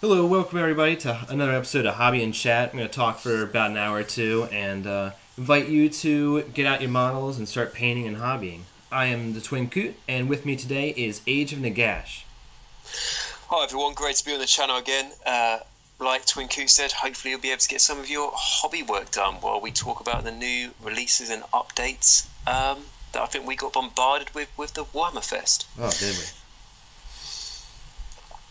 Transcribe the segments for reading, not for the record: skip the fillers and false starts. Hello, welcome everybody to another episode of Hobby and Chat. I'm going to talk for about an hour or two and invite you to get out your models and start painting and hobbying. I am the Twin Coot, and with me today is Age of Nagash. Hi everyone, great to be on the channel again. Like Twin Coot said, hopefully you'll be able to get some of your hobby work done while we talk about the new releases and updates that I think we got bombarded with the Warhammer Fest. Oh, did we?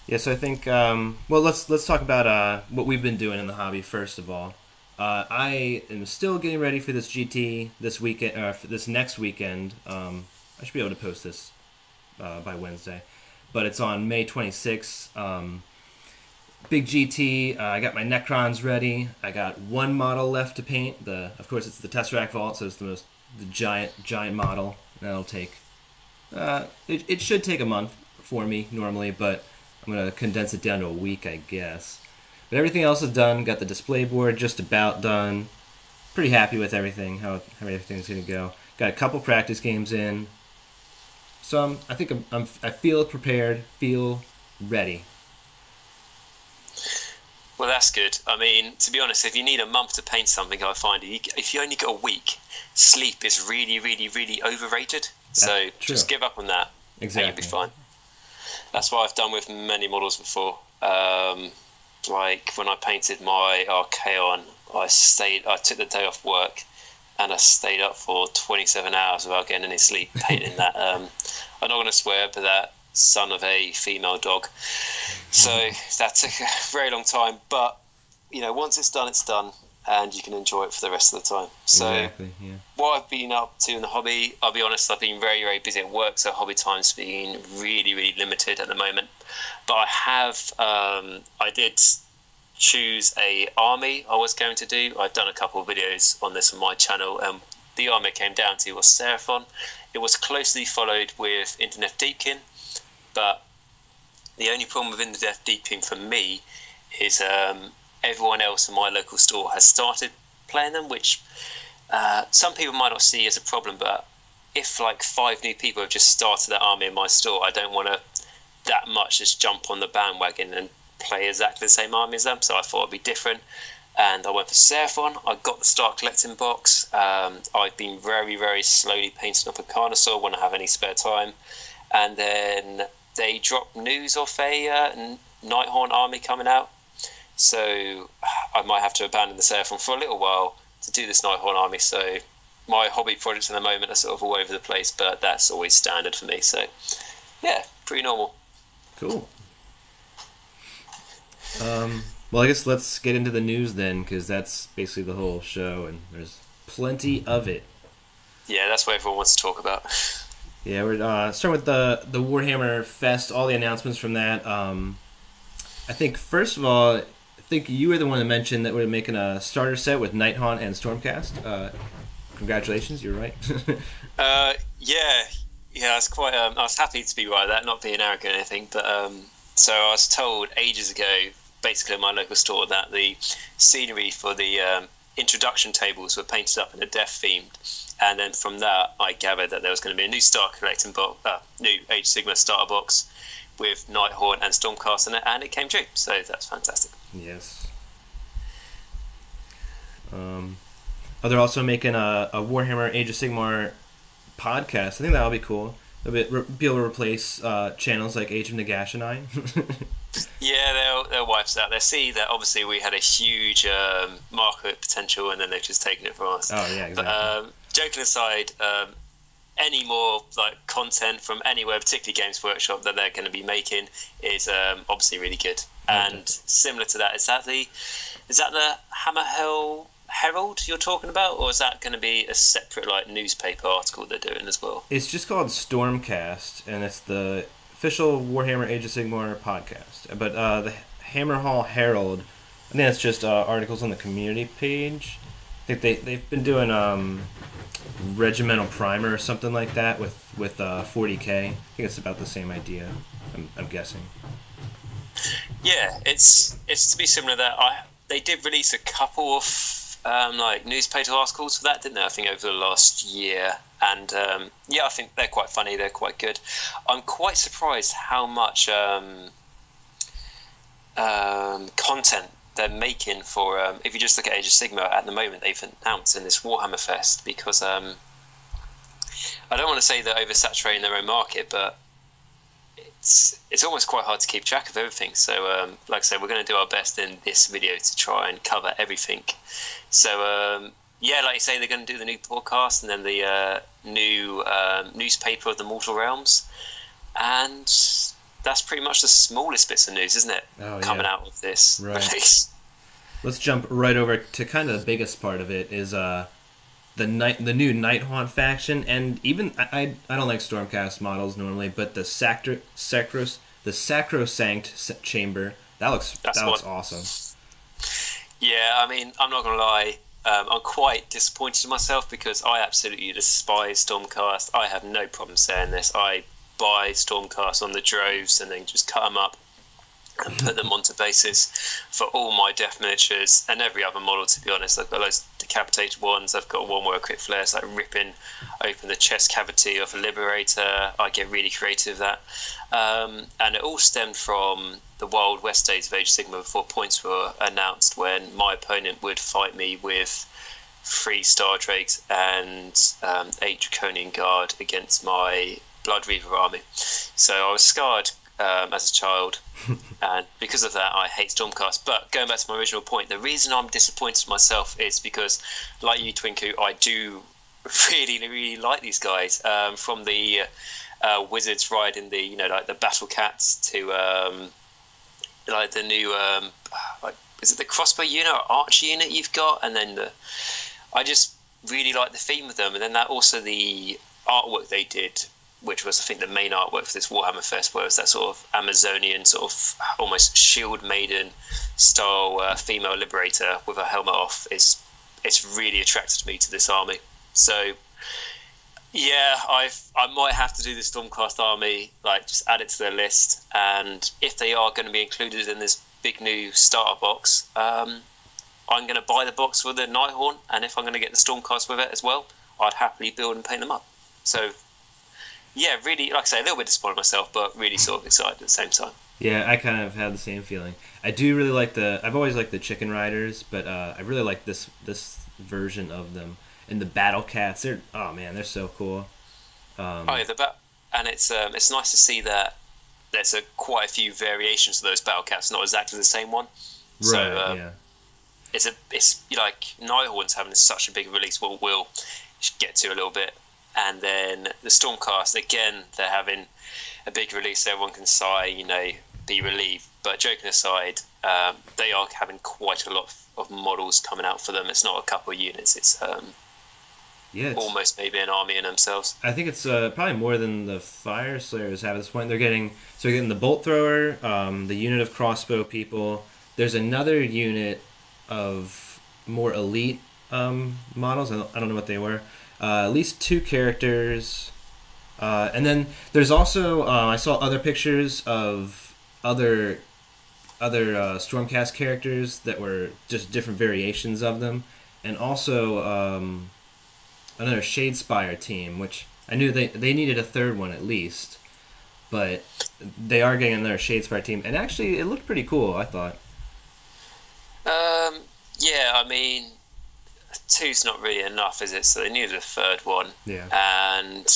Yeah, so I think, well, let's talk about what we've been doing in the hobby first of all. I am still getting ready for this GT this weekend, for this next weekend. I should be able to post this by Wednesday, but it's on May 26th. Big GT. I got my Necrons ready. I got one model left to paint. Of course, it's the Tesseract Vault, so it's the giant model. That'll take. It should take a month for me normally, but I'm going to condense it down to a week, I guess. But everything else is done. Got the display board just about done. Pretty happy with everything, how everything's going to go. Got a couple practice games in. So I feel prepared, feel ready. Well, that's good. I mean, to be honest, if you need a month to paint something, I find if you only get a week, sleep is really, really, really overrated. That's so true. Just give up on that. Exactly. And you'll be fine. That's what I've done with many models before. Like when I painted my Archaon, I took the day off work, and I stayed up for 27 hours without getting any sleep painting that. I'm not going to swear, but that son of a female dog. So that took a very long time, but you know, once it's done, and you can enjoy it for the rest of the time. So exactly, yeah. What I've been up to in the hobby, I'll be honest, I've been very, very busy at work, so hobby time's been really, really limited at the moment. But I have, I did choose a army I was going to do. I've done a couple of videos on this on my channel, and the army I came down to was Seraphon. It was closely followed with Internef Deepkin, but the only problem with Internef Deepkin for me is everyone else in my local store has started playing them, which some people might not see as a problem, but if like 5 new people have just started that army in my store, I don't want to that much just jump on the bandwagon and play exactly the same army as them, so I thought it'd be different, and I went for Seraphon. I got the Star Collecting box. I've been very, very slowly painting up a Carnosaur when I have any spare time, and then they dropped news of a Nighthorn army coming out. So I might have to abandon the Seraphon for a little while to do this Nighthorn army. So my hobby projects at the moment are sort of all over the place, but that's always standard for me. So yeah, pretty normal. Cool. Well, I guess let's get into the news then, because that's basically the whole show, and there's plenty of it. Yeah, that's what everyone wants to talk about. Yeah, we're starting with the Warhammer Fest, all the announcements from that. I think, first of all, I think you were the one that mentioned that we're making a starter set with Nighthaunt and Stormcast. Congratulations, you're right. Yeah, I was quite. I was happy to be right. That not being arrogant or anything, but so I was told ages ago, basically in my local store, that the scenery for the introduction tables were painted up in a death themed, and then from that I gathered that there was going to be a new Star Collecting box, new Age Sigma starter box, with Nighthorn and Stormcast in it, and it came true, so that's fantastic. Yes. They're also making a Warhammer Age of Sigmar podcast. I think that'll be cool. They'll be able to replace channels like Age of Nagash and I. Yeah, they'll wipe that. They'll see that obviously we had a huge market potential, and then they've just taken it from us. Oh, yeah, exactly. But joking aside, any more like content from anywhere, particularly Games Workshop, that they're going to be making is obviously really good. And similar to that, is that the Hammerhell Herald you're talking about, or is that going to be a separate like newspaper article they're doing as well? It's just called Stormcast, and it's the official Warhammer Age of Sigmar podcast. But the Hammerhell Herald, I think that's just articles on the community page. I think they've been doing regimental primer or something like that with 40K. I think it's about the same idea, I'm guessing. Yeah, it's to be similar to that. They did release a couple of like newspaper articles for that, didn't they? I think over the last year, and yeah, I think they're quite funny. They're quite good. I'm quite surprised how much content they're making for, if you just look at Age of Sigmar at the moment, they've announced in this Warhammer Fest, because I don't want to say they're oversaturating their own market, but it's almost quite hard to keep track of everything. So like I said, we're going to do our best in this video to try and cover everything. So yeah, like you say, they're going to do the new podcast and then the new newspaper of the Mortal Realms, and that's pretty much the smallest bits of news, isn't it, coming out of this release. Let's jump right over to kind of the biggest part of it, is the new Nighthaunt faction, and even I don't like Stormcast models normally, but the Sacrosanct Chamber, that looks awesome. Yeah, I mean, I'm not gonna lie, I'm quite disappointed in myself because I absolutely despise Stormcast. I have no problem saying this. I buy Stormcast on the droves and then just cut them up and put them onto bases for all my death miniatures and every other model, to be honest. I've got loads of decapitated ones. I've got one where a crit flare is like ripping open the chest cavity of a Liberator. I get really creative with that. And it all stemmed from the Wild West days of Age of Sigmar before points were announced, when my opponent would fight me with 3 Star Drakes and 8 Draconian Guard against my Blood Reaver army. So I was scarred as a child, and because of that I hate Stormcast. But going back to my original point, the reason I'm disappointed in myself is because, like you, Twinku, I do really, really like these guys, from the wizards riding the, you know, like the battle cats, to like the new like, is it the crossbow unit or archer unit you've got, and then I just really like the theme of them, and then that also the artwork they did, which was, I think, the main artwork for this Warhammer Fest, where it was that sort of Amazonian, sort of almost Shield Maiden style female Liberator with her helmet off. It's really attracted me to this army. So yeah, I might have to do the Stormcast army, like just add it to their list, and if they are going to be included in this big new starter box, I'm going to buy the box with the Nighthaunt, and if I'm going to get the Stormcast with it as well, I'd happily build and paint them up. So yeah, really, like I say, a little bit disappointed myself, but really sort of excited at the same time. Yeah, I kind of had the same feeling. I do really like I've always liked the Chicken Riders, but I really like this version of them. And the Battle Cats, they're, oh man, they're so cool. Oh yeah, and it's nice to see that there's quite a few variations of those Battle Cats, not exactly the same one. Right. So, yeah. It's like Nighthaunt's having such a big release. We'll get to a little bit. And then the Stormcast, again, they're having a big release, so everyone can sigh, you know, be relieved. But joking aside, they are having quite a lot of models coming out for them. It's not a couple of units, it's almost maybe an army in themselves. I think it's probably more than the Fire Slayers have at this point. They're getting the Bolt Thrower, the unit of Crossbow People. There's another unit of more elite models. I don't know what they were. At least 2 characters, and then there's also I saw other pictures of other Stormcast characters that were just different variations of them, and also another Shadespire team, which I knew they needed a third one at least, but they are getting another Shadespire team, and actually it looked pretty cool, I thought. Yeah, I mean, 2's not really enough, is it? So they needed a third one. Yeah. And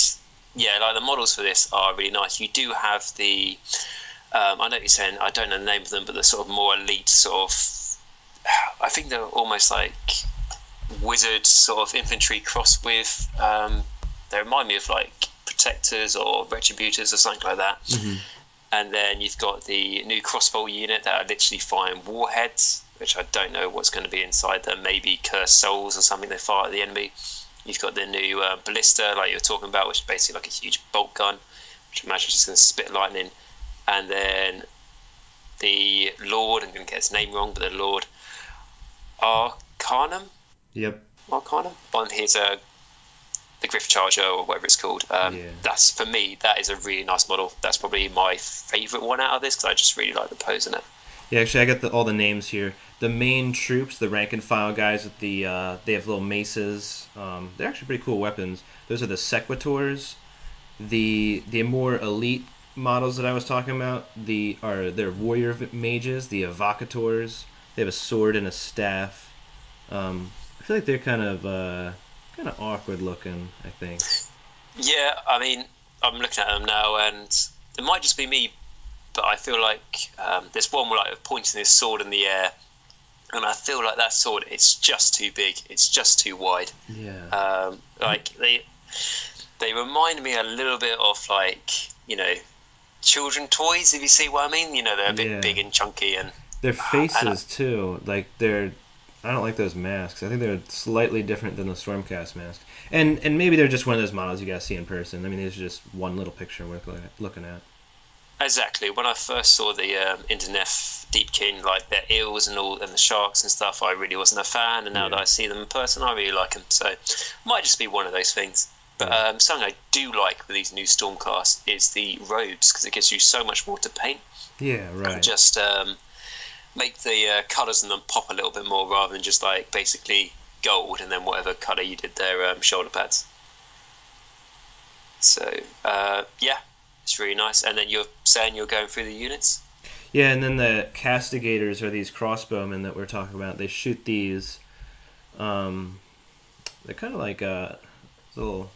yeah, like the models for this are really nice. You do have the I know what you're saying, I don't know the name of them, but the sort of more elite sort of, I think they're almost like wizard sort of infantry crossed with they remind me of like Protectors or Retributors or something like that. Mm-hmm. And then you've got the new crossbow unit that are literally firing warheads, which I don't know what's going to be inside them. Maybe cursed souls or something they fire at the enemy. You've got the new ballista, like you were talking about, which is basically like a huge bolt gun, which I imagine is just going to spit lightning. And then the Lord, I'm going to get his name wrong, but the Lord Arcanum? Yep. Arcanum? On his, the Griff Charger or whatever it's called. Yeah. That's, for me, that is a really nice model. That's probably my favourite one out of this, because I just really like the pose in it. Yeah, actually, I got all the names here. The main troops, the rank and file guys, with the they have little maces. They're actually pretty cool weapons. Those are the Sequiturs. The more elite models that I was talking about, they're warrior mages, the evocators. They have a sword and a staff. I feel like they're kind of awkward looking, I think. Yeah, I mean, I'm looking at them now, and it might just be me, but I feel like there's one where like pointing his sword in the air, and I feel like that sword, it's just too big, it's just too wide. Yeah. Like they remind me a little bit of like, you know, children toys, if you see what I mean. You know, they're a bit big and chunky, and their faces too. Like I don't like those masks. I think they're slightly different than the Stormcast mask. And maybe they're just one of those models you guys see in person. I mean, there's just one little picture we're looking at. Exactly. When I first saw the Indernef Deepkin, like their eels and all, and the sharks and stuff, I really wasn't a fan. And now that I see them in person, I really like them. So it might just be one of those things. But something I do like with these new Stormcast is the robes, because it gives you so much more to paint. Yeah, right. And just make the colours in them pop a little bit more, rather than just like basically gold and then whatever colour you did their shoulder pads. So yeah, it's really nice. And then you're saying you're going through the units? Yeah, and then the castigators are these crossbowmen that we're talking about. They shoot these they're kind of like little,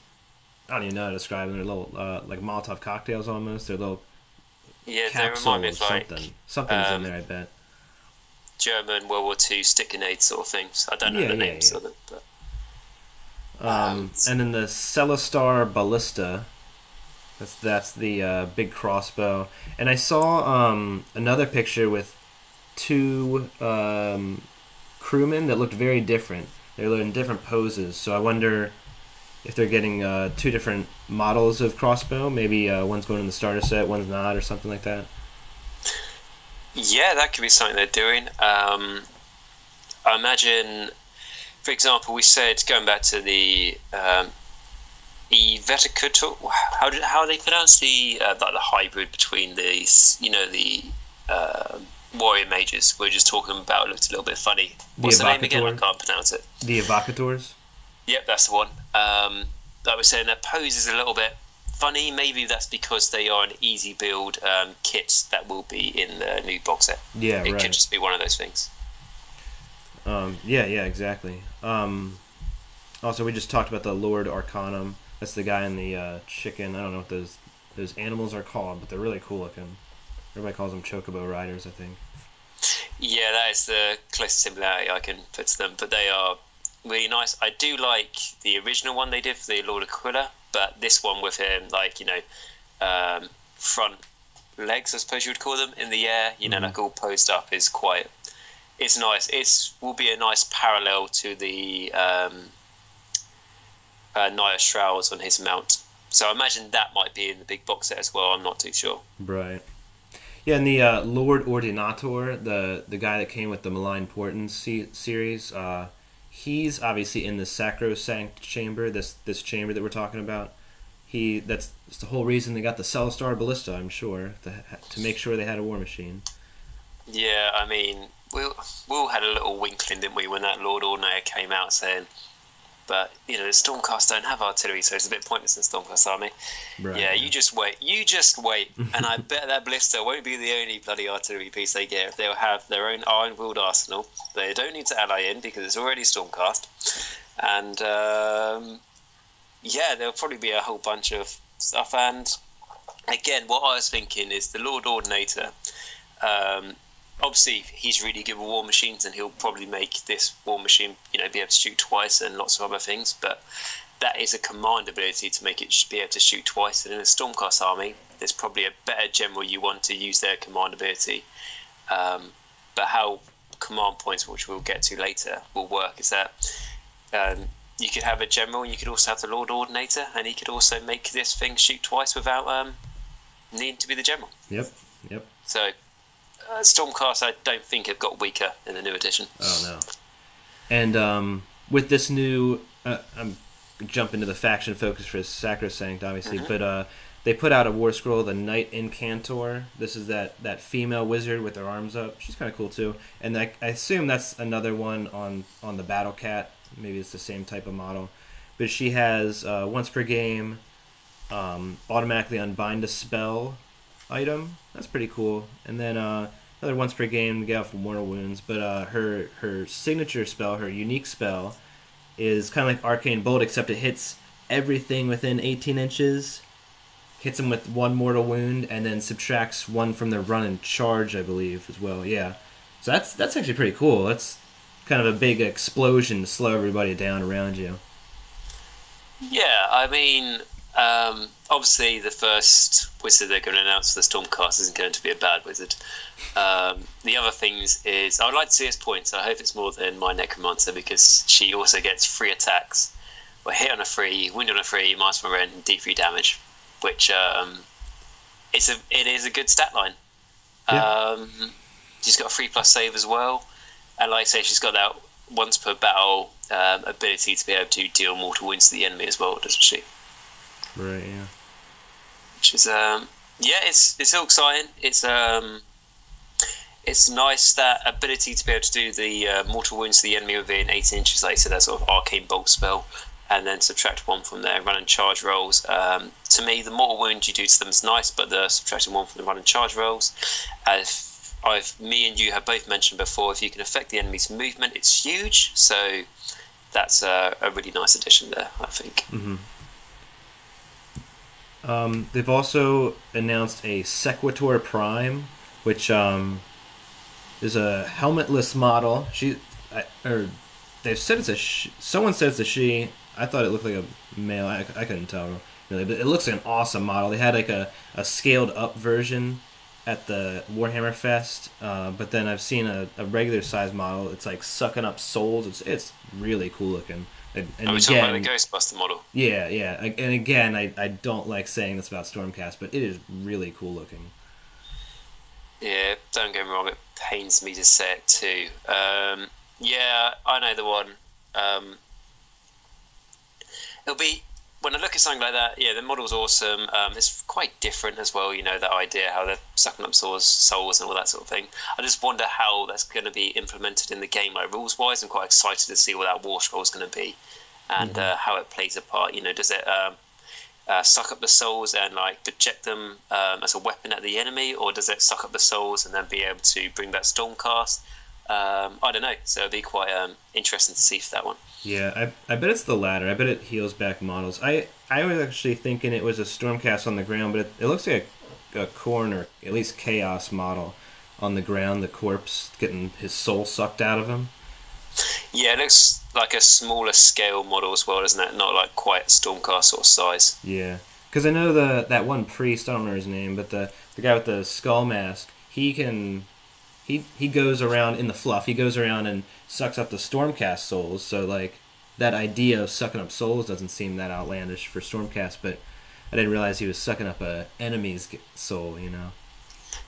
I don't even know how to describe them. They're little like Molotov cocktails almost. They're little capsules, they remind me of something. Like, something's in there, I bet. German World War II stick and aid sort of things. I don't know the names of them. But... and then the Celestar Ballista. That's the big crossbow. And I saw another picture with two crewmen that looked very different. They were in different poses. So I wonder if they're getting two different models of crossbow. Maybe one's going in the starter set, one's not, or something like that. Yeah, that could be something they're doing. I imagine, for example, we said, going back to the Iveticuto, how do they pronounce the hybrid between these, you know, the warrior mages we were just talking about? It looked a little bit funny. What's the name again? I can't pronounce it. The Evocators? Yep, that's the one. Like we're saying, their pose is a little bit funny. Maybe that's because they are an easy build kits that will be in the new box set. Yeah, it could just be one of those things. Yeah, exactly. Also, we just talked about the Lord Arcanum. That's the guy in the chicken. I don't know what those animals are called, but they're really cool looking. Everybody calls them Chocobo Riders, I think. Yeah, that is the closest similarity I can put to them, but they are really nice. I do like the original one they did for the Lord Aquila. But this one with him, like, you know, front legs, I suppose you would call them, in the air, you know, like all posed up, is quite, it's nice. It's will be a nice parallel to the Knight of Shrouds on his mount. So I imagine that might be in the big box set as well. I'm not too sure. Right. Yeah, and the Lord Ordinator, the guy that came with the Malign Portents series, he's obviously in the Sacrosanct Chamber, this chamber that we're talking about. That's the whole reason they got the Celestar Ballista, I'm sure, to make sure they had a war machine. Yeah, I mean, we all had a little winkling, didn't we, when that Lord Ordinator came out saying, but, you know, the Stormcast don't have artillery, so it's a bit pointless in Stormcast Army. Right. Yeah, you just wait, and I bet that Ballista won't be the only bloody artillery piece they get. They'll have their own iron-wheeled arsenal. They don't need to ally in because it's already Stormcast, and yeah, there'll probably be a whole bunch of stuff. And again, what I was thinking is the Lord Ordinator, obviously he's really good with war machines, and he'll probably make this war machine, you know, be able to shoot twice and lots of other things, but that is a command ability to make it be able to shoot twice. And in a Stormcast army, there's probably a better general you want to use their command ability, but how command points, which we'll get to later, will work is that you could have a general, and you could also have the Lord Ordinator, and he could also make this thing shoot twice without needing to be the general. Yep. So Stormcast, I don't think it got weaker in the new edition. Oh, no. And with this new... I'm jumping to the faction focus for Sacrosanct, obviously, but they put out a war scroll, the Knight Incantor. This is that female wizard with her arms up. She's kind of cool, too. And I assume that's another one on the Battle Cat. Maybe it's the same type of model. But she has, once per game, automatically unbind a spell, item. That's pretty cool. And then another once per game to get off mortal wounds. But her signature spell, her unique spell, is kind of like Arcane Bolt, except it hits everything within 18 inches. Hits them with one mortal wound, and then subtracts one from their run and charge, I believe, as well. Yeah. So that's actually pretty cool. That's kind of a big explosion to slow everybody down around you. Yeah, I mean, obviously the first wizard they're going to announce for the Stormcast isn't going to be a bad wizard. The other things is, I would like to see his points. I hope it's more than my Necromancer, because she also gets free attacks. Well, hit on a free, wound on a free, minus one rend, and D3 damage. Which it is a good stat line. Yeah. She's got a 3+ save as well, and like I say, she's got that once per battle ability to be able to deal mortal wounds to the enemy as well, doesn't she? Right. Yeah. Which is yeah, it's all exciting. It's nice, that ability to be able to do the mortal wounds to the enemy within 18 inches. Like I said, that sort of Arcane Bolt spell. And then subtract one from their run and charge rolls. To me, the mortal wound you do to them is nice, but the subtracting one from the run and charge rolls, as me and you have both mentioned before, if you can affect the enemy's movement, it's huge. So that's a really nice addition there, I think. Mm-hmm. They've also announced a Sequitur Prime, which is a helmetless model. They've said it's a she. Someone said it's a she. I thought it looked like a male. I couldn't tell really, but it looks like an awesome model. They had like a scaled up version at the Warhammer Fest, but then I've seen a regular size model. It's like sucking up souls. It's really cool looking. And are we talking about the Ghostbuster model? Yeah, yeah. And again, I don't like saying this about Stormcast, but it is really cool looking. Yeah, don't get me wrong. It pains me to say it too. Yeah, I know the one. It'll be, when I look at something like that, yeah, the model's awesome. It's quite different as well, you know, that idea, how they're sucking up souls and all that sort of thing. I just wonder how that's going to be implemented in the game, like rules-wise. I'm quite excited to see what that war scroll is going to be and how it plays a part. You know, does it suck up the souls and, like, project them as a weapon at the enemy, or does it suck up the souls and then be able to bring back Stormcast? I don't know, so it'd be quite interesting to see for that one. Yeah, I bet it's the latter. I bet it heals back models. I was actually thinking it was a Stormcast on the ground, but it looks like a Khorne, or at least Chaos model on the ground, the corpse getting his soul sucked out of him. Yeah, it looks like a smaller scale model as well, doesn't it? Not like quite Stormcast sort of size. Yeah, because I know that one priest, I don't remember his name, but the guy with the skull mask, he can... He goes around in the fluff. He goes around and sucks up the Stormcast souls. So, like, that idea of sucking up souls doesn't seem that outlandish for Stormcast, but I didn't realize he was sucking up a enemy's soul, you know?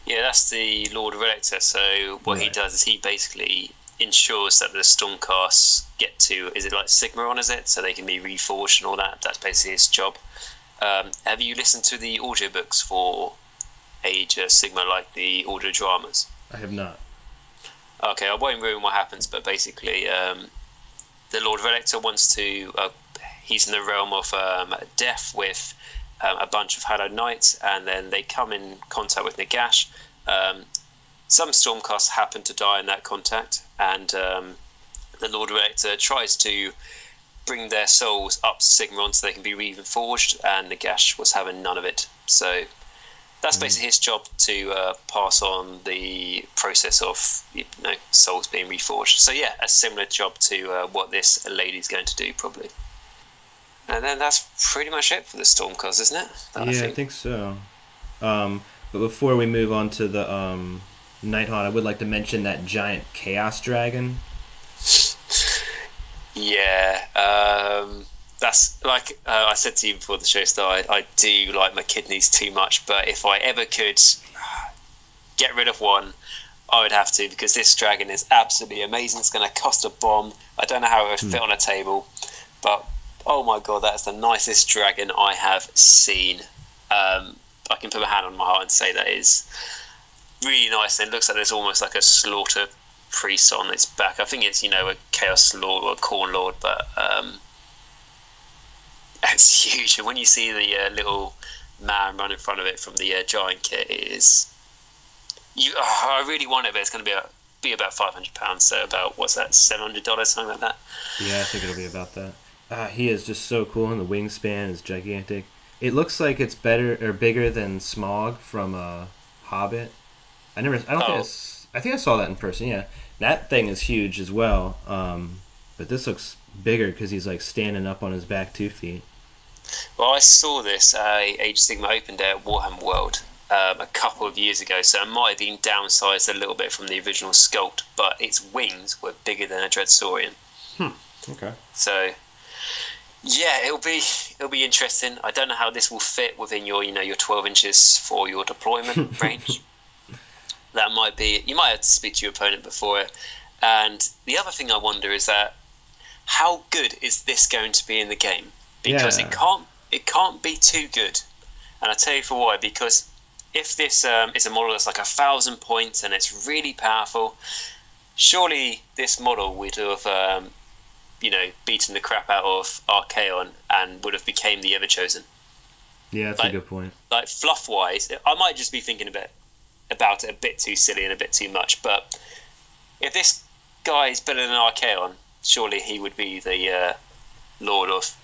Yeah, that's the Lord Relictor. So what he does is he basically ensures that the Stormcasts get to, is it like Sigmaron, is it? So they can be reforged and all that. That's basically his job. Have you listened to the audiobooks for Age of Sigma, like the audio dramas? I have not. Okay, I won't ruin what happens, but basically the Lord Relictor wants to... he's in the realm of death with a bunch of Hallowed Knights, and then they come in contact with Nagash. Some Stormcasts happen to die in that contact, and the Lord Relictor tries to bring their souls up to Sigmaron so they can be reforged, and Nagash was having none of it, so... That's basically his job, to pass on the process of, you know, souls being reforged. So yeah, a similar job to what this lady's going to do, probably. And then that's pretty much it for the Stormcast, isn't it? I think so. But before we move on to the Nighthaunt, I would like to mention that giant Chaos Dragon. Yeah, that's like I said to you before the show started, I do like my kidneys too much, but if I ever could get rid of one, I would have to, because this dragon is absolutely amazing. It's going to cost a bomb. I don't know how it would fit on a table, but oh my god, that's the nicest dragon I have seen. I can put my hand on my heart and say that is really nice. It looks like there's almost like a slaughter priest on its back. I think it's, you know, a Chaos Lord or a Khorne Lord, but... That's huge, and when you see the little man run in front of it from the Giant kit is... I really want it, but it's going to be about £500, so about, what's that, $700, something like that? Yeah, I think it'll be about that. He is just so cool, and the wingspan is gigantic. It looks like it's better or bigger than Smaug from Hobbit. I think I saw that in person. Yeah, that thing is huge as well. But this looks bigger because he's like standing up on his back 2 feet. Well, I saw this Age of Sigmar Open Day at Warhammer World a couple of years ago, so it might have been downsized a little bit from the original sculpt, but its wings were bigger than a Dreadsaurian. Okay. So. Yeah, it'll be interesting. I don't know how this will fit within your, your 12 inches for your deployment range. That might be, you might have to speak to your opponent before it. And the other thing I wonder is that how good is this going to be in the game? Because it can't be too good. And I'll tell you for why, because if this is a model that's like 1,000 points and it's really powerful, surely this model would have beaten the crap out of Archaon and would have became the Everchosen. Yeah, that's a good point. Like, fluff-wise, I might just be thinking about it a bit too silly and a bit too much, but if this guy is better than Archaon, surely he would be the Lord of,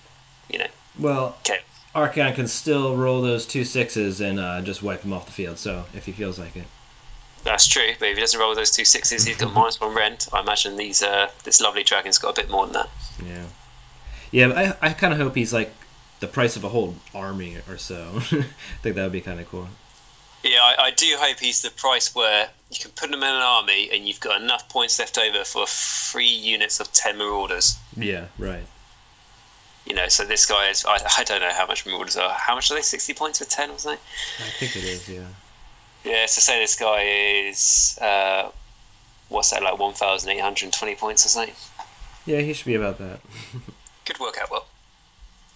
Well, Chaos. Archaon can still roll those 2 6s and just wipe him off the field, so if he feels like it. That's true, but if he doesn't roll those 2 6s, he's got -1 rent. I imagine this lovely dragon's got a bit more than that. Yeah. Yeah, but I kind of hope he's like the price of a whole army or so. I think that would be kind of cool. Yeah, I do hope he's the price where you can put him in an army and you've got enough points left over for 3 units of 10 Marauders. Yeah, right. So this guy is... I don't know how much Marauders are. How much are they? 60 points for 10 or something? I think it is, yeah. Yeah, so say this guy is, 1,820 points or something? Yeah, he should be about that. Could work out well.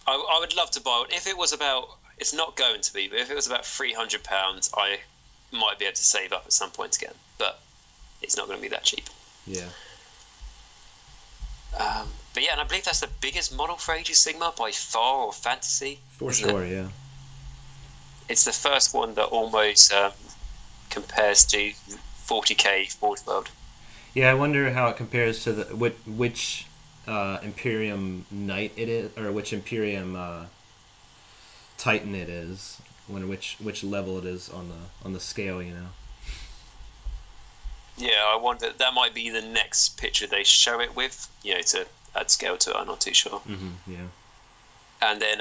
I would love to buy one. If it was about, it's not going to be, but if it was about £300, I might be able to save up at some point again. But it's not going to be that cheap. Yeah. But yeah, and I believe that's the biggest model for Age of Sigmar by far, or Fantasy. For sure, yeah. It's the first one that almost... compares to 40k Forge World. Yeah, I wonder how it compares to which Imperium Knight it is, or which Imperium Titan it is. I wonder which level it is on the scale, Yeah, I wonder. That might be the next picture they show it with, to add scale to it. I'm not too sure. Mm-hmm, yeah. And then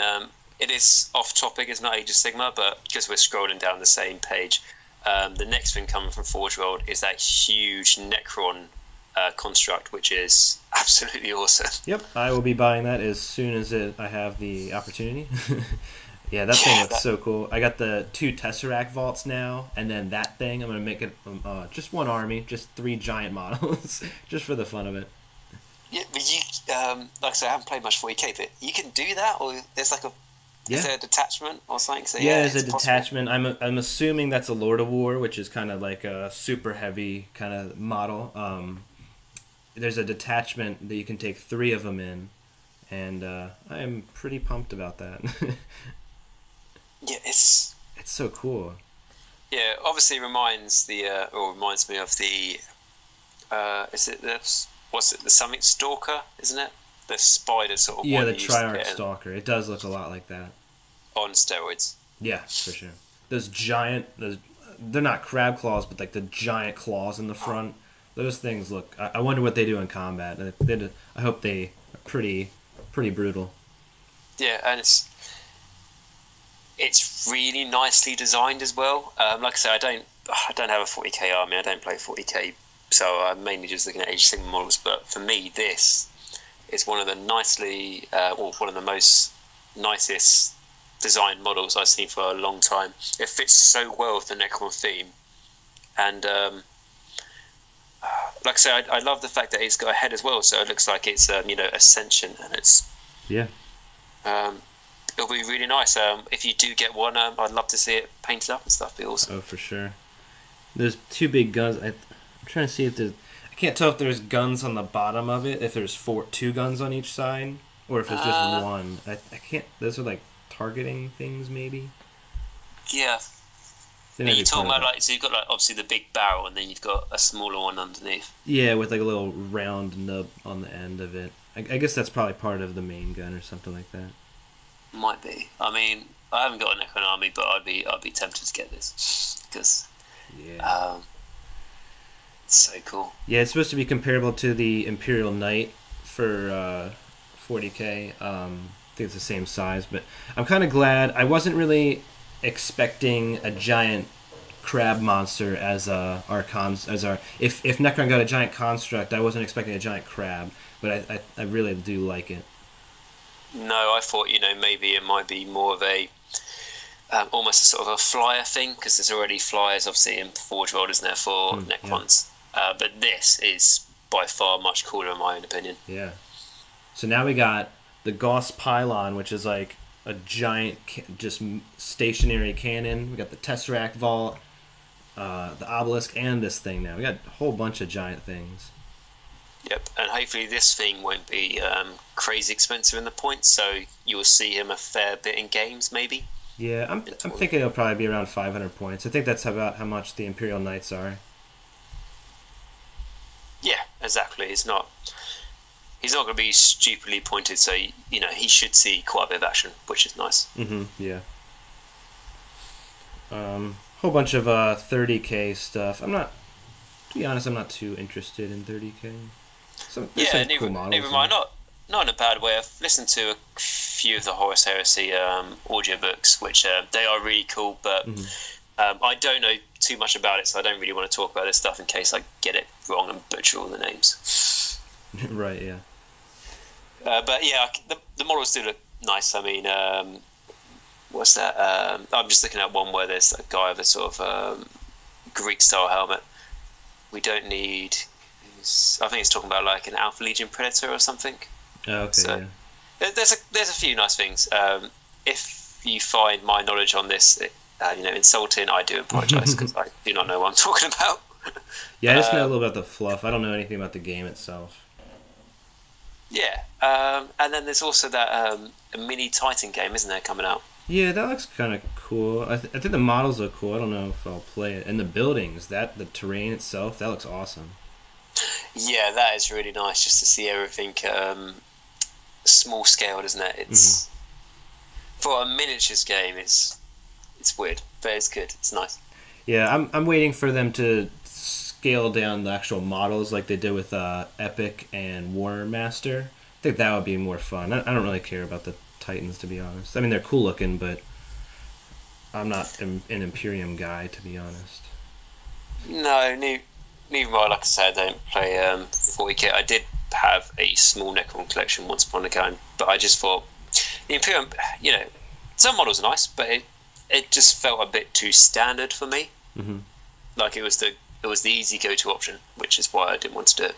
it is off topic. It's not Age of Sigmar, but because we're scrolling down the same page. The next thing coming from Forge World is that huge Necron construct, which is absolutely awesome. Yep, I will be buying that as soon as I have the opportunity. Yeah, that thing looks so cool. I got the 2 Tesseract Vaults now, and then that thing. I'm going to make it just one army, just 3 giant models, just for the fun of it. Yeah, but you, like I said, I haven't played much 40k, but you can do that, or there's like a... Yeah. Is there a detachment or something? So, yeah, there's a detachment. I'm assuming that's a Lord of War, which is kind of like a super heavy kind of model. There's a detachment that you can take 3 of them in, and I'm pretty pumped about that. Yeah, it's so cool. Yeah, obviously reminds me of the the Summit Stalker, isn't it? The spider sort of. Yeah, the Triarch Stalker. It does look a lot like that. On steroids. Yeah, for sure. Those giant, they're not crab claws, but like the giant claws in the front. Those things look. I wonder what they do in combat. I hope they are pretty brutal. Yeah, and it's really nicely designed as well. Like I said, I don't have a 40k army. I don't play 40k, so I'm mainly just looking at Age of Sigmar models. But for me, this. It's one of the nicest designed models I've seen for a long time. It fits so well with the Necron theme, and like I said, I love the fact that it's got a head as well, so it looks like it's Ascension, and it's it'll be really nice. If you do get one, I'd love to see it painted up and stuff. It'd be awesome. Oh, for sure. There's 2 big guns. I'm trying to see if there's. Can't tell if there's guns on the bottom of it, if there's 2 guns on each side, or if it's just one. I can't. Those are like targeting things, maybe. Yeah. You're talking about like, so you've got like obviously the big barrel, and then you've got a smaller one underneath. Yeah, with like a little round nub on the end of it. I guess that's probably part of the main gun or something like that. Might be. I mean, I haven't got an Ekonami, but I'd be tempted to get this because yeah, it's so cool. Yeah, it's supposed to be comparable to the Imperial Knight for 40K. I think it's the same size, but I'm kind of glad I wasn't really expecting a giant crab monster as our Necron got a giant construct. I wasn't expecting a giant crab, but I really do like it. No, I thought, you know, maybe it might be more of a almost a sort of a flyer thing, because there's already flyers obviously in Forge World, isn't there, for Necrons. Yeah. But this is by far much cooler in my own opinion. Yeah. So now we got the Gauss Pylon, which is like a giant, just stationary cannon. We got the Tesseract Vault, the Obelisk, and this thing now. We got a whole bunch of giant things. Yep, and hopefully this thing won't be crazy expensive in the points, so you'll see him a fair bit in games, maybe. Yeah, I'm thinking it'll probably be around 500 points. I think that's about how much the Imperial Knights are. Yeah, exactly. He's not going to be stupidly pointed, so you know he should see quite a bit of action, which is nice. Mm-hmm, yeah. Whole bunch of 30K stuff. To be honest, I'm not too interested in 30K. Neither am I. Not in a bad way. I've listened to a few of the Horus Heresy audiobooks, which they are really cool, but I don't know too much about it, so I don't really want to talk about this stuff in case I get it wrong and butcher all the names. Right, yeah. But yeah, the models do look nice. I mean, what's that? I'm just looking at one where there's a guy with a sort of Greek-style helmet. We don't need... I think it's talking about like an Alpha Legion Predator or something. Oh, okay, so, yeah. There's a few nice things. If you find my knowledge on this insulting, I do apologise because I do not know what I'm talking about. Yeah, I just know a little about the fluff. I don't know anything about the game itself. Yeah, and then there's also that mini Titan game, isn't there, coming out? Yeah, that looks kind of cool. I think the models look cool. I don't know if I'll play it. And the buildings, the terrain itself, that looks awesome. Yeah, that is really nice, just to see everything small scale, isn't it? It's for a miniatures game. It's weird, but it's good. It's nice. Yeah, I'm waiting for them to scale down the actual models like they did with Epic and War Master. I think that would be more fun. I don't really care about the Titans, to be honest. I mean, they're cool looking, but I'm not an Imperium guy, to be honest. No, neither am I. Like I said, I don't play 40K. I did have a small Necron collection once upon a time, but I just thought the Imperium, you know, some models are nice, but it just felt a bit too standard for me. Like it was the easy go-to option, which is why I didn't want to do it.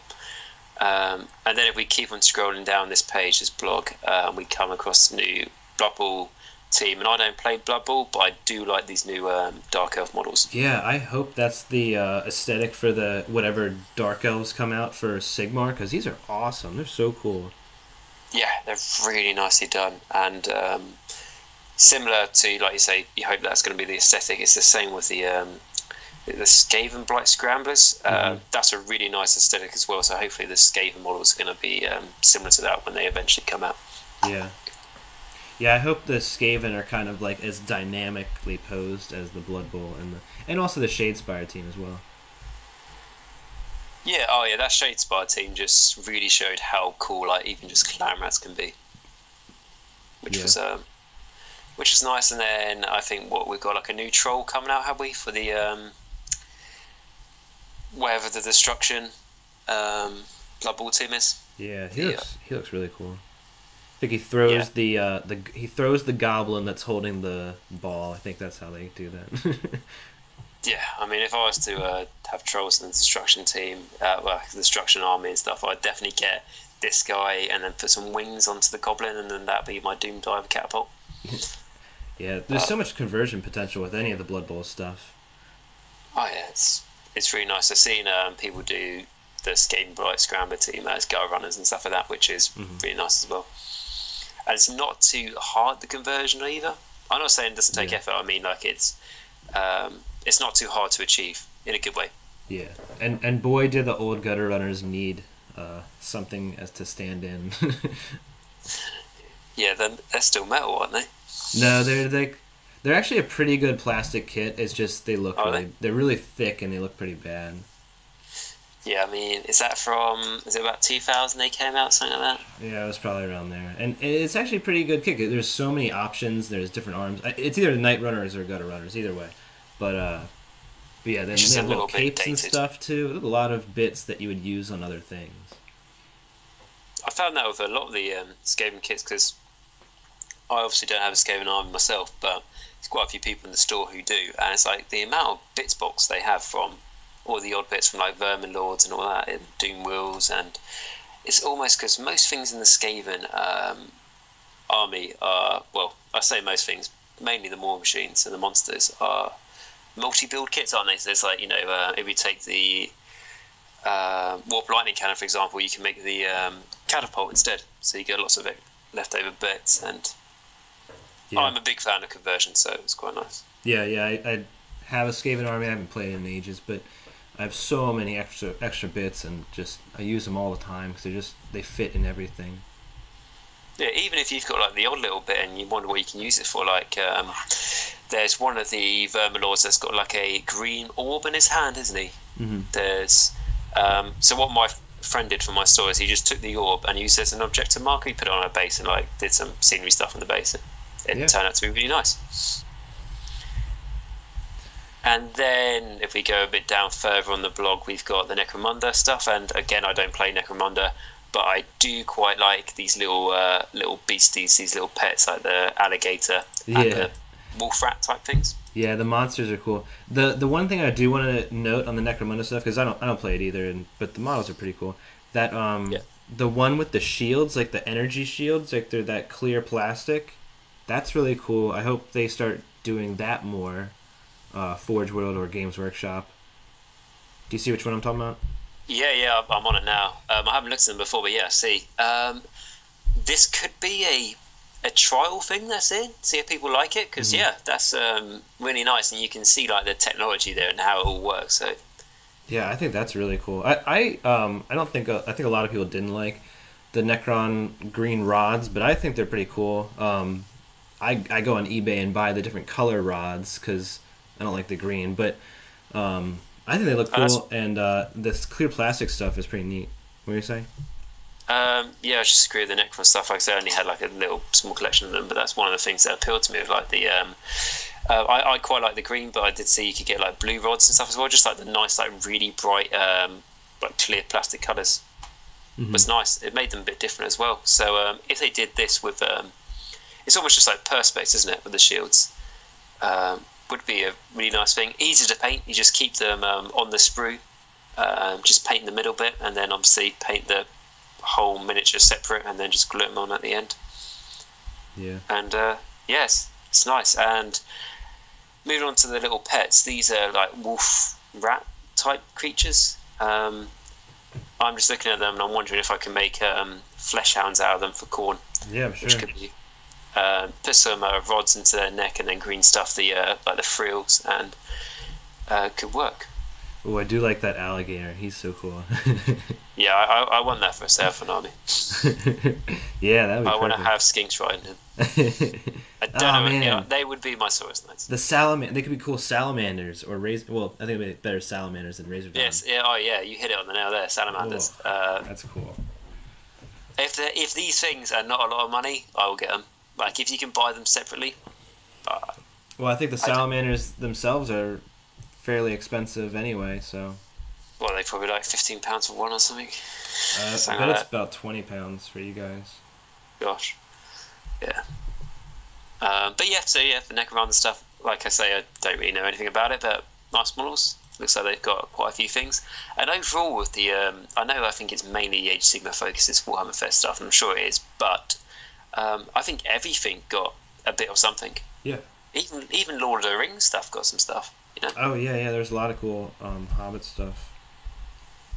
And then if we keep on scrolling down this page, this blog, we come across the new Blood Bowl team. And I don't play Blood Bowl, but I do like these new Dark Elf models. Yeah, I hope that's the aesthetic for the whatever Dark Elves come out for Sigmar, because these are awesome. They're so cool. Yeah, they're really nicely done. And similar to, like you say, you hope that's going to be the aesthetic. It's the same with the Skaven Blight Scramblers, that's a really nice aesthetic as well, so hopefully the Skaven model is going to be similar to that when they eventually come out. Yeah, I hope the Skaven are kind of like as dynamically posed as the Blood Bowl and also the Shadespire team as well. Yeah, oh yeah, that Shadespire team just really showed how cool like even just Clan Rats can be, which is nice. And then I think we've got like a new troll coming out, have we, for the wherever the destruction Blood Bowl team is. Yeah, he looks really cool. I think he throws the goblin that's holding the ball. I think that's how they do that. Yeah, I mean, if I was to have trolls in the destruction team, destruction army and stuff, I'd definitely get this guy and then put some wings onto the goblin, and then that'd be my Doom Diver catapult. Yeah, there's so much conversion potential with any of the Blood Bowl stuff. Oh yeah, it's really nice. I've seen people do the Skaven Blight Scrambler team as go runners and stuff like that, which is really nice as well. And it's not too hard, the conversion, either. I'm not saying it doesn't take effort. I mean, like, it's not too hard to achieve in a good way. Yeah, and boy, do the old gutter runners need something as to stand in. Yeah, then they're still metal, aren't they? No, they're actually a pretty good plastic kit. It's just they look they're really thick and they look pretty bad. Yeah, I mean, is it about 2000 they came out, something like that? Yeah, it was probably around there. And it's actually a pretty good kick. There's so many options. There's different arms. It's either night runners or gutter runners, either way. But yeah, then they have little capes and stuff too. A lot of bits that you would use on other things. I found that with a lot of the Skaven kits, because I obviously don't have a Skaven army myself, but there's quite a few people in the store who do. And it's like the amount of bits box they have from all the odd bits from like Vermin Lords and all that, and Doom Wheels, and it's almost because most things in the Skaven army are, well, I say most things, mainly the War Machines and the monsters are multi-build kits, aren't they? So there's like, you know, if you take the Warp Lightning Cannon, for example, you can make the Catapult instead, so you get lots of leftover bits, and I'm a big fan of conversion, so it's quite nice. Yeah, I have a Skaven army, I haven't played in ages, but I have so many extra bits, and just I use them all the time because they fit in everything. Yeah, even if you've got like the odd little bit and you wonder what you can use it for, like there's one of the Vermin Lords that's got like a green orb in his hand, isn't he? Mm-hmm. There's so what my friend did for my store is he just took the orb and used it as an objective marker. He put it on a base and like did some scenery stuff on the base, and it turned out to be really nice. And then if we go a bit down further on the blog, we've got the Necromunda stuff. And again, I don't play Necromunda, but I do quite like these little beasties, these little pets like the alligator and the wolf rat type things. Yeah, the monsters are cool. The one thing I do want to note on the Necromunda stuff, because I don't play it either, but the models are pretty cool. That the one with the shields, like the energy shields, like they're that clear plastic. That's really cool. I hope they start doing that more. Forge World or Games Workshop. Do you see which one I'm talking about? Yeah, I'm on it now. I haven't looked at them before, but yeah, see. This could be a trial thing they're seeing. See if people like it, because that's really nice, and you can see like the technology there and how it all works. So yeah, I think that's really cool. I think a lot of people didn't like the Necron green rods, but I think they're pretty cool. I go on eBay and buy the different color rods because I don't like the green, but I think they look cool, and this clear plastic stuff is pretty neat. What were you saying? Yeah, I just agree with the Necron stuff. Like I said, I only had like a little small collection of them, but that's one of the things that appealed to me. With like the, I quite like the green, but I did see you could get like blue rods and stuff as well. Just like the nice, like really bright, like clear plastic colors. Mm-hmm. Was nice. It made them a bit different as well. So if they did this with, it's almost just like perspex, isn't it, with the shields? Would be a really nice thing. Easy to paint. You just keep them on the sprue, just paint the middle bit, and then obviously paint the whole miniature separate, and then just glue them on at the end. Yeah. And yes, it's nice. And moving on to the little pets, these are like wolf rat type creatures. I'm just looking at them and I'm wondering if I can make flesh hounds out of them for corn. Yeah, I'm sure. Which could be put some rods into their neck and then green stuff like the frills, and could work. Oh, I do like that alligator. He's so cool. Yeah, I want that for a Seraphon army. Yeah, that would. I want to have skinks riding him. I don't know. Man. Yeah, they would be my Saurus Knights. The salamander. They could be cool salamanders or razor. Well, I think it'd be better salamanders than razor. Yes. Yeah. Oh, yeah. You hit it on the nail there. Salamanders. Oh, that's cool. If these things are not a lot of money, I will get them. Like, if you can buy them separately. Well, I think the salamanders themselves are fairly expensive anyway, so. Well, they're probably like £15 for one or something. I bet it's about £20 for you guys. Gosh. Yeah. But yeah, so yeah, the Necromunda stuff, like I say, I don't really know anything about it, but nice models. Looks like they've got quite a few things. And overall, with the. I think it's mainly Age Sigma focus, it's Warhammer Fest stuff, and I'm sure it is, but. I think everything got a bit of something. Yeah. Even Lord of the Rings stuff got some stuff. You know? Oh yeah. There's a lot of cool Hobbit stuff.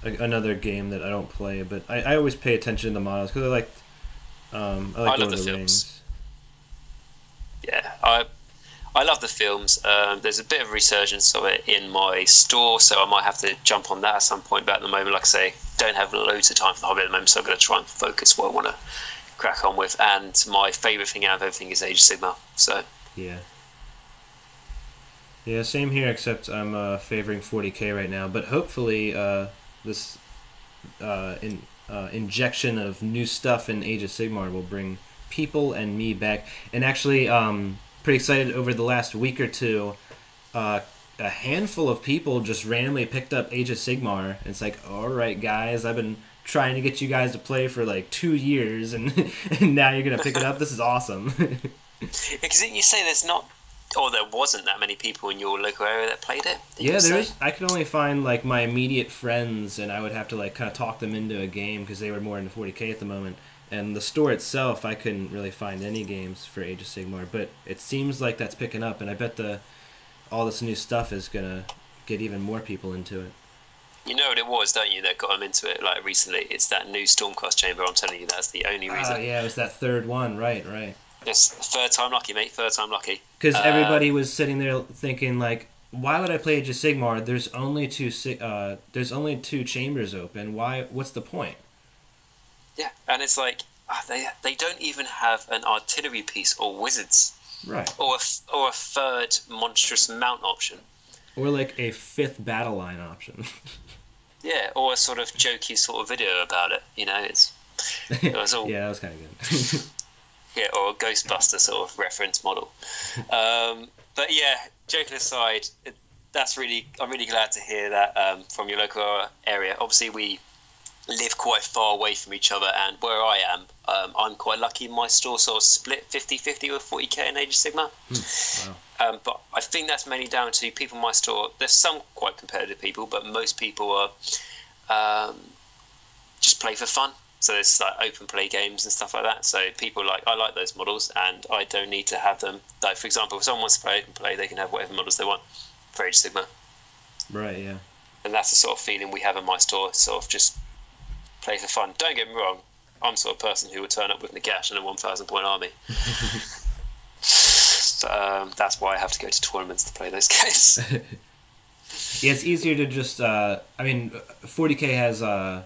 Another game that I don't play, but I always pay attention to the models because I like Lord of the Rings. Yeah, I I love the films. There's a bit of resurgence of it in my store, so I might have to jump on that at some point. But at the moment, like I say, don't have loads of time for the hobby at the moment, so I'm going to try and focus what I want to crack on with. And my favourite thing out of everything is Age of Sigmar. So yeah. Yeah, same here, except I'm favoring 40k right now. But hopefully this injection of new stuff in Age of Sigmar will bring people and me back. And actually, pretty excited over the last week or two, a handful of people just randomly picked up Age of Sigmar. And it's like, all right, guys, I've been trying to get you guys to play for like 2 years, and now you're going to pick it up. This is awesome. Because you say there's not... or there wasn't that many people in your local area that played it? Yeah, there is. I could only find like my immediate friends, and I would have to like kind of talk them into a game because they were more into 40k at the moment. And the store itself, I couldn't really find any games for Age of Sigmar, but it seems like that's picking up, and I bet all this new stuff is gonna get even more people into it. You know what it was, don't you, that got them into it like recently? It's that new Stormcast Chamber. I'm telling you, that's the only reason. Oh yeah, it was that third one, right. Yes, third time lucky, mate. Third time lucky. Because everybody was sitting there thinking, like, why would I play Age of Sigmar? There's only two chambers open. Why? What's the point? Yeah, and it's like they don't even have an artillery piece or wizards, right? Or a third monstrous mount option, or like a fifth battle line option. Yeah, or a sort of jokey sort of video about it. You know, it was all yeah, that was kind of good. Yeah, or a Ghostbuster sort of reference model. But yeah, joking aside, I'm really glad to hear that from your local area. Obviously, we live quite far away from each other, and where I am, I'm quite lucky. My store sort of split 50-50 with 40k and Age of Sigmar. Wow. But I think that's mainly down to people in my store. There's some quite competitive people, but most people are just play for fun. So there's like open play games and stuff like that. So I like those models, and I don't need to have them. Like, for example, if someone wants to play open play, they can have whatever models they want for Age of Sigmar. Right, yeah. And that's the sort of feeling we have in my store, sort of just play for fun. Don't get me wrong, I'm the sort of person who would turn up with Nagash and a 1,000-point army. But, that's why I have to go to tournaments to play those games. Yeah, it's easier to just... 40k has...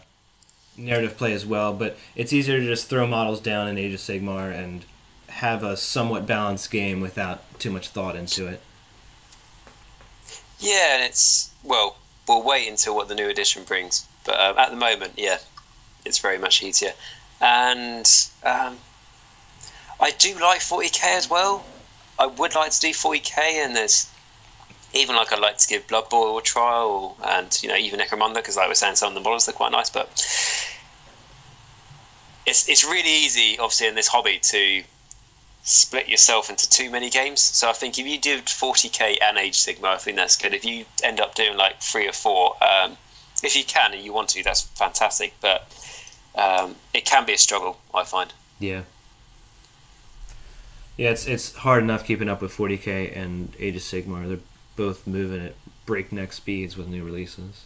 narrative play as well, but it's easier to just throw models down in Age of Sigmar and have a somewhat balanced game without too much thought into it. Yeah, and we'll wait until what the new edition brings, but at the moment, yeah, it's very much easier. And I do like 40k as well. I would like to do 40k, and there's even like I'd like to give Blood Boil a trial, and even Necromunda, because like I was saying, some of the models are quite nice. But it's really easy, obviously, in this hobby to split yourself into too many games. So I think if you did 40k and Age of Sigmar, I think that's good. If you end up doing like 3 or 4, if you can and you want to, that's fantastic. But it can be a struggle, I find. Yeah. Yeah, it's hard enough keeping up with 40k and Age of Sigmar. They're both moving at breakneck speeds with new releases.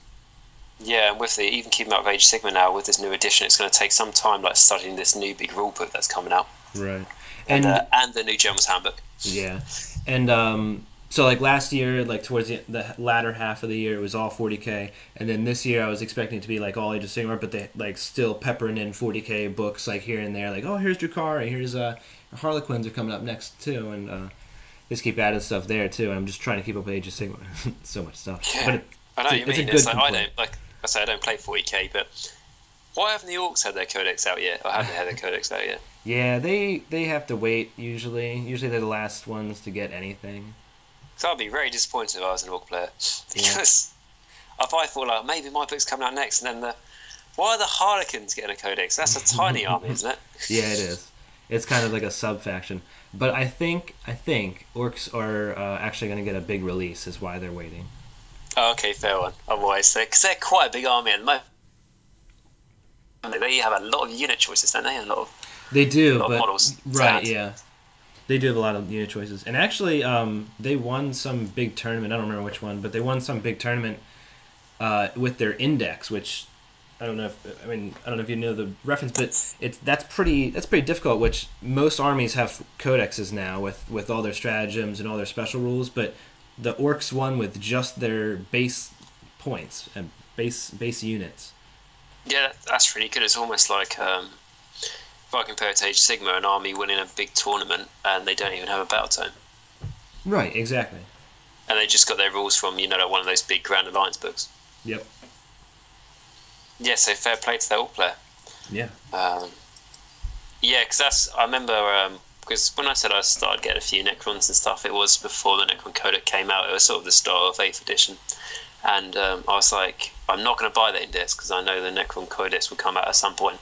Yeah, and with even keeping up with Age of Sigmar now, with this new edition, it's going to take some time, like studying this new big rulebook that's coming out. Right. And the new General's Handbook. Yeah. And so like last year, like towards the latter half of the year, it was all 40k, and then this year I was expecting it to be like all Age of Sigmar, but they like still peppering in 40k books like here and there, like, oh, here's Drukhari, here's Harlequins are coming up next too, and just keep adding stuff there too. I'm just trying to keep up with Age of Sigmar. So much stuff. Yeah, but I know what you mean. It's like, I don't play 40k, but why haven't the Orcs had their codex out yet? Or haven't they had their codex out yet? Yeah, they have to wait usually. Usually they're the last ones to get anything. So I'd be very disappointed if I was an Orc player, because if I thought like maybe my book's coming out next, and then why are the Harlequins getting a codex? That's a tiny army, isn't it? Yeah, it is. It's kind of like a sub-faction. But I think Orcs are actually going to get a big release, is why they're waiting. Oh, okay, fair one. Otherwise, because they're quite a big army at the moment. They have a lot of unit choices, don't they? They do, but models. Right, yeah. They do have a lot of unit choices. And actually, they won some big tournament. I don't remember which one, but they won some big tournament with their index, which... I don't know if you know the reference, but that's pretty difficult. Which most armies have codexes now with all their stratagems and all their special rules, but the orcs won with just their base points and base units. Yeah, that's really good. It's almost like if I compare it to Age Sigma, an army winning a big tournament and they don't even have a battle tome. Right, exactly. And they just got their rules from like one of those big Grand Alliance books. Yep. Yeah, so fair play to that all player. Yeah. Yeah, because I remember because when I said I started getting a few Necrons and stuff, it was before the Necron Codec came out. It was sort of the start of 8th edition. And I was like, I'm not going to buy that index because I know the Necron Codex will come out at some point.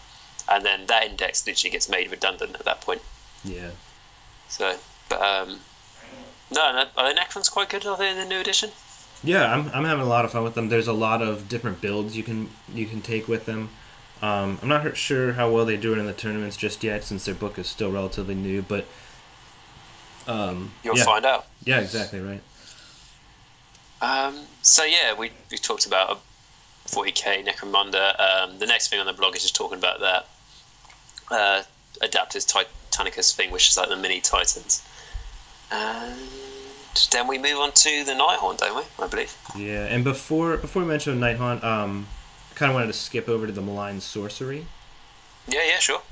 And then that index literally gets made redundant at that point. Yeah. So, but no, are the Necrons quite good? Are they in the new edition? Yeah, I'm having a lot of fun with them. There's a lot of different builds you can take with them. I'm not sure how well they do it in the tournaments just yet, since their book is still relatively new. But you'll find out. Yeah, exactly right. So yeah, we talked about a 40k Necromunda. The next thing on the blog is just talking about that Adaptus Titanicus thing, which is like the mini Titans. Then we move on to the Nighthaunt, don't we? I believe. Yeah, and before we mention Nighthaunt, I kind of wanted to skip over to the Malign Sorcery. Yeah, sure.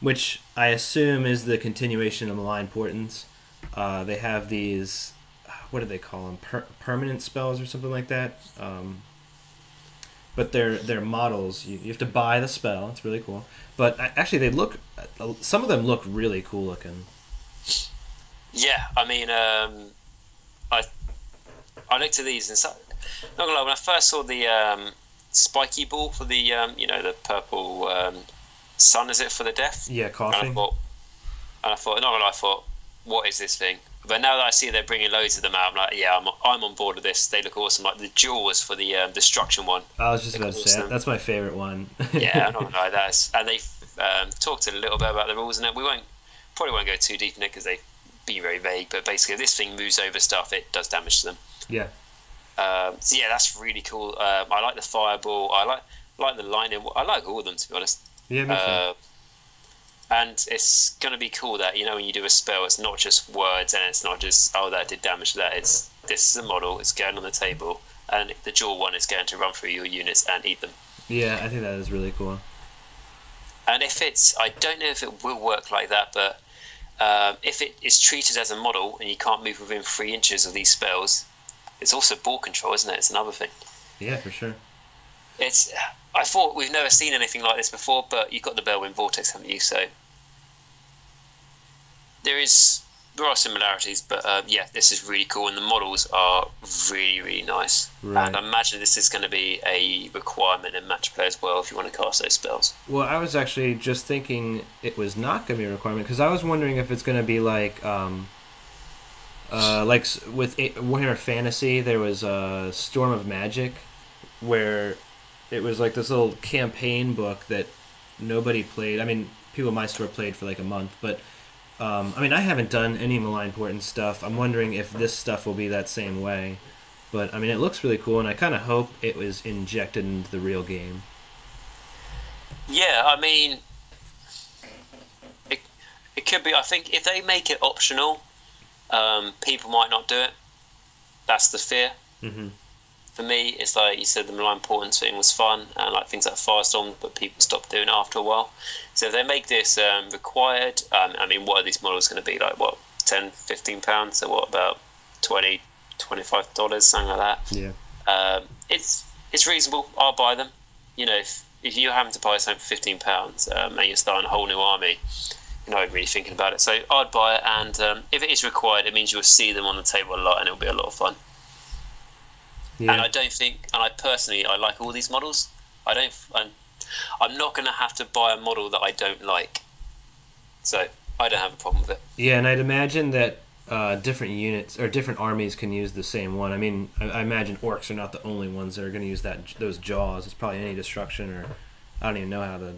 Which I assume is the continuation of Malign Portents. They have these, what do they call them? Permanent spells or something like that. But they're models. You have to buy the spell. It's really cool. But actually, some of them look really cool looking. Yeah, I mean, I looked at these and not gonna lie, when I first saw the spiky ball for the the purple sun, is it, for the death? Yeah, coughing. And I thought, not gonna lie, I thought, what is this thing? But now that I see they're bringing loads of them out, I'm like, yeah, I'm on board with this. They look awesome. Like the jaws for the destruction one. I was just about to say that's my favorite one. Yeah, I'm not gonna lie, and they talked a little bit about the rules, and we probably won't go too deep in it because they. Be very vague, but basically if this thing moves over stuff, it does damage to them. Yeah. So yeah, that's really cool. I like the fireball. I like the lightning. I like all of them, to be honest. Yeah, me too. And it's going to be cool that when you do a spell, it's not just words and it's not just that did damage to that. It's this is a model. It's going on the table, and the jaw one is going to run through your units and eat them. Yeah, I think that is really cool. And I don't know if it will work like that, but. If it is treated as a model and you can't move within 3 inches of these spells, it's also ball control, isn't it? It's another thing. Yeah, for sure. I thought we've never seen anything like this before, but you've got the Bellwind Vortex, haven't you? So there are similarities, but yeah, this is really cool, and the models are really, really nice. Right. And I imagine this is going to be a requirement in match play as well if you want to cast those spells. Well, I was actually just thinking it was not going to be a requirement because I was wondering if it's going to be like with Warhammer Fantasy, there was a Storm of Magic where it was like this little campaign book that nobody played. I mean, people in my store played for like a month, but. I haven't done any Malign Portent stuff. I'm wondering if this stuff will be that same way. But, it looks really cool, and I kind of hope it was injected into the real game. Yeah, it could be. I think if they make it optional, people might not do it. That's the fear. Mm-hmm. For me, it's like you said, the Malign Portent thing was fun, and like things like Firestorm, but people stopped doing it after a while. So if they make this required, what are these models going to be like? What, £10, £15? So what about $20, $25, something like that? Yeah. It's reasonable. I'll buy them. If you happen to buy something for £15 and you're starting a whole new army, you're not really thinking about it. So I'd buy it, and if it is required, it means you'll see them on the table a lot, and it'll be a lot of fun. Yeah. And I like all these models. I'm not going to have to buy a model that I don't like. So I don't have a problem with it. Yeah, and I'd imagine that different units or different armies can use the same one. I imagine orcs are not the only ones that are going to use those jaws. It's probably any destruction, or I don't even know how the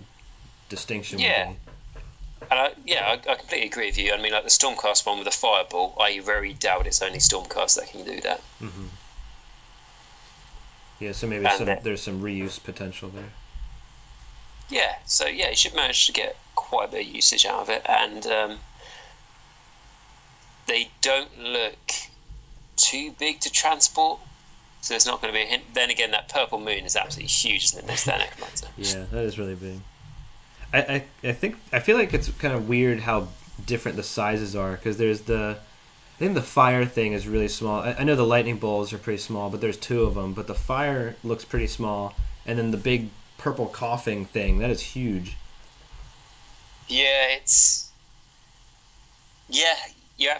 distinction would be. And I completely agree with you. Like the Stormcast one with the fireball, I very doubt it's only Stormcast that can do that. Mm-hmm. Yeah, so maybe there's some reuse potential there. Yeah, so yeah, you should manage to get quite a bit of usage out of it, and they don't look too big to transport, so there's not going to be a hint. Then again, that purple moon is absolutely huge, isn't it, next to that necromancer? Yeah, that is really big. I think, I feel like it's kind of weird how different the sizes are, because there's the, I think the fire thing is really small. I know the lightning bolts are pretty small, but there's two of them, but the fire looks pretty small, and then the big purple coughing thing, that is huge. Yeah, it's, yeah,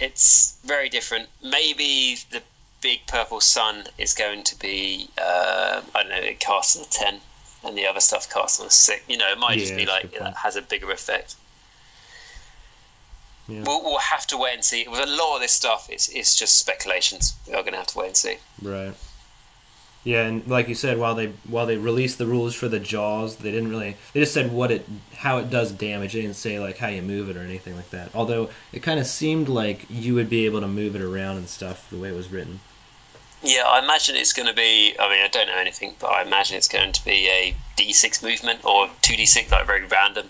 it's very different. Maybe the big purple sun is going to be, I don't know, it casts on a 10. And the other stuff casts on a 6. You know, it might just be like, that has a bigger effect. Yeah. We'll have to wait and see. With a lot of this stuff, it's just speculations. We are going to have to wait and see. Right. Yeah, and like you said, while they released the rules for the jaws, they didn't really. They just said how it does damage. They didn't say like how you move it or anything like that. Although it kind of seemed like you would be able to move it around and stuff the way it was written. Yeah, I imagine it's going to be, I mean, I don't know anything, but I imagine it's going to be a D6 movement or 2D6, like very random.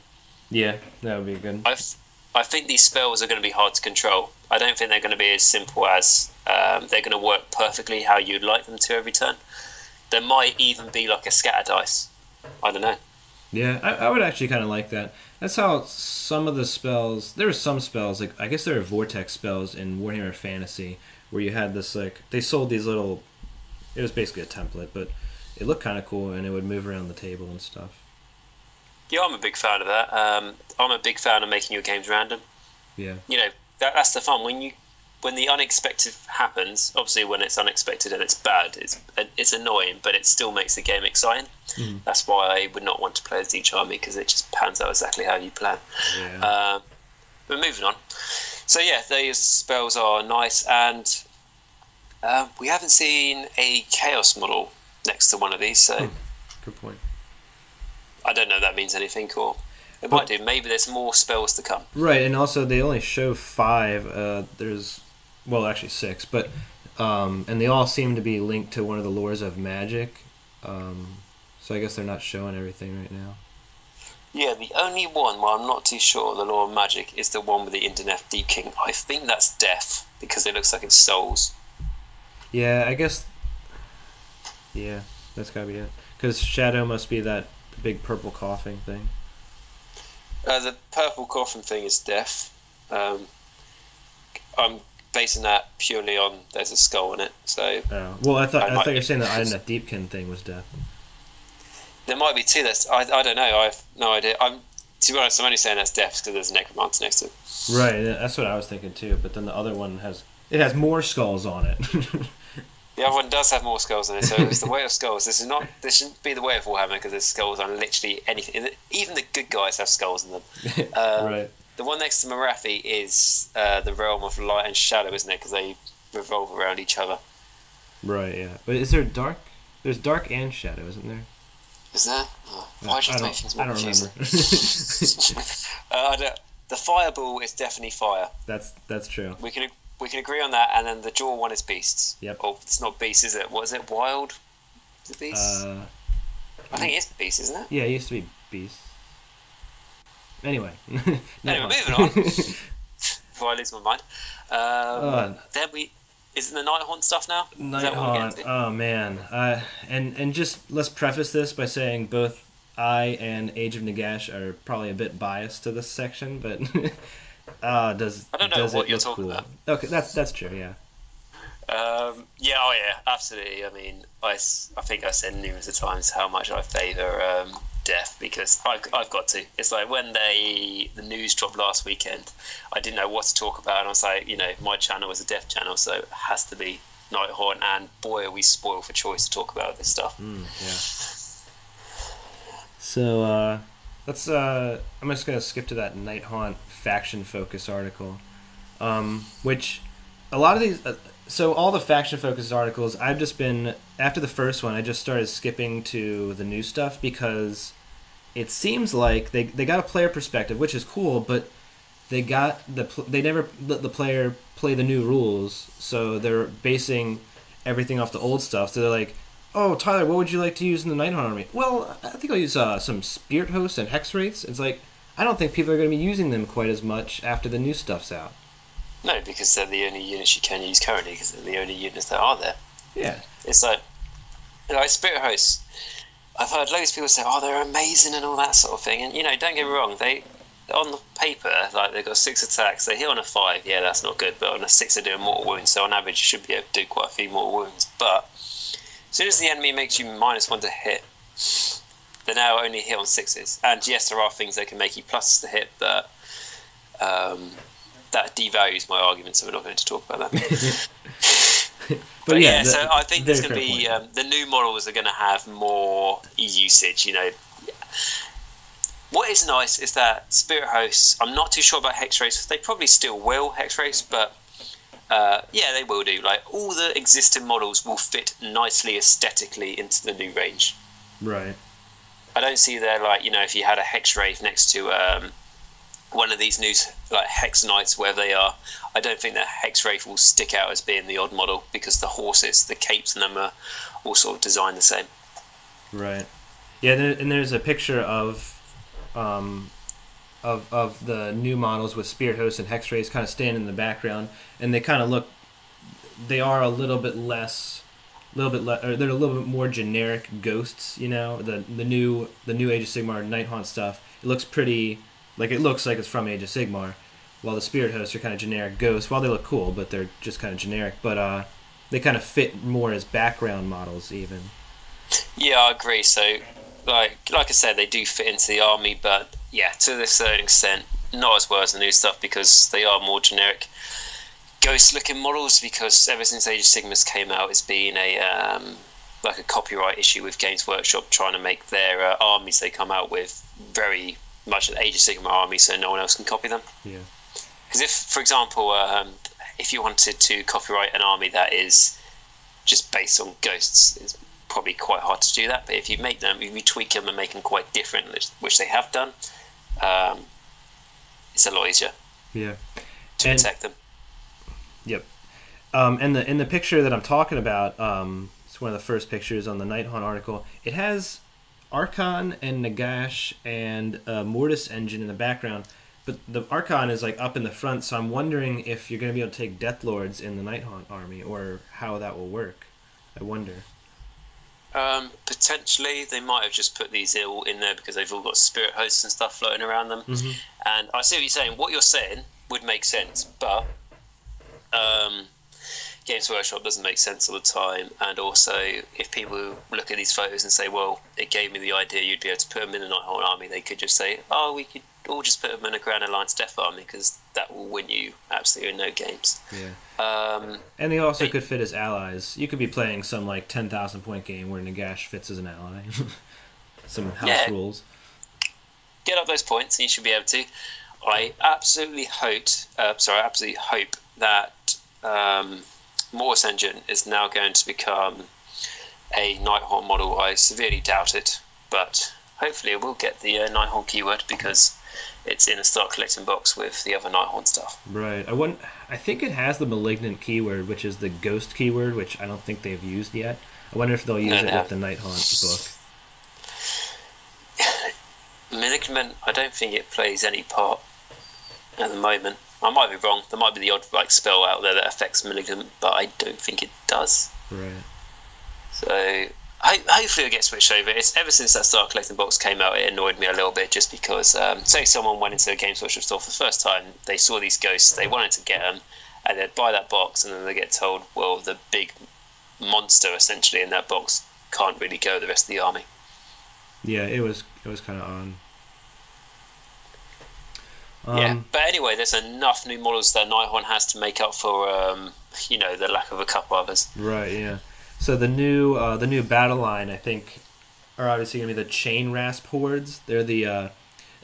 Yeah, that would be good. I think these spells are going to be hard to control. I don't think they're going to be as simple as, they're going to work perfectly how you'd like them to every turn. There might even be like a scatter dice. I don't know. Yeah, I would actually kind of like that. That's how some of the spells, there were some spells, like I guess there are vortex spells in Warhammer Fantasy, where you had this, like, they sold these little, it was basically a template, but it looked kind of cool, and it would move around the table and stuff. Yeah, I'm a big fan of that. I'm a big fan of making your games random. Yeah. You know, that's the fun. When the unexpected happens, obviously when it's unexpected and it's bad, it's annoying, but it still makes the game exciting. Mm. That's why I would not want to play as each army, because it just pans out exactly how you plan. Yeah. But moving on. So yeah, those spells are nice, and we haven't seen a chaos model next to one of these, so... Good point. I don't know if that means anything, or... It might do. Maybe there's more spells to come. Right, and also they only show 5. There's... Well, actually 6, but... and they all seem to be linked to one of the lores of magic. So I guess they're not showing everything right now. Yeah, the only one where I'm not too sure the lore of magic is the one with the Indaneth Deep King. I think that's death, because it looks like it's souls. Yeah, I guess... Yeah, that's gotta be it. Because shadow must be that big purple coughing thing. The purple coughing thing is death. I'm basing that purely on there's a skull in it, so... Oh. Well, I thought you were saying the Indaneth Deep King thing was death. There might be two. That's I don't know. I have no idea. To be honest, I'm only saying that's death because there's a necromancer next to it. Right, that's what I was thinking too. But then the other one has more skulls on it. The other one does have more skulls on it. So it's the way of skulls. This shouldn't be the way of Warhammer, because there's skulls on literally anything. Even the good guys have skulls in them. Right. The one next to Marathi is the realm of light and shadow, isn't it? Because they revolve around each other. Right. Yeah. But is there dark? There's dark and shadow, isn't there? Is there? Oh, why should I make things more confusing? I don't remember. The fireball is definitely fire. That's true. We can agree on that, and then the jaw one is beasts. Yep. Oh, it's not beasts, is it? What is it? Wild? Is it beasts? I think it is beasts, isn't it? Yeah, it used to be beasts. Anyway, moving on. Before I lose my mind. Then we... Isn't the Nighthaunt stuff now? Nighthaunt, oh man. And just let's preface this by saying both I and Age of Nagash are probably a bit biased to this section, but I don't know what you're talking about. Okay, that's true, yeah. Yeah, oh yeah, absolutely. I mean, I think I said numerous of times how much I favour death, because I've got to. It's like when the news dropped last weekend, I didn't know what to talk about, and I was like, you know, my channel was a death channel, so it has to be Nighthaunt, and boy, are we spoiled for choice to talk about this stuff. Yeah. So let's. I'm just gonna skip to that Nighthaunt faction focus article, which a lot of these. So all the faction-focused articles, I've just been, after the first one, I just started skipping to the new stuff, because it seems like they got a player perspective, which is cool, but they never let the player play the new rules, so they're basing everything off the old stuff. So they're like, oh, Tyler, what would you like to use in the Night Haunt army? Well, I think I'll use some Spirit Hosts and Hex Wraiths. It's like, I don't think people are going to be using them quite as much after the new stuff's out. No, because they're the only units you can use currently, because they're the only units that are there. Yeah. It's like, you know, Spirit Hosts, I've heard loads of people say, oh, they're amazing and all that sort of thing. And, you know, don't get me wrong, they... on the paper, like, they've got 6 attacks, they hit on a 5, yeah, that's not good, but on a 6 they're doing mortal wounds, so on average you should be able to do quite a few mortal wounds. But as soon as the enemy makes you -1 to hit, they now only hit on 6s. And yes, there are things they can make you plus to hit, but that devalues my argument, so we're not going to talk about that. But yeah, so I think there's going to be the new models are going to have more usage, you know. What is nice is that Spirit Hosts, I'm not too sure about Hex Race, they probably still will Hex Race, but yeah, they will do. Like, all the existing models will fit nicely aesthetically into the new range. Right. I don't see there, like, you know, if you had a Hex Wraith next to one of these new, like, Hex Knights, where they are, I don't think that Hex Wraith will stick out as being the odd model, because the horses, the capes and them are all sort of designed the same. Right. Yeah, and there's a picture of the new models with Spirit Hosts and Hex Wraiths kind of standing in the background, and they kind of look, they are a little bit less, or they're a little bit more generic ghosts, you know. The new Age of Sigmar Night Haunt stuff, it looks pretty, like, it looks like it's from Age of Sigmar, while the Spirit Hosts are kind of generic ghosts. Well, they look cool, but they're just kind of generic, but they kind of fit more as background models even. Yeah, I agree. So Like I said, they do fit into the army, but yeah, to a certain extent, not as well as the new stuff, because they are more generic ghost-looking models. Because ever since Age of Sigmar came out, it's been a like a copyright issue with Games Workshop trying to make their armies they come out with very much an Age of Sigmar army, so no one else can copy them. Yeah. Because if, for example, if you wanted to copyright an army that is just based on ghosts, it's probably quite hard to do that. But if you make them, if you tweak them and make them quite different, which they have done, it's a lot easier. Yeah. To attack them. Yep. And the picture that I'm talking about, it's one of the first pictures on the Night Haunt article. It has Archon and Nagash and a Mortis engine in the background, but the Archon is like up in the front. So I'm wondering if you're going to be able to take Death Lords in the Night Haunt army, or how that will work. I wonder. Potentially they might have just put these all in there because they've all got Spirit Hosts and stuff floating around them. Mm-hmm. And I see what you're saying. What you're saying would make sense, but Games Workshop doesn't make sense all the time. And also, if people look at these photos and say, well, it gave me the idea you'd be able to put them in the Night Haunt army, they could just say, oh, we could all just put them in a Grand Alliance Death army, because that will win you absolutely no games. Yeah. And they also could fit as allies. You could be playing some like 10,000 point game where Nagash fits as an ally. Some house rules. Get up those points, and you should be able to. I absolutely hope. I absolutely hope that Mortis Engine is now going to become a Night Haunt model. I severely doubt it, but hopefully it will get the Night Haunt keyword, because it's in a start collecting box with the other Night Haunt stuff. Right. I think it has the Malignant keyword, which is the Ghost keyword, which I don't think they've used yet. I wonder if they'll use it with the Night Haunt book. Malignant, I don't think it plays any part at the moment. I might be wrong. There might be the odd like spell out there that affects Malignant, but I don't think it does. Right. So hopefully it'll get switched over. It's ever since that Star Collecting box came out, it annoyed me a little bit, just because say someone went into a Games Workshop store for the first time, they saw these ghosts, they wanted to get them, and they'd buy that box, and then they get told, well, the big monster essentially in that box can't really go with the rest of the army. Yeah, it was kind of on. Yeah, but anyway, there's enough new models that Night Haunt has to make up for you know, the lack of a couple others. Right. Yeah. So the new battle line, I think, are obviously going to be the Chain Rasp Hordes. They're the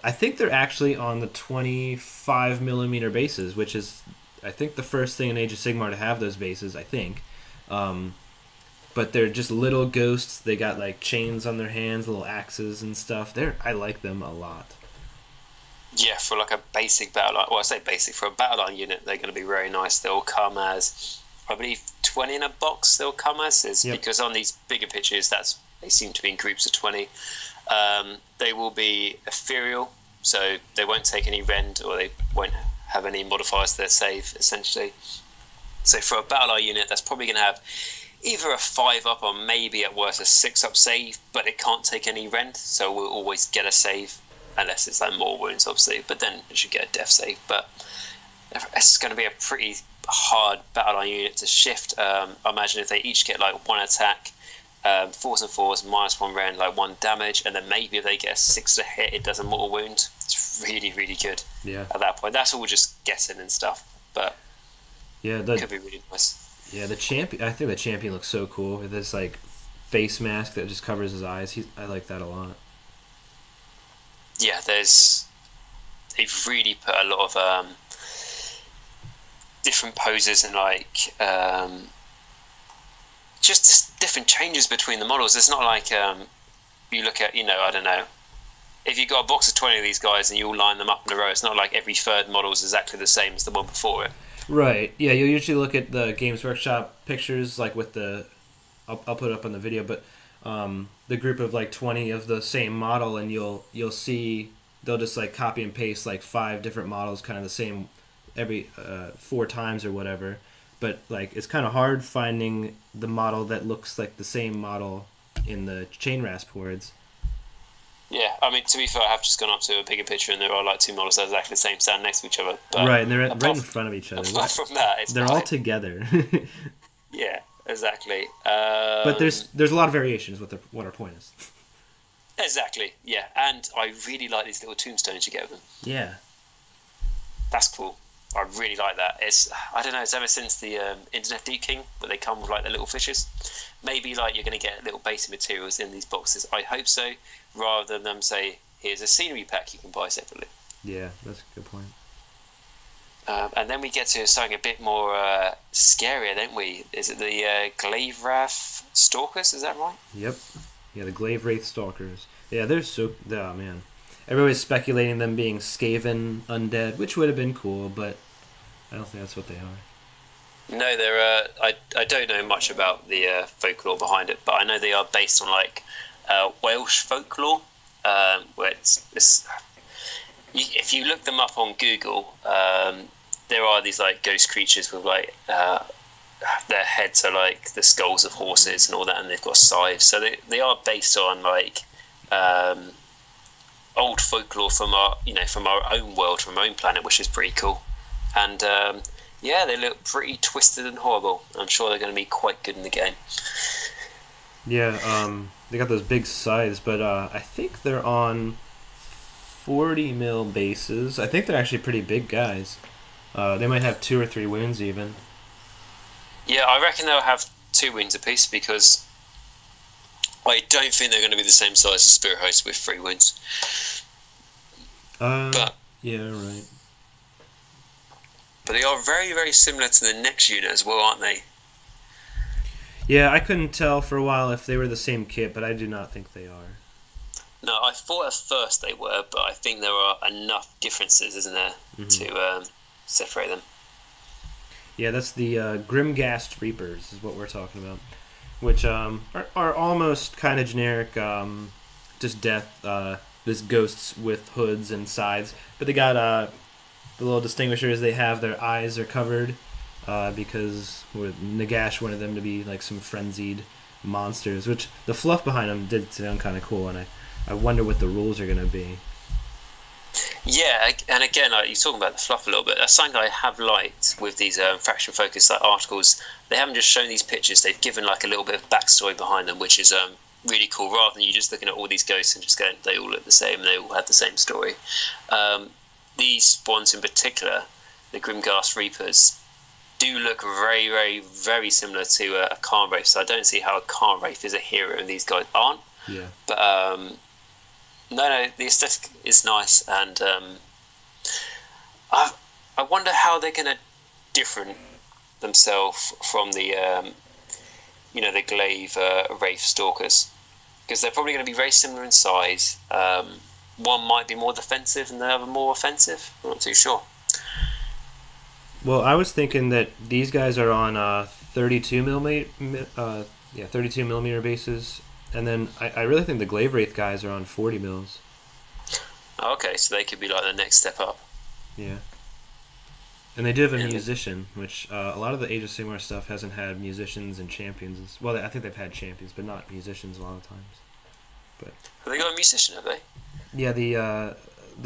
I think they're actually on the 25mm bases, which is, I think, the first thing in Age of Sigmar to have those bases, I think. But they're just little ghosts. They got like chains on their hands, little axes and stuff. I like them a lot. Yeah, for like a basic battle line. Well, I say basic, for a battle line unit, they're going to be very nice. They'll come as probably 20 in a box they'll come as is, because on these bigger pitches, that's they seem to be in groups of 20. They will be ethereal, so they won't take any rend or they won't have any modifiers to their save, essentially. So for a battle eye unit, that's probably going to have either a 5-up or maybe at worst a 6-up save, but it can't take any rend, so we'll always get a save, unless it's like more wounds, obviously, but then it should get a death save. But it's going to be a pretty hard battle eye unit to shift. I imagine if they each get like 1 attack, force and force, -1 rend, like 1 damage, and then maybe if they get a 6 to hit, it does a mortal wound. It's really, really good at that point. That's all just guessing and stuff, but it could be really nice. Yeah, the champion. I think the champion looks so cool with this like face mask that just covers his eyes. I like that a lot. Yeah, they've really put a lot of different poses and like just different changes between the models. It's not like you look at, I don't know, if you've got a box of 20 of these guys and you all line them up in a row, it's not like every third model is exactly the same as the one before it. Right. Yeah, you'll usually look at the Games Workshop pictures, like with the, I'll put it up on the video, but the group of like 20 of the same model, and you'll see they'll just like copy and paste like 5 different models, kind of the same every 4 times or whatever. But like it's kind of hard finding the model that looks like the same model in the chain rasp hordes. Yeah, I mean, to be fair, I have just gone up to a bigger picture, and there are like 2 models that are exactly the same, stand next to each other. But right, and they're right in front of each other. Apart from that, it's they're all together. Yeah, exactly. But there's a lot of variations with what our point is. Exactly. Yeah, and I really like these little tombstones you get with them. Yeah, that's cool. I really like that. I don't know. It's ever since the Internet D King, where they come with like the little fishes. Maybe like you're going to get little basic materials in these boxes. I hope so. Rather than them say, "Here's a scenery pack you can buy separately." Yeah, that's a good point. And then we get to something a bit more scarier, don't we? Is it the Glaive Wraith Stalkers? Is that right? Yep. Yeah, the Glaive Wraith Stalkers. Yeah, they're so. Oh man, everybody's speculating them being Skaven undead, which would have been cool, but I don't think that's what they are. No, they're. I don't know much about the folklore behind it, but I know they are based on like Welsh folklore, where if you look them up on Google, there are these like ghost creatures with like their heads are like the skulls of horses and all that, and they've got scythes. So they are based on like old folklore from our from our own world, from our own planet, which is pretty cool. And yeah, they look pretty twisted and horrible. I'm sure they're going to be quite good in the game. Yeah, they got those big scythes, but I think they're on 40 mil bases. I think they're actually pretty big guys. They might have 2 or 3 wounds even. Yeah, I reckon they'll have 2 wounds apiece, because I don't think they're going to be the same size as Spirit Host with 3 wounds. Yeah, right. But they are very, very similar to the next unit as well, aren't they? Yeah, I couldn't tell for a while if they were the same kit, but I do not think they are. No, I thought at first they were, but I think there are enough differences, isn't there, to separate them. Yeah, that's the Grimghast Reapers is what we're talking about, which are almost kind of generic, just death, just ghosts with hoods and sides. But they got the little distinguishers they have, their eyes are covered. Because Nagash wanted them to be like some frenzied monsters, which the fluff behind them did sound kind of cool, and I wonder what the rules are going to be. Yeah, and again, you're talking about the fluff a little bit. That's something I have liked with these faction-focused articles. They haven't just shown these pictures, they've given like a little bit of backstory behind them, which is really cool, rather than you just looking at all these ghosts and just going, they all look the same, they all have the same story. These ones in particular, the Grimghast Reapers, do look very, very, very similar to a Khan Wraith, so I don't see how a Khan Wraith is a hero and these guys aren't. Yeah. But no, the aesthetic is nice, and I wonder how they're going to different themselves from the the Glaive Wraith Stalkers, because they're probably going to be very similar in size. One might be more defensive and the other more offensive. I'm not too sure. Well, I was thinking that these guys are on 32 millimeter bases, and then I really think the Glaive Wraith guys are on 40 mils. Okay, so they could be like the next step up. Yeah. And they do have a musician, which a lot of the Age of Sigmar stuff hasn't had musicians and champions. And, well, I think they've had champions, but not musicians a lot of times. But have they got a musician? Have they? Yeah, the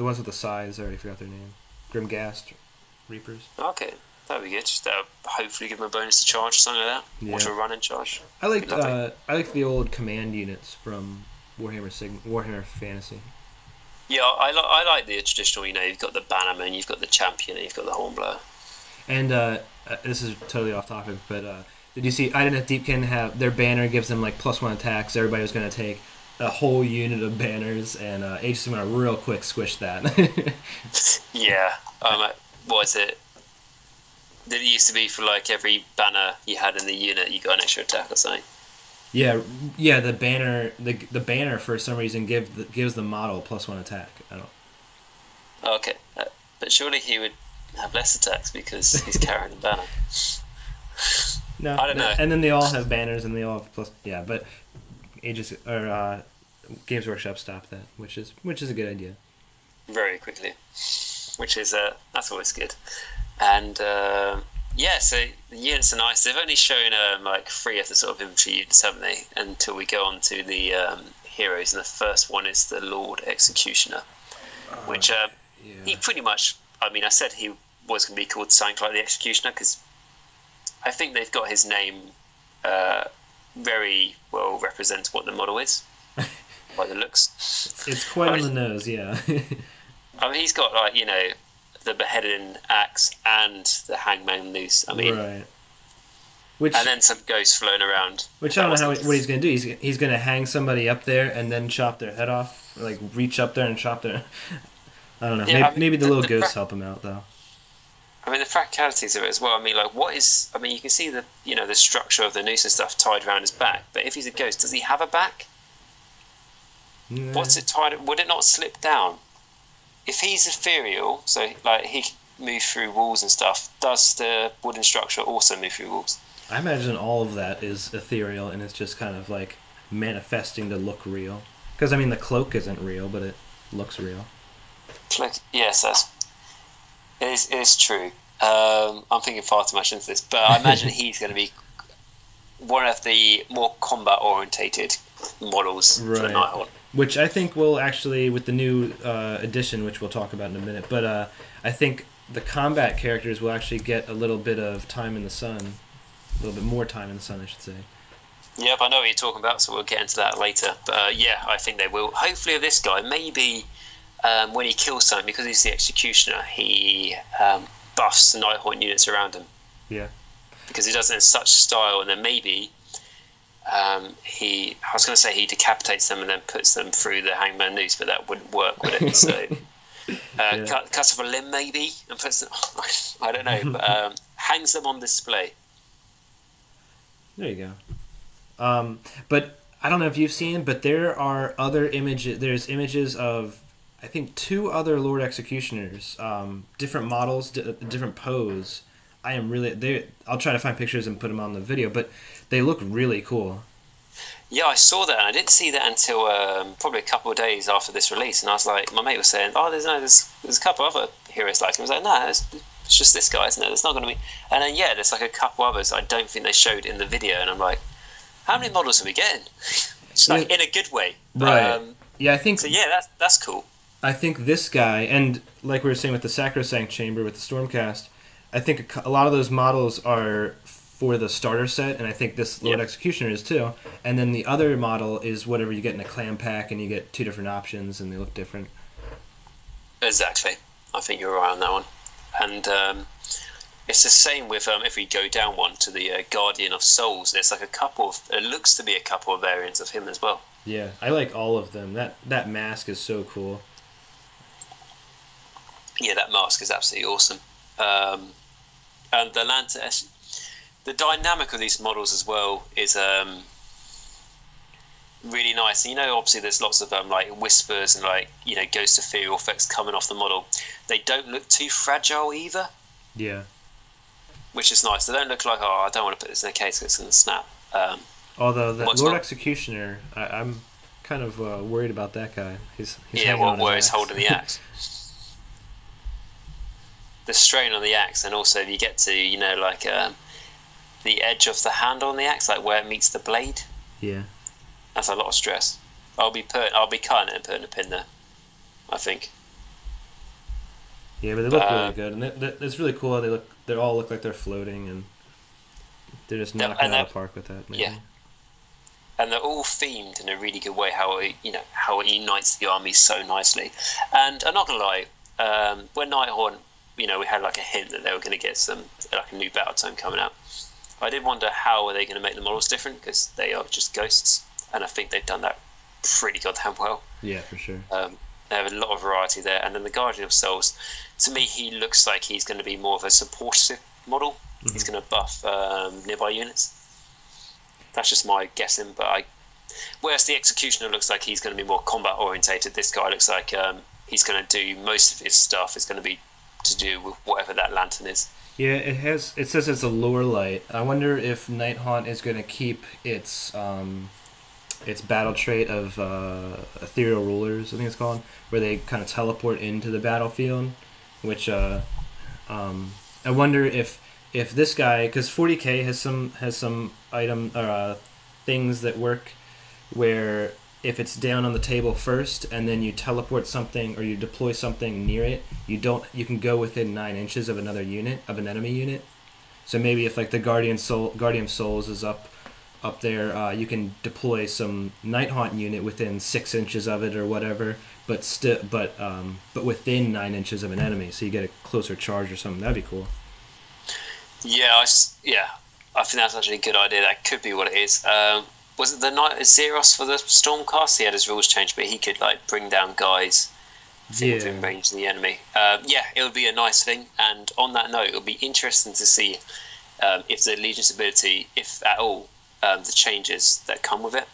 ones with the scythes, I already forgot their name. Grimghast Reapers. Okay, that'd be good. Just hopefully give them a bonus to charge or something like that. Yeah. Or to a run and charge. I like the old command units from Warhammer Fantasy. Yeah, I like the traditional, you know, you've got the Bannerman, you've got the Champion, and you've got the Hornblower. And this is totally off topic, but did you see, I didn't have Deepkin have, their banner gives them like +1 attacks, everybody was going to take a whole unit of banners, and Age of Sigmar real quick squished that. Yeah, what is it? Did it used to be for like every banner you had in the unit, you got an extra attack or something? Yeah. The banner, the banner for some reason gives the model +1 attack. I don't. Okay, but surely he would have less attacks because he's carrying a banner. No, I don't know. And then they all have banners, and they all have plus. Yeah, but Ages or Games Workshop stopped that, which is a good idea. Very quickly, which is that's always good, and. Yeah, so the units are nice. They've only shown like three of the sort of infantry units, haven't they? Until we go on to the heroes, and the first one is the Lord Executioner, which he pretty much. I mean, I said he was going to be called something like the Executioner because I think they've got his name very well represents what the model is by the looks. It's quite on the nose, yeah. I mean, he's got like the beheading axe and the hangman noose. I mean, right. And then some ghosts floating around. Which I don't know what he's going to do. He's going to hang somebody up there and then chop their head off, like reach up there and chop their. I don't know. Yeah, maybe the little ghosts help him out though. I mean, the practicalities of it as well. I mean, like, what is? I mean, you can see the the structure of the noose and stuff tied around his back. But if he's a ghost, does he have a back? No. What's it tied? Would it not slip down? If he's ethereal, so like he can move through walls and stuff, does the wooden structure also move through walls? I imagine all of that is ethereal, and it's just kind of like manifesting to look real. Because I mean, the cloak isn't real, but it looks real. Cloak, yes, it is true. I'm thinking far too much into this, but I imagine he's going to be one of the more combat-orientated models for the Nighthawk. Which I think will actually, with the new edition, which we'll talk about in a minute, but I think the combat characters will actually get a little bit of time in the sun. A little bit more time in the sun, I should say. Yep, I know what you're talking about, so we'll get into that later. But yeah, I think they will. Hopefully this guy, maybe when he kills someone, because he's the Executioner, he buffs the Nighthawk units around him. Yeah. Because he does it in such style, and then maybe... I was going to say he decapitates them and then puts them through the hangman noose, but that wouldn't work, would it? So, yeah. Cuts off a limb maybe and puts them. I don't know, but hangs them on display. There you go. But I don't know if you've seen, but there are other images. There's images of I think 2 other Lord Executioners, different models, different pose. I am really there. I'll try to find pictures and put them on the video, but they look really cool. Yeah, I saw that, and I didn't see that until probably a couple of days after this release. And I was like, my mate was saying, "Oh, there's a couple other heroes like him." I was like, "No, it's just this guy, isn't it? There's not going to be." And then yeah, there's like a couple others I don't think they showed in the video, and I'm like, "How many models are we getting?" Like in a good way, right? Yeah, I think so. Yeah, that's cool. I think this guy, and like we were saying with the Sacrosanct Chamber with the Stormcast. I think a lot of those models are for the starter set, and I think this Lord Executioner is too. And then the other model is whatever you get in a clam pack, and you get 2 different options, and they look different. Exactly. I think you're right on that one. And it's the same with, if we go down one to the Guardian of Souls, there's like a couple of, it looks to be a couple of variants of him as well. Yeah, I like all of them. That mask is so cool. Yeah, that mask is absolutely awesome. And the Lantern, the dynamic of these models as well is really nice. And, obviously there's lots of like whispers and like ghost ethereal effects coming off the model. They don't look too fragile either. Yeah. which is nice. They don't look like, oh, I don't want to put this in a case because it's going to snap. Although the Lord Executioner, I'm kind of worried about that guy. He's yeah, well, where he's holding the axe. The strain on the axe, and also if you get to, you know, like the edge of the handle on the axe, like where it meets the blade. Yeah, that's a lot of stress. I'll be cutting it and putting a pin there, I think. Yeah, but they look really good, and it's really cool. They all look like they're floating, and they're just knocking out of the park with that. Maybe. Yeah, and they're all themed in a really good way. How it unites the army so nicely. And I'm not gonna lie, when Nighthorn, we had like a hint that they were going to get like a new battle tome coming out. I did wonder how are they going to make the models different, because they are just ghosts, and I think they've done that pretty goddamn well. Yeah, for sure. They have a lot of variety there, and then the Guardian of Souls, to me, he looks like he's going to be more of a supportive model. Mm-hmm. He's going to buff nearby units. That's just my guessing, but whereas the Executioner looks like he's going to be more combat orientated, this guy looks like he's going to do most of his stuff is going to be to do with whatever that lantern is. Yeah, it says it's a lure light. I wonder if Nighthaunt is going to keep its battle trait of ethereal rulers, I think it's called, where they kind of teleport into the battlefield, which I wonder if this guy, because 40K has some item or things that work where if it's down on the table first and then you teleport something or you deploy something near it, you can go within 9 inches of another unit, of an enemy unit. So maybe if like the Guardian of Souls is up there, you can deploy some Nighthaunt unit within 6 inches of it or whatever, but within 9 inches of an enemy, so you get a closer charge or something. That'd be cool. Yeah, I think that's actually a good idea. That could be what it is. Was it the Knight of Xeros for the Stormcast? He had his rules changed, but he could like bring down guys within range of the enemy. Yeah, it would be a nice thing. And on that note, it would be interesting to see if the Legion's ability, if at all, the changes that come with it.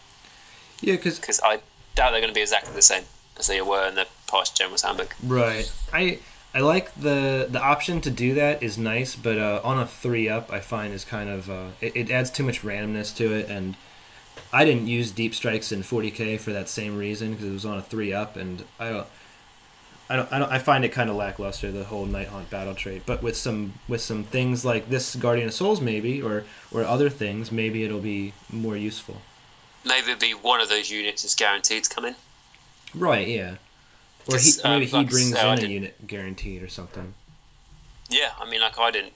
Yeah, because I doubt they're going to be exactly the same as they were in the past General's Handbook. Right. I like the option to do that is nice, but on a 3-up, I find is kind of it adds too much randomness to it, and I didn't use deep strikes in 40K for that same reason, because it was on a 3-up, and I find it kind of lackluster, the whole Nighthaunt battle trait. But with some things like this Guardian of Souls, maybe, or other things, maybe it'll be more useful. Maybe it'll be one of those units is guaranteed to come in. Right, yeah. Or maybe he brings in a unit guaranteed or something. Yeah, I mean, like I didn't.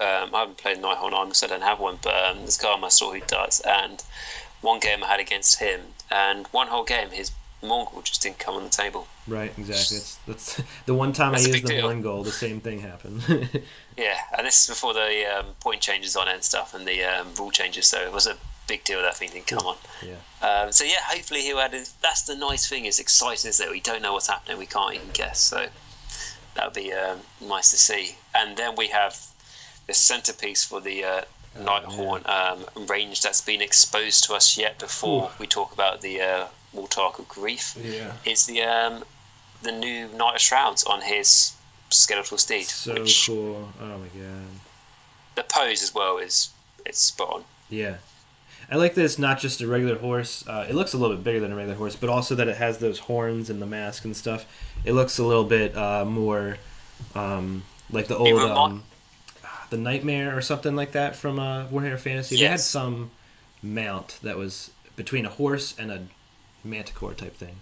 I haven't played Nighthaunt Army, so I don't have one. But this guy on my store who does, and one game I had against him, and one whole game his Mongol just didn't come on the table. Right, exactly. That's the one time I used the Mongol, the same thing happened. Yeah, and this is before the point changes on it and stuff, and the rule changes, so it was a big deal that thing didn't come on. Yeah. So yeah, hopefully he'll add in. That's the nice thing, is exciting is that we don't know what's happening, we can't even guess, so that would be nice to see. And then we have the centerpiece for the Nighthorn range that's been exposed to us yet before. Ooh. We talk about the Mortark of Grief. Yeah, is the new Knight of Shrouds on his skeletal steed. So cool! Oh my god! The pose as well it's spot on. Yeah, I like that it's not just a regular horse. It looks a little bit bigger than a regular horse, but also that it has those horns and the mask and stuff. It looks a little bit more like the old. The Nightmare or something like that from Warhammer Fantasy. Yes. They had some mount that was between a horse and a manticore type thing.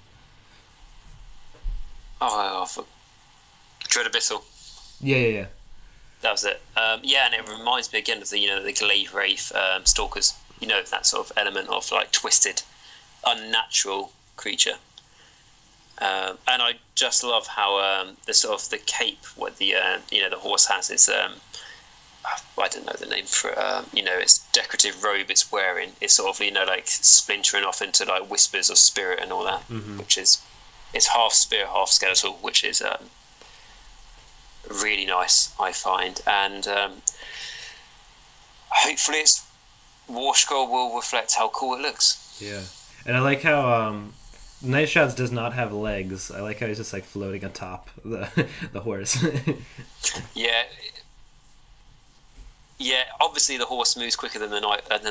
Oh, Dread Abyssal. Yeah. That was it. Yeah, and it reminds me again of the Glaive Wraith Stalkers. That sort of element of like twisted, unnatural creature. And I just love how the cape what the the horse has is. I don't know the name for its decorative robe it's wearing. It's sort of like splintering off into like whispers of spirit and all that, mm-hmm. which is it's half spirit, half skeletal, which is really nice, I find. And hopefully, its War Scroll will reflect how cool it looks. Yeah, and I like how Night Shrouds does not have legs. I like how he's just like floating atop the horse. Yeah. Yeah, obviously the horse moves quicker than the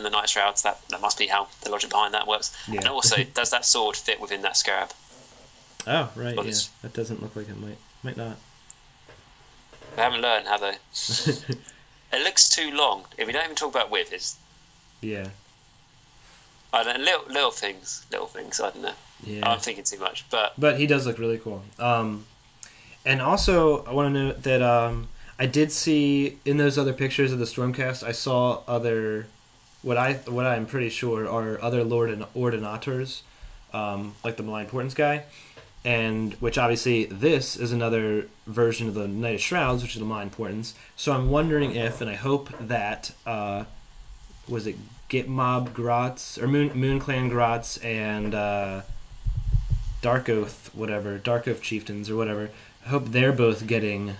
night shrouds. That must be how the logic behind that works. Yeah. And also, does that sword fit within that scarab? Oh, right, well, yeah. That doesn't look like it might. Might not. They haven't learned, have they? It looks too long. If we don't even talk about width, it's... Yeah. I don't know, little things, I don't know. Yeah. I'm thinking too much, but... But he does look really cool. And also, I want to note that... I did see in those other pictures of the Stormcast, I saw other, what I'm pretty sure are other Lord and Ordinators, like the Malign Portents guy, and which obviously this is another version of the Knight of Shrouds, which is the Malign Portents. So I'm wondering if, and I hope that was it Gitmob Grotz or Moonclan Grotz and Dark Oath Chieftains or whatever. I hope they're both getting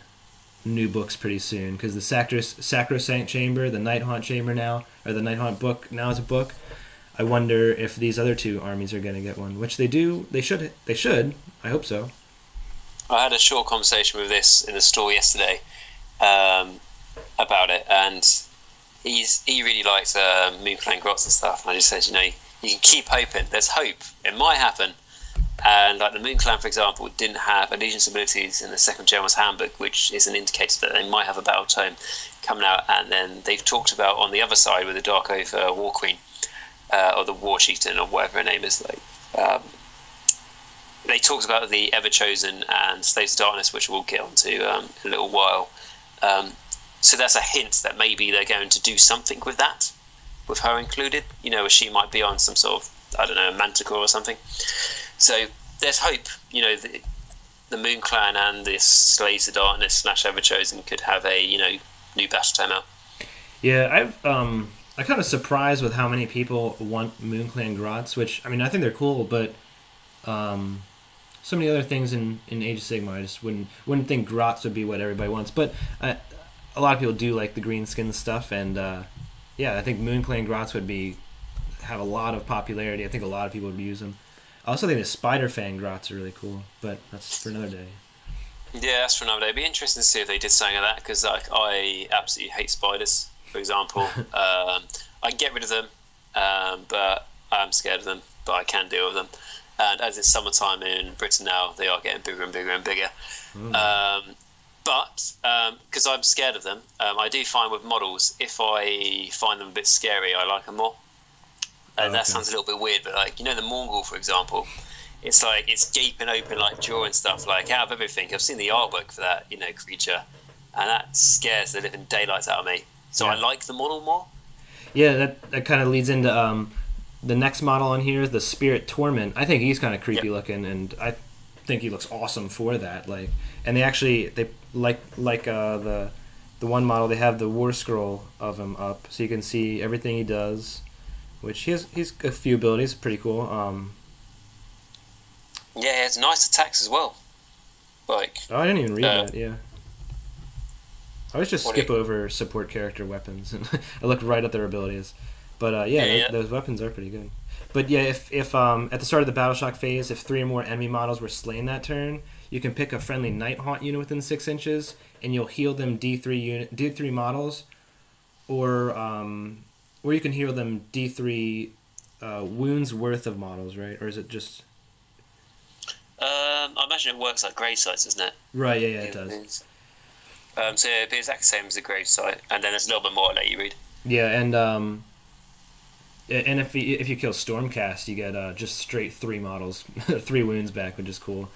new books pretty soon, because the Sacrosanct Chamber, the Night Haunt Chamber now, or the Night Haunt book now is a book. I wonder if these other two armies are going to get one, which they do. They should. I hope so. I had a short conversation with this in the store yesterday about it, and he really likes Moonclan Grotz and stuff. And I just said, you know, you can keep hoping. There's hope. It might happen. And like the Moonclan, for example, didn't have allegiance abilities in the second General's Handbook, which is an indicator that they might have a battle tome coming out. And then they've talked about on the other side with the Dark Oath War Queen or the War Chieftain or whatever her name is. Like, they talked about the Ever Chosen and Slaves of Darkness, which we'll get onto in a little while. So that's a hint that maybe they're going to do something with that, with her included. You know, she might be on some sort of, I don't know, Manticore or something. So there's hope, you know, the Moonclan and this Slaves of Darkness / Everchosen could have a, you know, new battle time out. Yeah, I'm kind of surprised with how many people want Moonclan Grotz, which, I mean, I think they're cool, but so many other things in Age of Sigmar, I just wouldn't think Grotz would be what everybody wants. But a lot of people do like the Greenskin stuff, and yeah, I think Moonclan Grotz would have a lot of popularity. I think a lot of people would use them. I also think the Spider Fang Grotz are really cool, but that's for another day. Yeah, that's for another day. It'd be interesting to see if they did something of that, because like, I absolutely hate spiders, for example. I get rid of them, but I'm scared of them, but I can deal with them. And as it's summertime in Britain now, they are getting bigger and bigger and bigger. But because I'm scared of them, I do find with models, if I find them a bit scary, I like them more. That sounds a little bit weird, but like, you know, the Mongol, for example, it's like it's gaping open like jaw and stuff, like out of everything. I've seen the artwork for that, you know, creature, and that scares the living daylights out of me. So yeah. I like the model more. Yeah, that kind of leads into the next model on here is the Spirit Torment. I think he's kind of creepy looking, and I think he looks awesome for that. Like, and they actually like the one model, they have the War Scroll of him up, so you can see everything he does. Which he's a few abilities, pretty cool. Yeah, he has nice attacks as well. Like, oh, I didn't even read that. Yeah, I always just skip over support character weapons, and I look right at their abilities. But those weapons are pretty good. But yeah, if at the start of the Battleshock phase, if 3 or more enemy models were slain that turn, you can pick a friendly Night Haunt unit within 6 inches, and you'll heal them D3 models, or you can heal them D3 wounds worth of models, right? Or is it just... I imagine it works like grave sites, doesn't it? Right, yeah, it does. So it'd be exactly the same as the grave site, and then there's a little bit more I'll let you read. Yeah, and if you kill Stormcast, you get just straight 3 models, 3 wounds back, which is cool.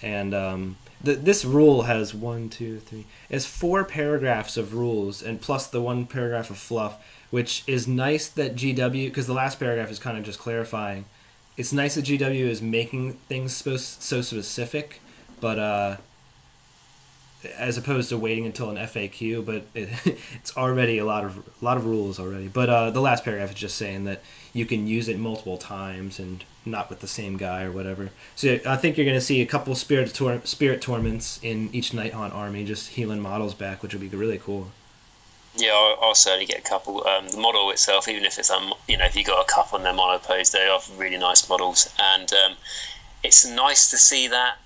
And this rule has 1, 2, 3... It's 4 paragraphs of rules, and plus the 1 paragraph of fluff, which is nice that GW, because the last paragraph is kind of just clarifying. It's nice that GW is making things so specific, but as opposed to waiting until an FAQ. But it's already a lot of rules already. But the last paragraph is just saying that you can use it multiple times and not with the same guy or whatever. So I think you're going to see a couple spirit torments in each Night Haunt army, just healing models back, which would be really cool. Yeah, I'll certainly get a couple. The model itself, even if it's you know, if you got a cup on their monopoles, they are really nice models, and it's nice to see that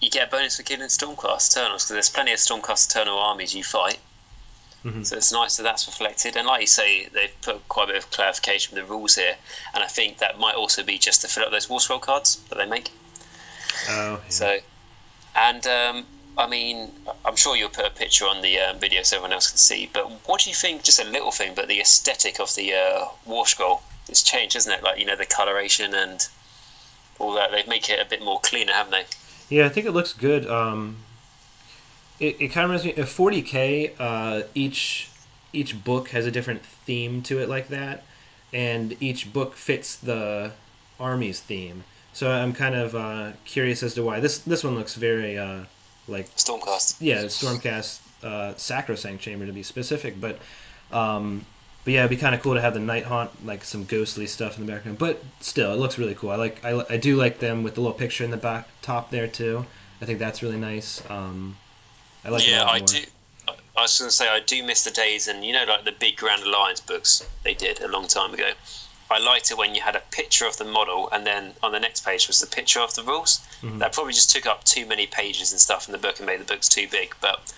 you get a bonus for killing Stormcast Eternals, because there's plenty of Stormcast Eternal armies you fight, Mm-hmm. So it's nice that that's reflected. And like you say, they've put quite a bit of clarification with the rules here. And I think that might also be just to fill up those war scroll cards that they make. Oh, yeah. So, and I mean, I'm sure you'll put a picture on the video so everyone else can see. But what do you think, just a little thing, but the aesthetic of the war scroll, it's changed, isn't it? Like, you know, the coloration and all that. They make it a bit more cleaner, haven't they? Yeah, I think it looks good. It kind of reminds me of 40K. Each book has a different theme to it, like that, and each book fits the army's theme. So I'm kind of curious as to why this one looks very like Stormcast. Yeah, Stormcast, Sacrosanct Chamber to be specific. But yeah, it'd be kind of cool to have the Night Haunt, like some ghostly stuff in the background. But still, it looks really cool. I do like them with the little picture in the back top there too. I think that's really nice. I like yeah, I do. I was going to say, I do miss the days, and you know, like the big Grand Alliance books they did a long time ago. I liked it when you had a picture of the model, and then on the next page was the picture of the rules. Mm-hmm. That probably just took up too many pages and stuff in the book and made the books too big. But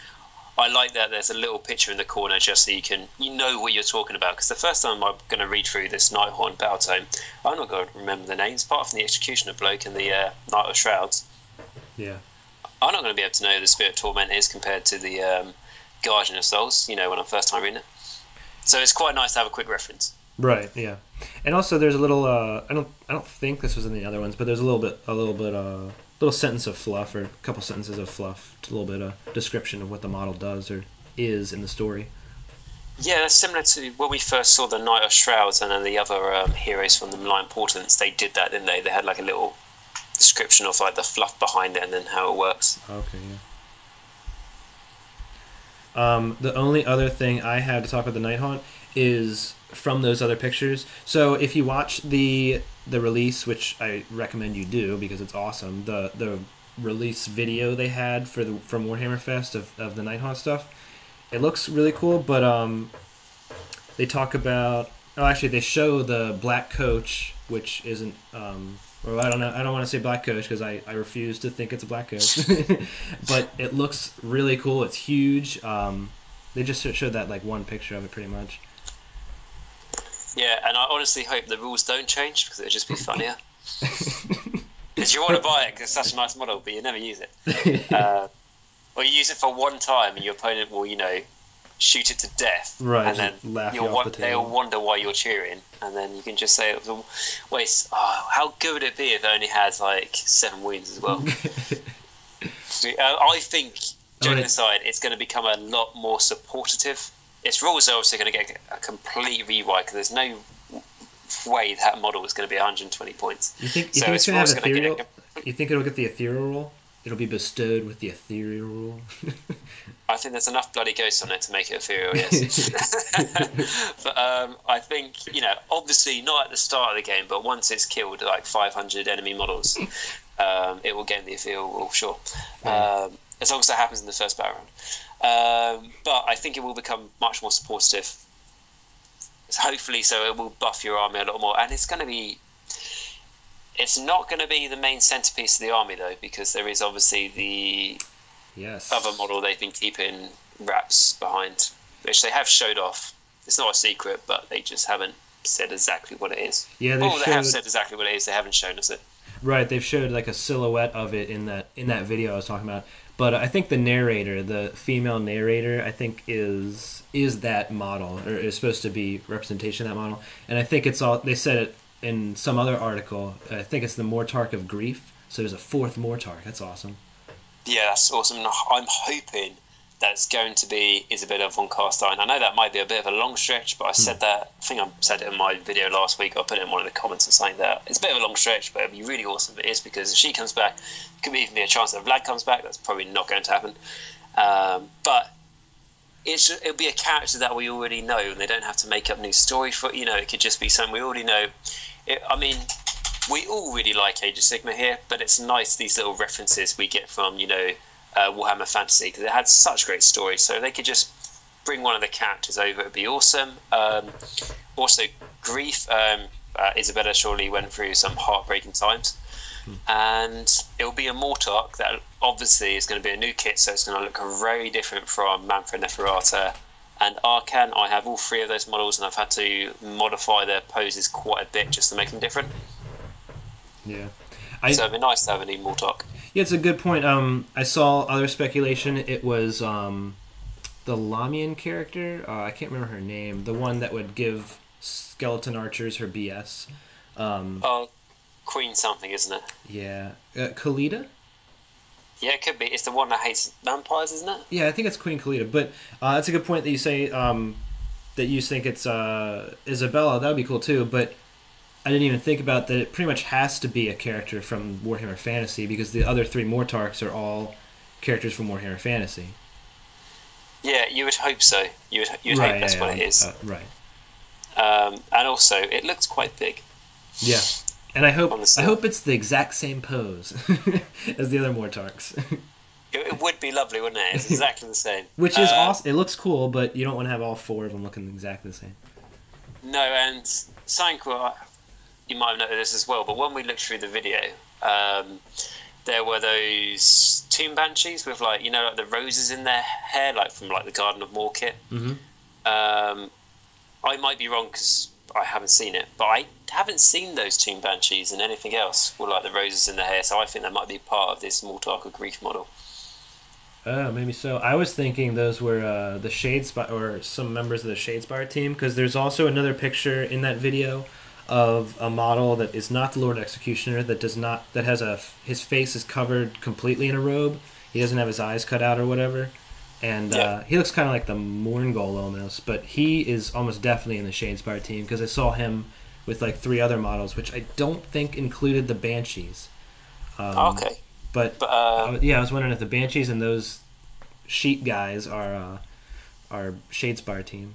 I like that there's a little picture in the corner just so you can, you know what you're talking about. Because the first time I'm going to read through this Nighthorn Battle Tome, I'm not going to remember the names, apart from the Executioner bloke and the Knight of Shrouds. Yeah. I'm not going to be able to know who the Spirit of Torment is compared to the Guardian of Souls, you know, when I'm first time reading it. So it's quite nice to have a quick reference. Right, yeah. And also there's a little I don't think this was in the other ones, but there's a little sentence of fluff, or a couple sentences of fluff, a little bit of description of what the model does or is in the story. Yeah, that's similar to when we first saw the Knight of Shrouds and then the other heroes from the Malign Portents. They did that, didn't they? They had like a little description of like the fluff behind it and then how it works. Okay, yeah. The only other thing I have to talk about the Night Haunt is from those other pictures. So if you watch the release, which I recommend you do because it's awesome, the release video they had from Warhammer Fest of the Night Haunt stuff, it looks really cool. But they talk about, oh, actually they show the Black Coach, which isn't. Well, I don't know. I don't want to say Black Coach because I refuse to think it's a Black Coach. But it looks really cool. It's huge. They just showed that like one picture of it pretty much. Yeah, and I honestly hope the rules don't change because it would just be funnier. Because you want to buy it because it's such a nice model, but you never use it. Or you use it for one time and your opponent will, you know, shoot it to death. Right, and then laugh they'll wonder why you're cheering. And then you can just say, wait, oh, how good would it be if it only had like 7 wounds as well? I think, joking aside, it's going to become a lot more supportative. Its rules are obviously going to get a complete rewrite because there's no way that model is going to be 120 points. You think it's going to have ethereal? You think it'll get the ethereal rule? It'll be bestowed with the ethereal rule? I think there's enough bloody ghosts on it to make it ethereal, yes. But I think, you know, obviously not at the start of the game, but once it's killed like 500 enemy models, it will gain the ethereal rule, sure. As long as that happens in the first battle round. But I think it will become much more supportive. Hopefully, so it will buff your army a lot more. And it's going to be... It's not going to be the main centerpiece of the army, though, because there is obviously the other model they've been keeping wraps behind, which they have showed off. It's not a secret, but they just haven't said exactly what it is. Yeah, they have said exactly what it is. They haven't shown us it. Right, they've showed like a silhouette of it in that video I was talking about. But I think the narrator, the female narrator, I think is that model, or is supposed to be representation of that model. And I think it's all, they said it in some other article, I think it's the Mortark of Grief. So there's a 4th Mortark. That's awesome. Yeah, that's awesome. I'm hoping that's going to be Isabella von Karstein. I know that might be a bit of a long stretch, but I said that, I think I said it in my video last week. I put it in one of the comments and saying that it's a bit of a long stretch, but it'd be really awesome if it is, because if she comes back, it could even be a chance that Vlad comes back. That's probably not going to happen. But it'll be a character that we already know, and they don't have to make up new story for, you know, it could just be something we already know. I mean, we all really like Age of Sigmar here, but it's nice these little references we get from, you know, Warhammer Fantasy, because it had such great stories. So they could just bring one of the characters over, it'd be awesome. Also Grief, Isabella surely went through some heartbreaking times, and it'll be a Mortark that obviously is going to be a new kit, so it's going to look very different from Manfred Neferata and Arcan, I have all three of those models, and I've had to modify their poses quite a bit just to make them different. Yeah. So it'd be nice to have an Emortok. Yeah, it's a good point. I saw other speculation. It was the Lamian character. I can't remember her name. The one that would give skeleton archers her BS. Queen something, isn't it? Yeah. Kalida? Yeah, it could be. It's the one that hates vampires, isn't it? Yeah, I think it's Queen Kalida. But that's a good point that you say that you think it's Isabella. That would be cool, too. But I didn't even think about that it pretty much has to be a character from Warhammer Fantasy, because the other three Mortarks are all characters from Warhammer Fantasy. Yeah, you would hope so. You would hope that's what it is. Right. And also, it looks quite big. Yeah. And I hope it's the exact same pose as the other Mortarks. It would be lovely, wouldn't it? It's exactly the same. Which is awesome. It looks cool, but you don't want to have all four of them looking exactly the same. No, and Sanqua, you might have noticed this as well, but when we looked through the video, there were those tomb banshees with, like, you know, like the roses in their hair, like from like the Garden of Mor kit. Mm-hmm. I might be wrong because I haven't seen it, but I haven't seen those tomb banshees and anything else with like the roses in the hair, so I think that might be part of this Mortark of Grief model. Maybe so. I was thinking those were the Shadespire, or some members of the Shadespire team, because there's also another picture in that video of a model that is not the Lord Executioner, that does not, that has his face is covered completely in a robe. He doesn't have his eyes cut out or whatever, and he looks kind of like the Morngul almost, but he is almost definitely in the Shadespire team, because I saw him with like three other models, which I don't think included the Banshees. Okay. But I was wondering if the Banshees and those sheep guys are our Shadespire team.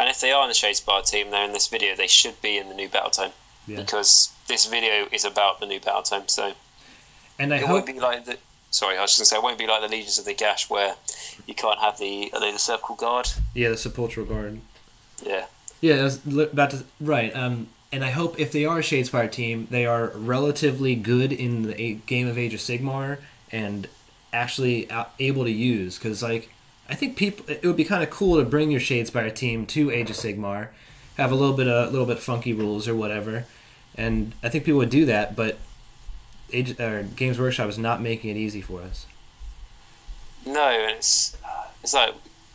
And if they are in the Shadespire team, they're in this video, they should be in the new battle tome. Yeah. Because this video is about the new battle tome, so... And I hope... won't be like the... Sorry, I was just going to say, it won't be like the Legions of the Gash, where you can't have the... Are they the Sepulchral Guard? Yeah, the Sepulchral Guard. Yeah. Yeah, I was about to... Right, and I hope if they are a Shadespire team, they are relatively good in the game of Age of Sigmar, and actually able to use, because, like... I think it would be kind of cool to bring your Shadespire team to Age of Sigmar, have a little bit funky rules or whatever, and I think people would do that. But Games Workshop is not making it easy for us. No, and it's like,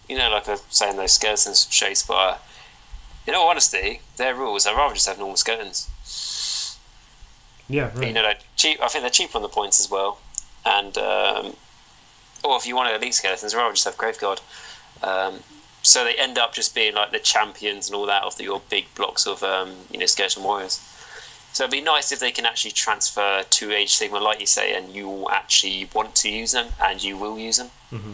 you know, like I was saying, those skeletons from Shadespire. In all honesty, their rules, I'd rather just have normal skeletons. Yeah, right. But, you know, like, cheap. I think they're cheap on the points as well, and. Or if you want elite skeletons, rather just have Graveguard. So they end up just being like the champions and all that of your big blocks of skeleton warriors. So it'd be nice if they can actually transfer to Age of Sigmar, like you say, and you will actually want to use them, and you will use them. Mm-hmm.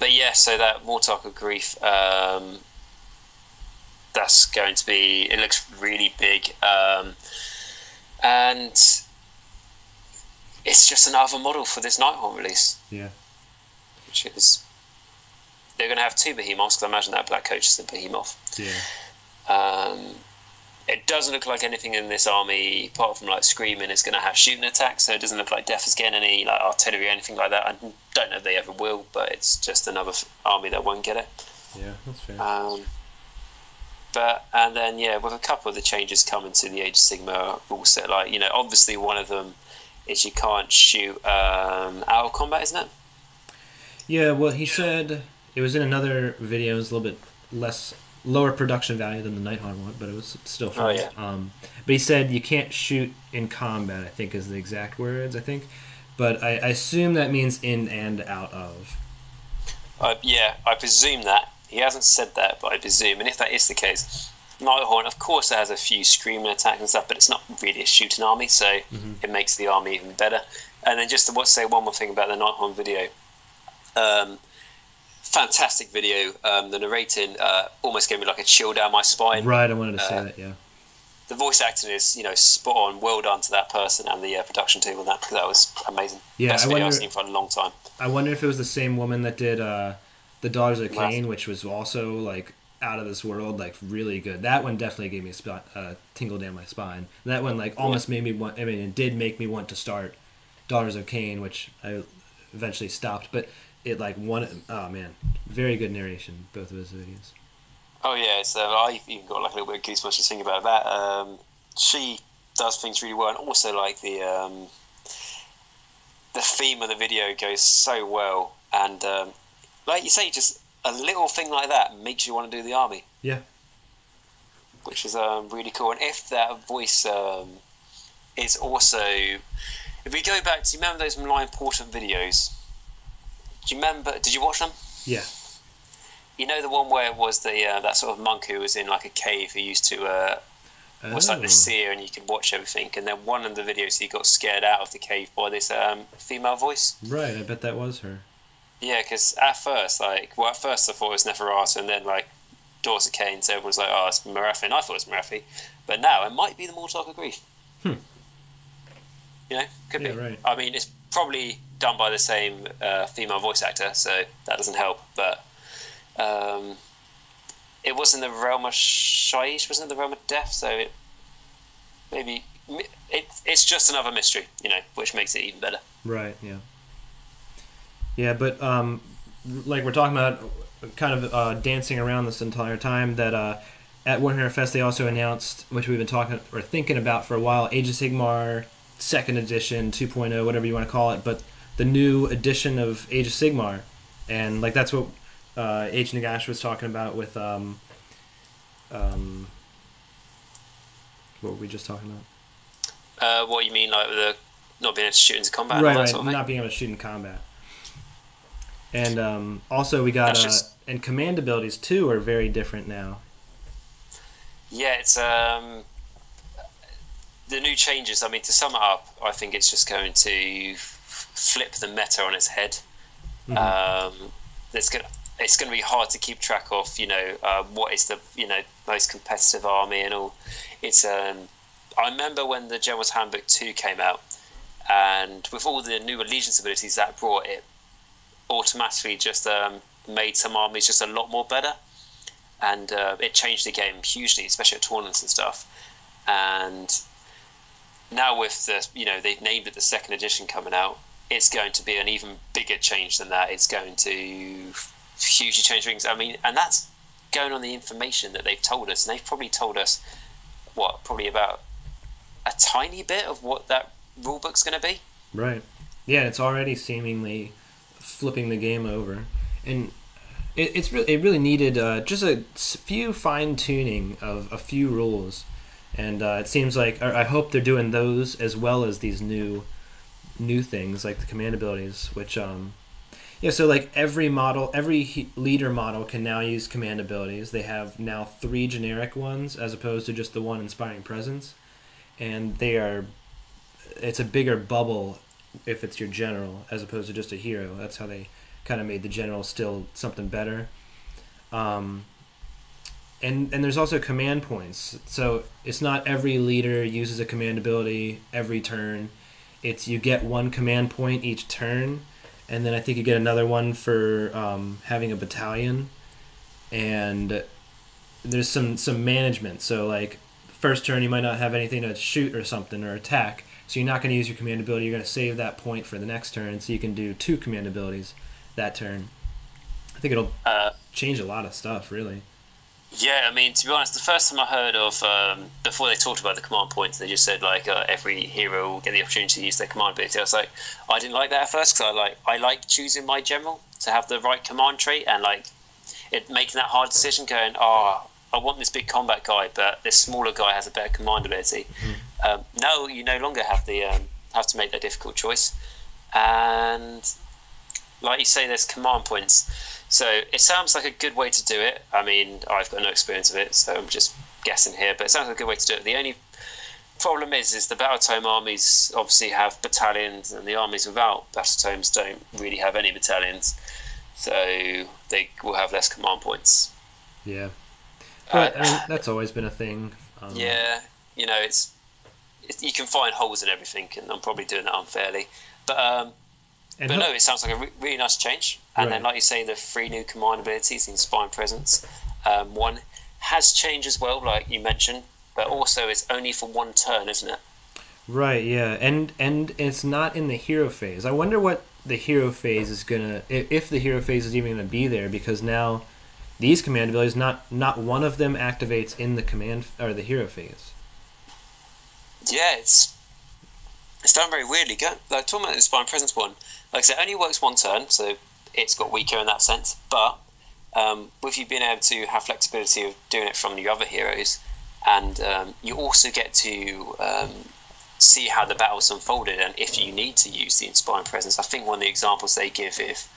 But yeah, so that Mortark of Grief, that's going to be... It looks really big. And... It's just another model for this Nighthorn release. Yeah. Which is... They're going to have two Behemoths, because I imagine that Black Coach is the Behemoth. Yeah. It doesn't look like anything in this army, apart from, like, Screaming, is going to have shooting attacks, so it doesn't look like Death is getting any, like, artillery or anything like that. I don't know if they ever will, but it's just another army that won't get it. Yeah, that's fair. And then, yeah, with a couple of the changes coming to the Age of Sigmar rule set, like, you know, obviously one of them is you can't shoot out of combat, isn't it? Yeah, well, he said it was in another video. It was a little bit lower production value than the Nighthorn one, but it was still fun. Oh, yeah. But he said you can't shoot in combat, I think is the exact words, I think. But I assume that means in and out of. Yeah, I presume that. He hasn't said that, but I presume. And if that is the case... Nighthorn, of course, it has a few screaming attacks and stuff, but it's not really a shooting army, so it makes the army even better. And then just to say one more thing about the Nighthorn video. Fantastic video. The narrating almost gave me like a chill down my spine. Right, I wanted to say that, yeah. The voice acting is, you know, spot on. Well done to that person and the production team on that, because that was amazing. Yeah, best video I've seen for a long time. I wonder if it was the same woman that did The Daughters of Cain, which was also like... out of this world, like really good. That one definitely gave me a tingle down my spine. That one like almost made me want, I mean, it did make me want to start Daughters of Cain, which I eventually stopped, but it like one. Oh man, very good narration, both of those videos. Oh yeah, so I even got like a little bit of goosebumps just thinking about that. She does things really well, and also like the theme of the video goes so well, and like you say, just a little thing like that makes you want to do the army. Yeah. Which is really cool. And if that voice is also, if we go back, do you remember those My Important videos? Do you remember? Did you watch them? Yeah. You know the one where it was the that sort of monk who was in like a cave who used to was like the seer, and you could watch everything. And then one of the videos he got scared out of the cave by this female voice. Right, I bet that was her. Yeah, because at first, at first I thought it was Neferata, and then like Doors of Cain, so everyone's like, oh, it's Merafi, and I thought it was Merafi, but now it might be the Mortark of Grief. You know, could be. Right. I mean, it's probably done by the same female voice actor, so that doesn't help. But it was in the realm of Shaiish, wasn't it? The realm of death. So it maybe it's just another mystery, you know, which makes it even better. Right. Yeah. Yeah, but like we're talking about, kind of dancing around this entire time, that at Warhammer Fest they also announced, which we've been talking or thinking about for a while, Age of Sigmar 2nd edition, 2.0, whatever you want to call it, but the new edition of Age of Sigmar. And like that's what H. Nagash was talking about with what were we just talking about? What you mean, like the not being able to shoot into combat? Right, right, not being able to shoot in combat. And also we got and command abilities too are very different now. Yeah, it's the new changes. I mean, to sum it up, I think it's just going to flip the meta on its head. It's going to be hard to keep track of, you know, what is the, you know, most competitive army and all. It's I remember when the General's Handbook 2 came out, and with all the new allegiance abilities that brought it. Automatically just made some armies just a lot more better, and it changed the game hugely, especially at tournaments and stuff. And now with the, you know, they've named it the 2nd edition coming out, it's going to be an even bigger change than that. It's going to hugely change things. I mean, and that's going on the information that they've told us, and they've probably told us probably about a tiny bit of what that rule book's going to be. Right. Yeah, it's already seemingly flipping the game over, and it really needed just a few fine tuning of a few rules, and it seems like I hope they're doing those as well as these new things like the command abilities, which yeah, so like every leader model can now use command abilities. They have now 3 generic ones as opposed to just the one inspiring presence, and it's a bigger bubble if it's your general as opposed to just a hero. That's how they kind of made the general still something better. And there's also command points, so it's not every leader uses a command ability every turn. It's you get 1 command point each turn, and then I think you get another one for having a battalion. And there's some management, so like first turn you might not have anything to shoot or something or attack, so you're not going to use your command ability. You're going to save that point for the next turn, so you can do 2 command abilities that turn. I think it'll change a lot of stuff, really. Yeah, I mean, to be honest, the first time I heard of, before they talked about the command points, they just said, like, every hero will get the opportunity to use their command ability. I was like, I didn't like that at first, because I like choosing my general to have the right command trait, and, like, it making that hard decision going, oh, I want this big combat guy, but this smaller guy has a better command ability. Now you no longer have the have to make that difficult choice, and like you say, there's command points. So it sounds like a good way to do it. I mean, I've got no experience of it, so I'm just guessing here. But it sounds like a good way to do it. The only problem is the battle tome armies obviously have battalions, and the armies without battle tomes don't really have any battalions, so they will have less command points. Yeah. But I mean, that's always been a thing. Yeah, you know, you can find holes in everything, and I'm probably doing that unfairly. But no, it sounds like a really nice change. And right. Then, like you say, the 3 new command abilities, Inspiring Presence, one has changed as well, like you mentioned, but also it's only for 1 turn, isn't it? Right, yeah, and it's not in the hero phase. I wonder what the hero phase is gonna, if the hero phase is even gonna be there, because now these command abilities, not one of them activates in the command or the hero phase. Yeah, it's done very weirdly. Like, talking about the Spine Presence one, like I said, it only works one turn, so it's got weaker in that sense. But with you being able to have flexibility of doing it from your other heroes, and you also get to see how the battle's unfolded and if you need to use the Inspiring Presence. I think one of the examples they give, if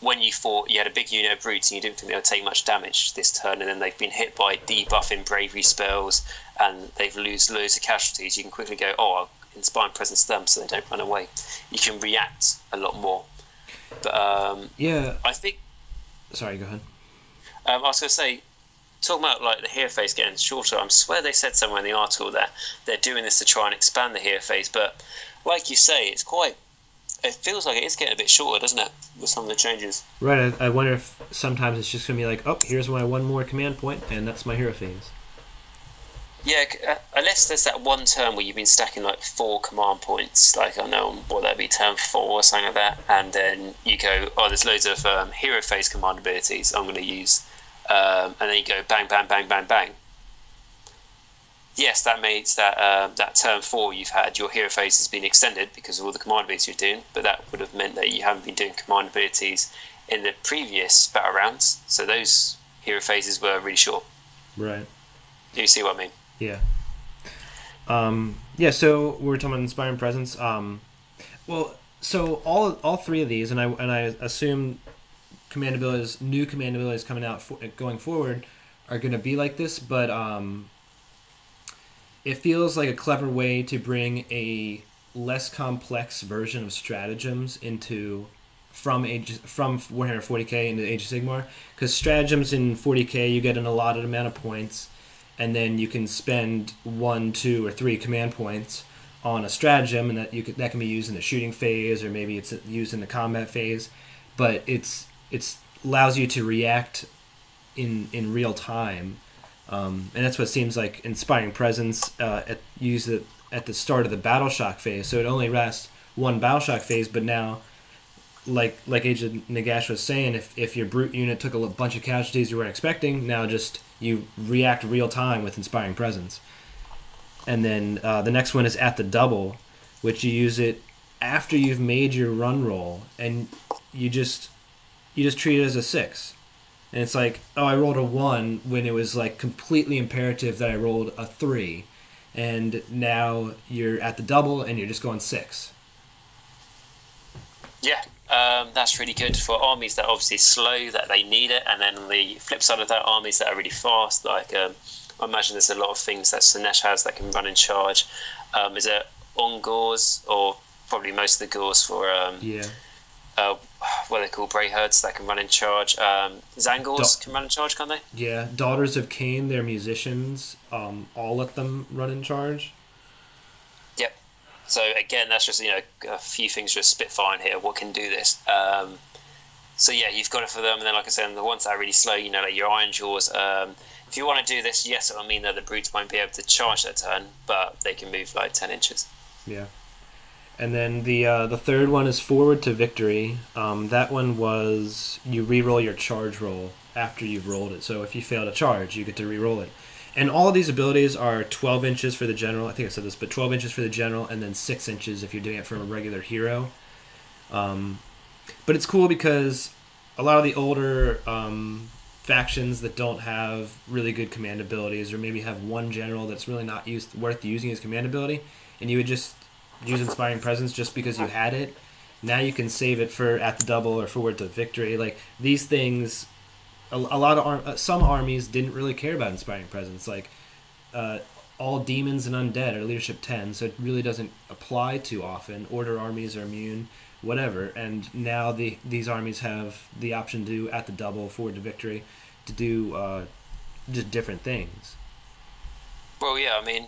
when you fought, you had a big unit of brutes and you didn't think they would take much damage this turn, and then they've been hit by debuffing bravery spells and they've lose loads of casualties, you can quickly go, oh, I'll Inspiring Presence them so they don't run away. You can react a lot more. But yeah, I think, sorry, go ahead. I was going to say, talking about like the hero phase getting shorter, I swear they said somewhere in the article that they're doing this to try and expand the hero phase, but like you say, it's quite, it feels like it is getting a bit shorter, doesn't it, with some of the changes? Right, I wonder if sometimes it's just going to be like, oh, here's my one more command point, and that's my hero phase. Yeah, unless there's that one turn where you've been stacking like 4 command points, like I know what that'd be, turn 4 or something like that, and then you go, oh, there's loads of hero phase command abilities I'm going to use, and then you go bang, bang, bang, bang, bang. Yes, that means that that turn 4 you've had, your hero phase has been extended because of all the command abilities you're doing, but that would have meant that you haven't been doing command abilities in the previous battle rounds, so those hero phases were really short. Right. You see what I mean? Yeah. Yeah, so we're talking about Inspiring Presence. Well, so all 3 of these, and I assume command abilities, new command abilities coming out going forward are going to be like this, but it feels like a clever way to bring a less complex version of stratagems into from Warhammer 40K into Age of Sigmar, because stratagems in 40K you get an allotted amount of points, and then you can spend 1, 2, or 3 command points on a stratagem, and that can be used in the shooting phase, or maybe it's used in the combat phase. But it allows you to react in real time, and that's what seems like Inspiring Presence used at the start of the battle shock phase. So it only lasts one battle shock phase, but now, like Agent Nagash was saying, if your brute unit took a bunch of casualties you weren't expecting, now just you react real time with Inspiring Presence. And then the next one is at the double, which you use it after you've made your run roll, and you just treat it as a 6. And it's like, oh, I rolled a 1 when it was like completely imperative that I rolled a 3, and now you're at the double and you're just going 6. Yeah. That's really good for armies that are obviously slow, that they need it, and then on the flip side of that, armies that are really fast, like I imagine there's a lot of things that Sinesh has that can run in charge. Is it on Gors, or probably most of the Gors for what they call Grey Herds that can run in charge? Zangors can run in charge, can't they? Yeah, Daughters of Cain, they're musicians, all let them run in charge. So again, that's just, a few things just spitfire in here. What can do this? So yeah, you've got it for them. And then, like I said, the ones that are really slow, like your Iron Jaws. If you want to do this, yes, it'll mean that the brutes won't be able to charge their turn, but they can move like 10 inches. Yeah. And then the third one is Forward to Victory. That one was you re-roll your charge roll after you've rolled it. So if you fail to charge, you get to re-roll it. And all of these abilities are 12 inches for the general. I think I said this, but 12 inches for the general, and then 6 inches if you're doing it from a regular hero. But it's cool because a lot of the older factions that don't have really good command abilities, or maybe have one general that's really not worth using as command ability, and you would just use Inspiring Presence just because you had it. Now you can save it for at the double or Forward to Victory. Like these things. A lot of some armies didn't really care about Inspiring Presence, like all demons and undead are leadership 10, so it really doesn't apply too often. Order armies are immune, whatever, and now these armies have the option to do at the double, Forward to Victory, to do just different things. Well, yeah, I mean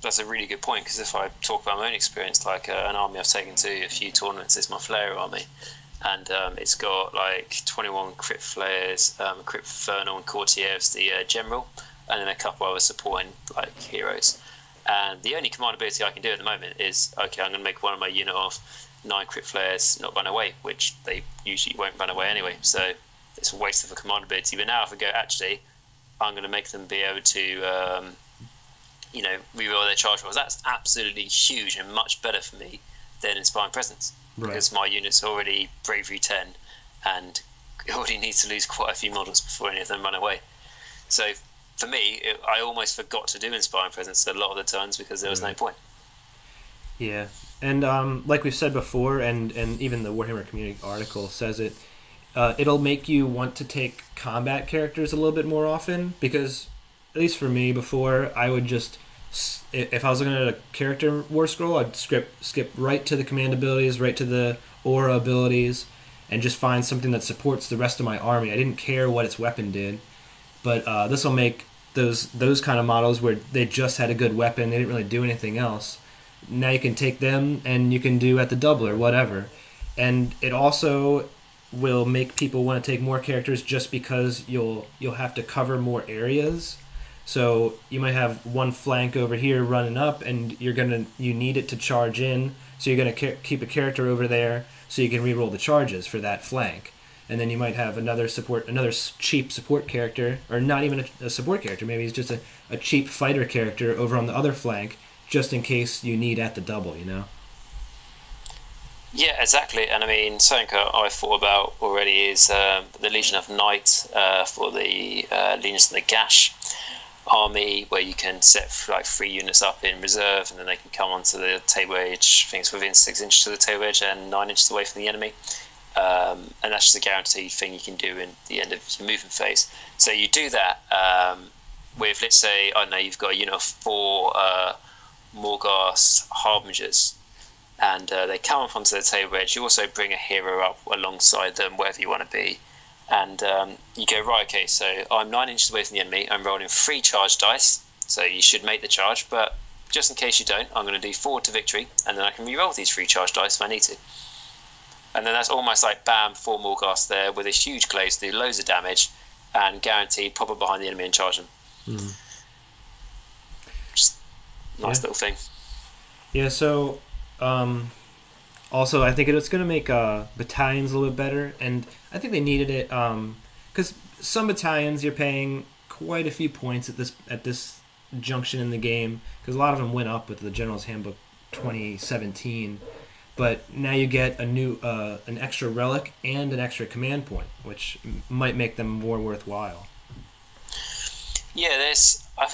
that's a really good point, because if I talk about my own experience, like an army I've taken to a few tournaments is my Flare army. And it's got like 21 Crypt Flares, Crypt Infernal and Courtiers, the general, and then a couple other supporting like heroes. And the only command ability I can do at the moment is, okay, I'm going to make one of my unit of 9 crit flares not run away, which they usually won't run away anyway, so it's a waste of a command ability. But now if I go, actually, I'm going to make them be able to, you know, reroll their charge rolls, that's absolutely huge and much better for me than Inspiring Presence, right? Because my unit's already Bravery 10 and it already needs to lose quite a few models before any of them run away. So for me, I almost forgot to do Inspiring Presence a lot of the times because there was no point. Yeah, and like we've said before, and even the Warhammer Community article says it, it'll make you want to take combat characters a little bit more often, because at least for me before, I would just, if I was looking at a character war scroll, I'd skip right to the command abilities, right to the aura abilities, and just find something that supports the rest of my army. I didn't care what its weapon did. But this will make those kind of models where they just had a good weapon, they didn't really do anything else. Now you can take them and you can do at the double or whatever. And it also will make people want to take more characters just because you'll have to cover more areas. So you might have one flank over here running up, and you need it to charge in. So you're gonna keep a character over there so you can reroll the charges for that flank. And then you might have another cheap support character, or not even a support character. Maybe it's just a cheap fighter character over on the other flank, just in case you need at the double, you know? Yeah, exactly. And I mean, something I thought about already is the Legion of Night for the Legions and the Gash army, where you can set like 3 units up in reserve, and then they can come onto the table edge, things within 6 inches of the table edge and 9 inches away from the enemy. And that's just a guaranteed thing you can do in the end of your movement phase. So you do that with, let's say, I don't know, you've got a unit of 4 Morghast Harbingers, and they come up onto the table edge. You also bring a hero up alongside them, wherever you want to be, and you go, right, okay, so I'm 9 inches away from the enemy, I'm rolling 3 charge dice, so you should make the charge, but just in case you don't, I'm going to do forward to victory, and then I can re-roll these 3 charge dice if I need to. And then that's almost like, bam, 4 Morghast there with this huge glaze, do loads of damage, and guaranteed pop up behind the enemy and charge them. Just nice little thing. Yeah, so also I think it's going to make battalions a little bit better, and I think they needed it because some battalions you're paying quite a few points at this junction in the game, because a lot of them went up with the General's Handbook 2017. But now you get a new, an extra relic and an extra command point, which might make them more worthwhile. Yeah, and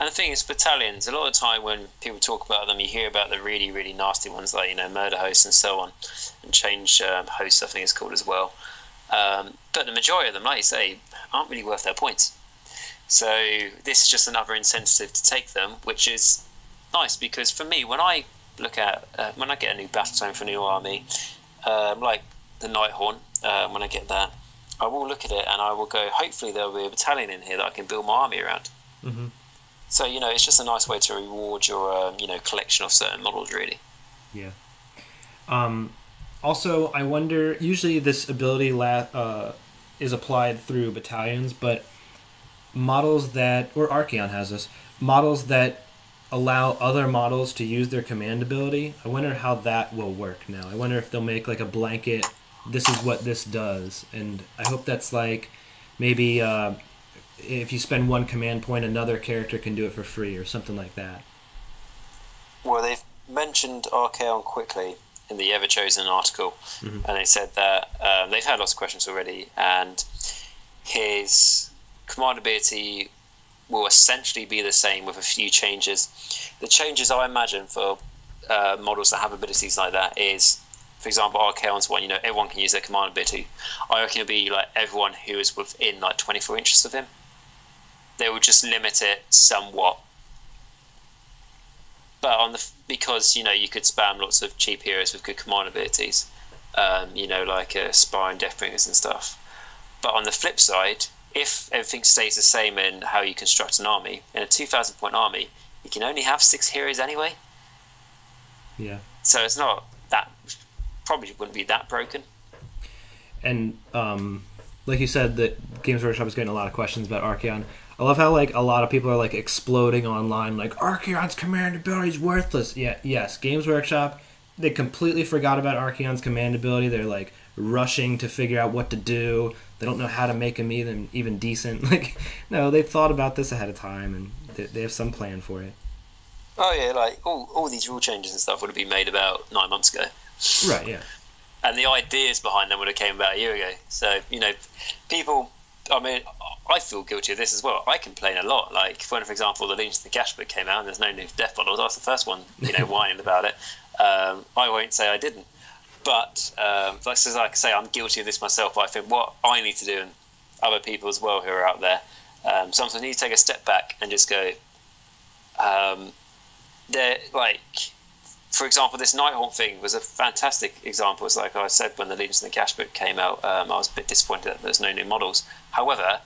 the thing is, battalions, a lot of time when people talk about them, you hear about the really, really nasty ones, like, you know, murder hosts and so on, and change hosts, I think it's called as well. But the majority of them, like you say, aren't really worth their points. So this is just another incentive to take them, which is nice, because for me, when I look at when I get a new battle tome for a new army, like the Nighthorn, when I get that, I will look at it and I will go, hopefully there'll be a battalion in here that I can build my army around. So, you know, it's just a nice way to reward your you know, collection of certain models, really. Yeah. Also, I wonder, usually this ability is applied through battalions, but models that, or Archaon has this, models that allow other models to use their command ability. I wonder how that will work now. I wonder if they'll make like a blanket, this is what this does. And I hope that's like, maybe if you spend 1 command point, another character can do it for free or something like that. Well, they've mentioned Archaon quickly in the Ever Chosen article, and they said that they've had lots of questions already, and his command ability will essentially be the same with a few changes. The changes I imagine for models that have abilities like that is, for example, Archaon's one, you know, everyone can use their command ability. I reckon it'll be like everyone who is within like 24 inches of him. They will just limit it somewhat. But because, you know, you could spam lots of cheap heroes with good command abilities, you know, like Spire and Deathbringers and stuff. But on the flip side, if everything stays the same in how you construct an army, in a 2,000-point army, you can only have 6 heroes anyway. Yeah. So it's not that, probably wouldn't be that broken. And like you said, that Games Workshop is getting a lot of questions about Archaon. I love how like a lot of people are like exploding online like Archeon's command ability is worthless. Yeah, yes, Games Workshop, they completely forgot about Archeon's command ability. They're like rushing to figure out what to do. They don't know how to make him even decent. Like, no, they thought about this ahead of time and they have some plan for it. Oh yeah, like all these rule changes and stuff would have been made about 9 months ago. Right, yeah. And the ideas behind them would have came about a year ago. So, you know, people, I mean, I feel guilty of this as well. I complain a lot. Like, when, for example, the Legions of the Gash book came out and there's no new death models, I was the first one, you know, whining about it. I won't say I didn't. But, like I say, I'm guilty of this myself. I think what I need to do, and other people as well who are out there, sometimes I need to take a step back and just go, they're like... For example, this Nighthaunt thing was a fantastic example. It's like I said, when the Legions in the Gash book came out, I was a bit disappointed that there's no new models. However,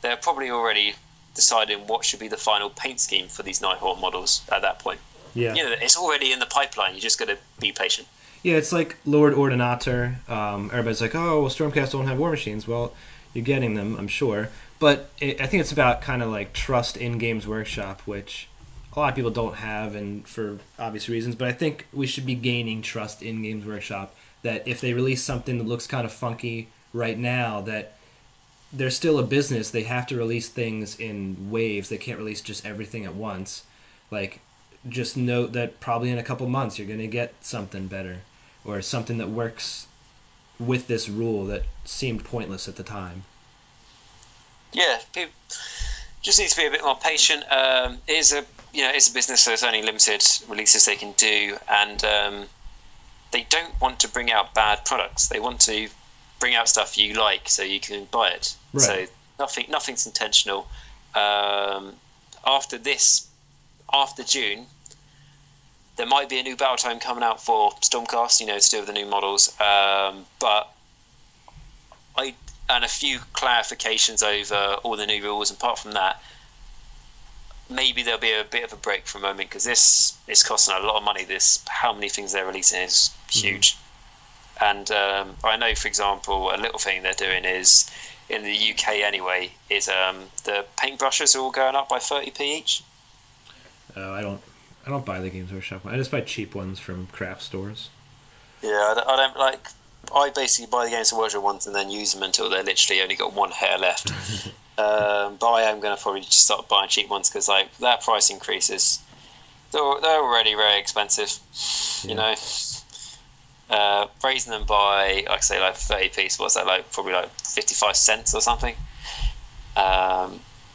they're probably already deciding what should be the final paint scheme for these Nighthaunt models at that point. Yeah, you know, it's already in the pipeline. You just got to be patient. Yeah, it's like Lord Ordinator. Everybody's like, oh, well, Stormcast don't have war machines. Well, you're getting them, I'm sure. But I think it's about kind of like trust in Games Workshop, which... a lot of people don't have, and for obvious reasons, but I think we should be gaining trust in Games Workshop that if they release something that looks kind of funky right now, that they're still a business. They have to release things in waves. They can't release just everything at once. Like, just note that probably in a couple months you're going to get something better or something that works with this rule that seemed pointless at the time. Yeah, people just need to be a bit more patient. It is a... you know, it's a business, so there's only limited releases they can do, and they don't want to bring out bad products. They want to bring out stuff you like so you can buy it. Right. So nothing's intentional. After June, there might be a new battle time coming out for Stormcast, you know, to do with the new models, and a few clarifications over all the new rules. Apart from that, maybe there'll be a bit of a break for a moment, because this is costing a lot of money. This, how many things they're releasing is huge. Mm-hmm. And I know, for example, a little thing they're doing is, in the UK anyway, is the paintbrushes are all going up by 30p each. I don't buy the Games Workshop one. I just buy cheap ones from craft stores. Yeah, I don't like... I basically buy the Games Workshop ones and then use them until they're literally only got one hair left. But I am going to probably just start buying cheap ones, because like that price increases, they're already very expensive, you know. Raising them by, like I say, like 30p, what's that, like probably like 55 cents or something.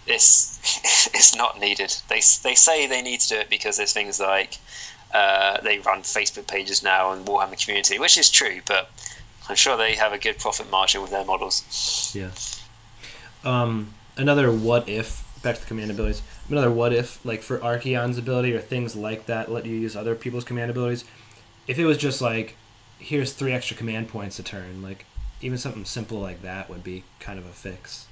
It's not needed. They say they need to do it because there's things like they run Facebook pages now and Warhammer community, which is true, but I'm sure they have a good profit margin with their models. Yeah. Another what if, back to the command abilities, another what if, like for Archeon's ability or things like that, let you use other people's command abilities. If it was just like, here's 3 extra command points a turn, like even something simple like that would be kind of a fix.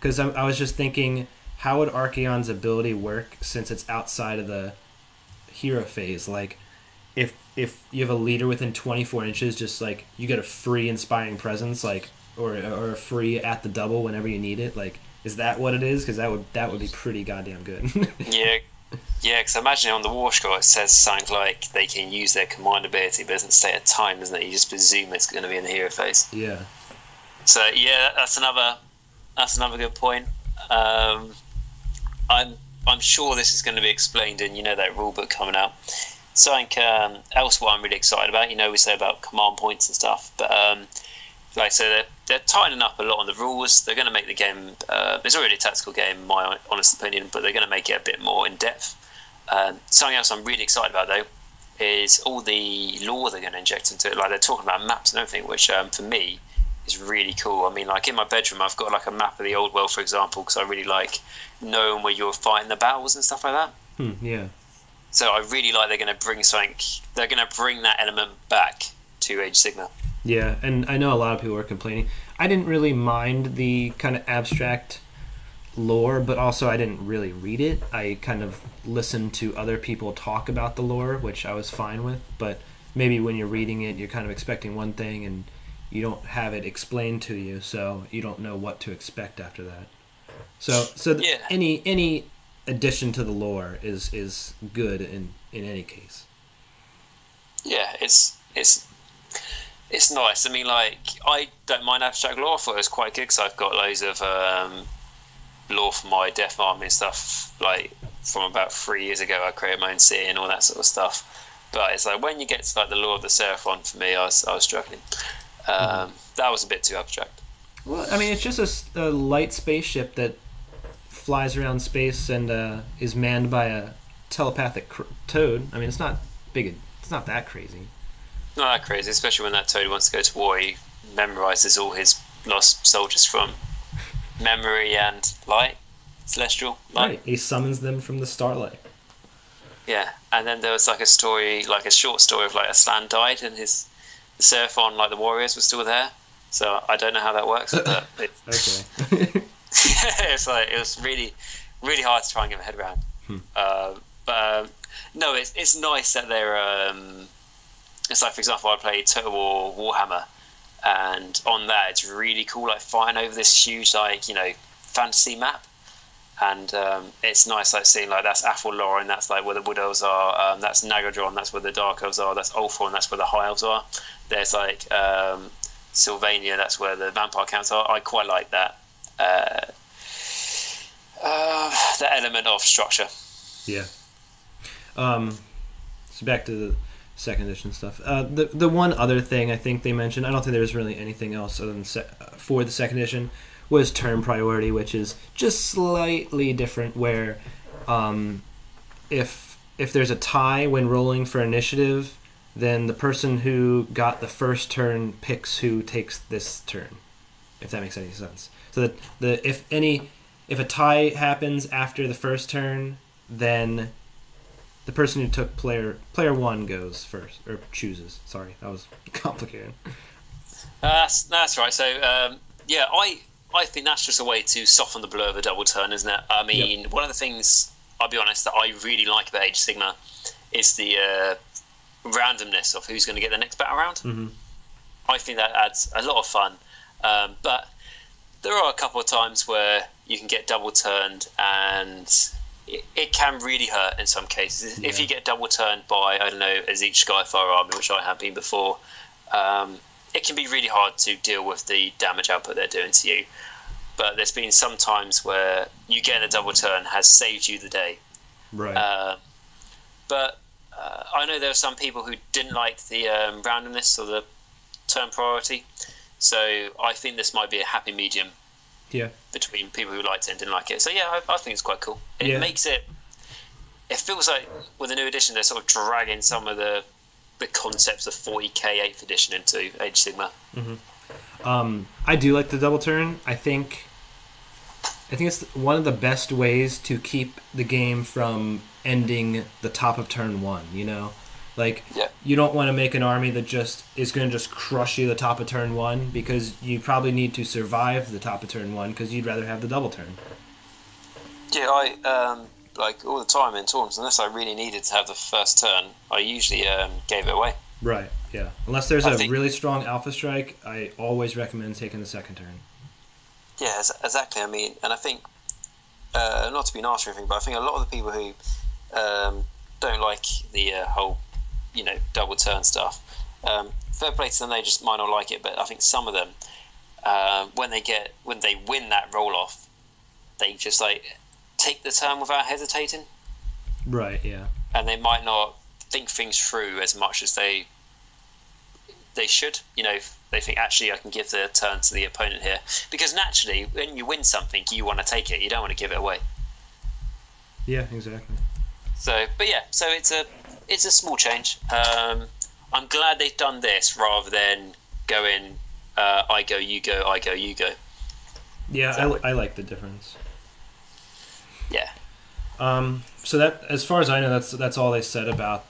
Because I was just thinking, how would Archeon's ability work since it's outside of the hero phase? Like if you have a leader within 24 inches, just like you get a free inspiring presence, like, or free at the double whenever you need it. Like, is that what it is? Because that would be pretty goddamn good. yeah. Because I imagine on the war score it says something like they can use their command ability, but it doesn't say a time, doesn't it? You just presume it's going to be in the hero phase. Yeah. So yeah, that's another good point. I'm sure this is going to be explained in, you know, that rule book coming out. Something else what I'm really excited about. You know, we say about command points and stuff, but like so they're tightening up a lot on the rules. They're going to make the game... it's already a tactical game, in my honest opinion, but they're going to make it a bit more in-depth. Something else I'm really excited about, though, is all the lore they're going to inject into it. Like, they're talking about maps and everything, which, for me, is really cool. I mean, like, in my bedroom, I've got, like, a map of the Old World, for example, because I really like knowing where you're fighting the battles and stuff like that. Yeah. So I really like they're going to bring something... they're going to bring that element back to Age of Sigmar. Yeah, and I know a lot of people are complaining. I didn't really mind the kind of abstract lore, but also I didn't really read it. I kind of listened to other people talk about the lore, which I was fine with, but maybe when you're reading it, you're kind of expecting one thing and you don't have it explained to you, so you don't know what to expect after that. So any addition to the lore is good in any case. Yeah, it's nice. I mean, like, I don't mind abstract lore. I thought it was quite good because I've got loads of lore for my Death Army and stuff. Like, from about 3 years ago, I created my own city and all that sort of stuff. But it's like, when you get to like the lore of the Seraphon, for me, I was struggling. That was a bit too abstract. Well, I mean, it's just a light spaceship that flies around space and is manned by a telepathic toad. I mean, it's not big. It's not that crazy. Not that crazy, especially when that toad wants to go to war. He memorises all his lost soldiers from memory and light, celestial light. Right. He summons them from the starlight. Yeah, and then there was like a story, like a short story of like Aslan died and the Seraphon, like the warriors, were still there. So I don't know how that works. But okay. It's like, it was really, really hard to try and get my head around. But no, it's nice that they're. It's like, for example, I played Total War Warhammer, and on that it's really cool. Like flying over this huge, like, you know, fantasy map, and it's nice like seeing like that's Athel-Loran, that's like where the Wood Elves are, that's Nagadron, that's where the Dark Elves are, that's Ulthron, that's where the High Elves are. There's like Sylvania, that's where the Vampire Counts are. I quite like that. The element of structure. Yeah. So back to the second edition stuff. The one other thing I think they mentioned, I don't think there was really anything else other than for the second edition, was turn priority, which is just slightly different. Where if there's a tie when rolling for initiative, then the person who got the first turn picks who takes this turn. If that makes any sense. So that if a tie happens after the first turn, then the person who took player one goes first, or chooses. Sorry, that was complicated. That's right. So yeah, I think that's just a way to soften the blow of a double turn, isn't it? I mean, yep. One of the things, I'll be honest, that I really like about Age of Sigmar is the randomness of who's going to get the next battle round. Mm-hmm. I think that adds a lot of fun, but there are a couple of times where you can get double turned and it can really hurt in some cases. Yeah. If you get double turned by, I don't know, Azeek's Skyfire Army, which I have been before, it can be really hard to deal with the damage output they're doing to you. But there's been some times where you getting a double turn has saved you the day. Right. But I know there are some people who didn't like the randomness or the turn priority. So I think this might be a happy medium. Yeah, between people who liked it and didn't like it. So yeah, I think it's quite cool. It makes it. It feels like with the new edition, they're sort of dragging some of the concepts of 40k 8th edition into Age of Sigmar. Mm-hmm. I do like the double turn. I think it's one of the best ways to keep the game from ending the top of turn one. You know, like you don't want to make an army that just is going to just crush you the top of turn one, because you probably need to survive the top of turn one because you'd rather have the double turn. Yeah, I like all the time in tournaments, unless I really needed to have the first turn, I usually gave it away. Right. Yeah. Unless there's really strong alpha strike, I always recommend taking the second turn. Yeah, exactly. I mean, and I think not to be nasty or anything, but I think a lot of the people who don't like the whole, you know, double turn stuff. Fair play to them, they just might not like it, but I think some of them, when they win that roll off, they just like take the turn without hesitating. Right. Yeah. And they might not think things through as much as they should. You know, they think actually I can give the turn to the opponent here, because naturally when you win something, you want to take it. You don't want to give it away. Yeah. Exactly. So, but yeah, so it's a small change. I'm glad they've done this rather than going I go, you go, I go, you go. Yeah, I like the difference. Yeah. So that, as far as I know, that's all they said about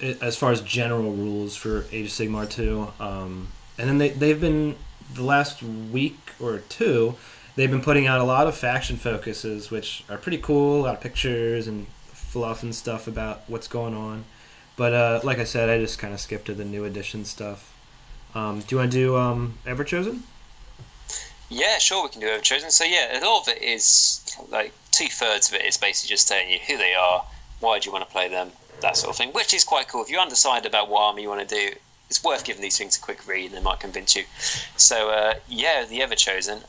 as far as general rules for Age of Sigmar 2. And then they've been, the last week or two, they've been putting out a lot of faction focuses, which are pretty cool, a lot of pictures and fluff and stuff about what's going on. But like I said, I just kind of skipped to the new edition stuff. Do you want to do Everchosen? Yeah, sure, we can do Overchosen. So yeah, a lot of it is, like, 2/3 of it is basically just telling you who they are, why do you want to play them, that sort of thing, which is quite cool. If you're undecided about what army you want to do, it's worth giving these things a quick read, and they might convince you. So yeah, the Everchosen.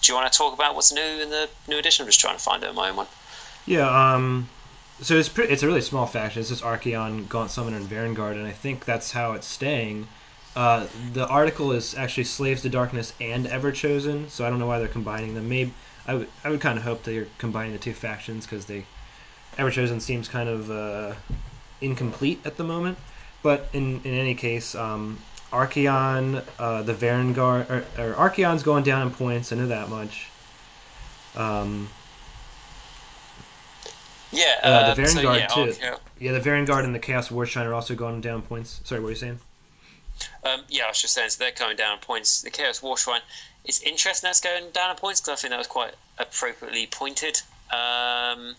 Do you want to talk about what's new in the new edition? I'm just trying to find it in my own one. Yeah, so it's a really small faction. It's just Archaon, Gaunt Summoner, and Varengard, and I think that's how it's staying. The article is actually Slaves to Darkness and Everchosen, so I don't know why they're combining them. Maybe I would kind of hope that you're combining the two factions, because Everchosen seems kind of incomplete at the moment. But in any case, Archaon, the Varengard, or Archaon's going down in points. I know that much. Yeah, the Varengard so, yeah, too. Yeah, the Varengard and the Chaos Warshine are also going down in points. Sorry, what were you saying? Yeah, I was just saying, so they're going down in points. The Chaos Warshine, it's interesting that's going down in points, because I think that was quite appropriately pointed. But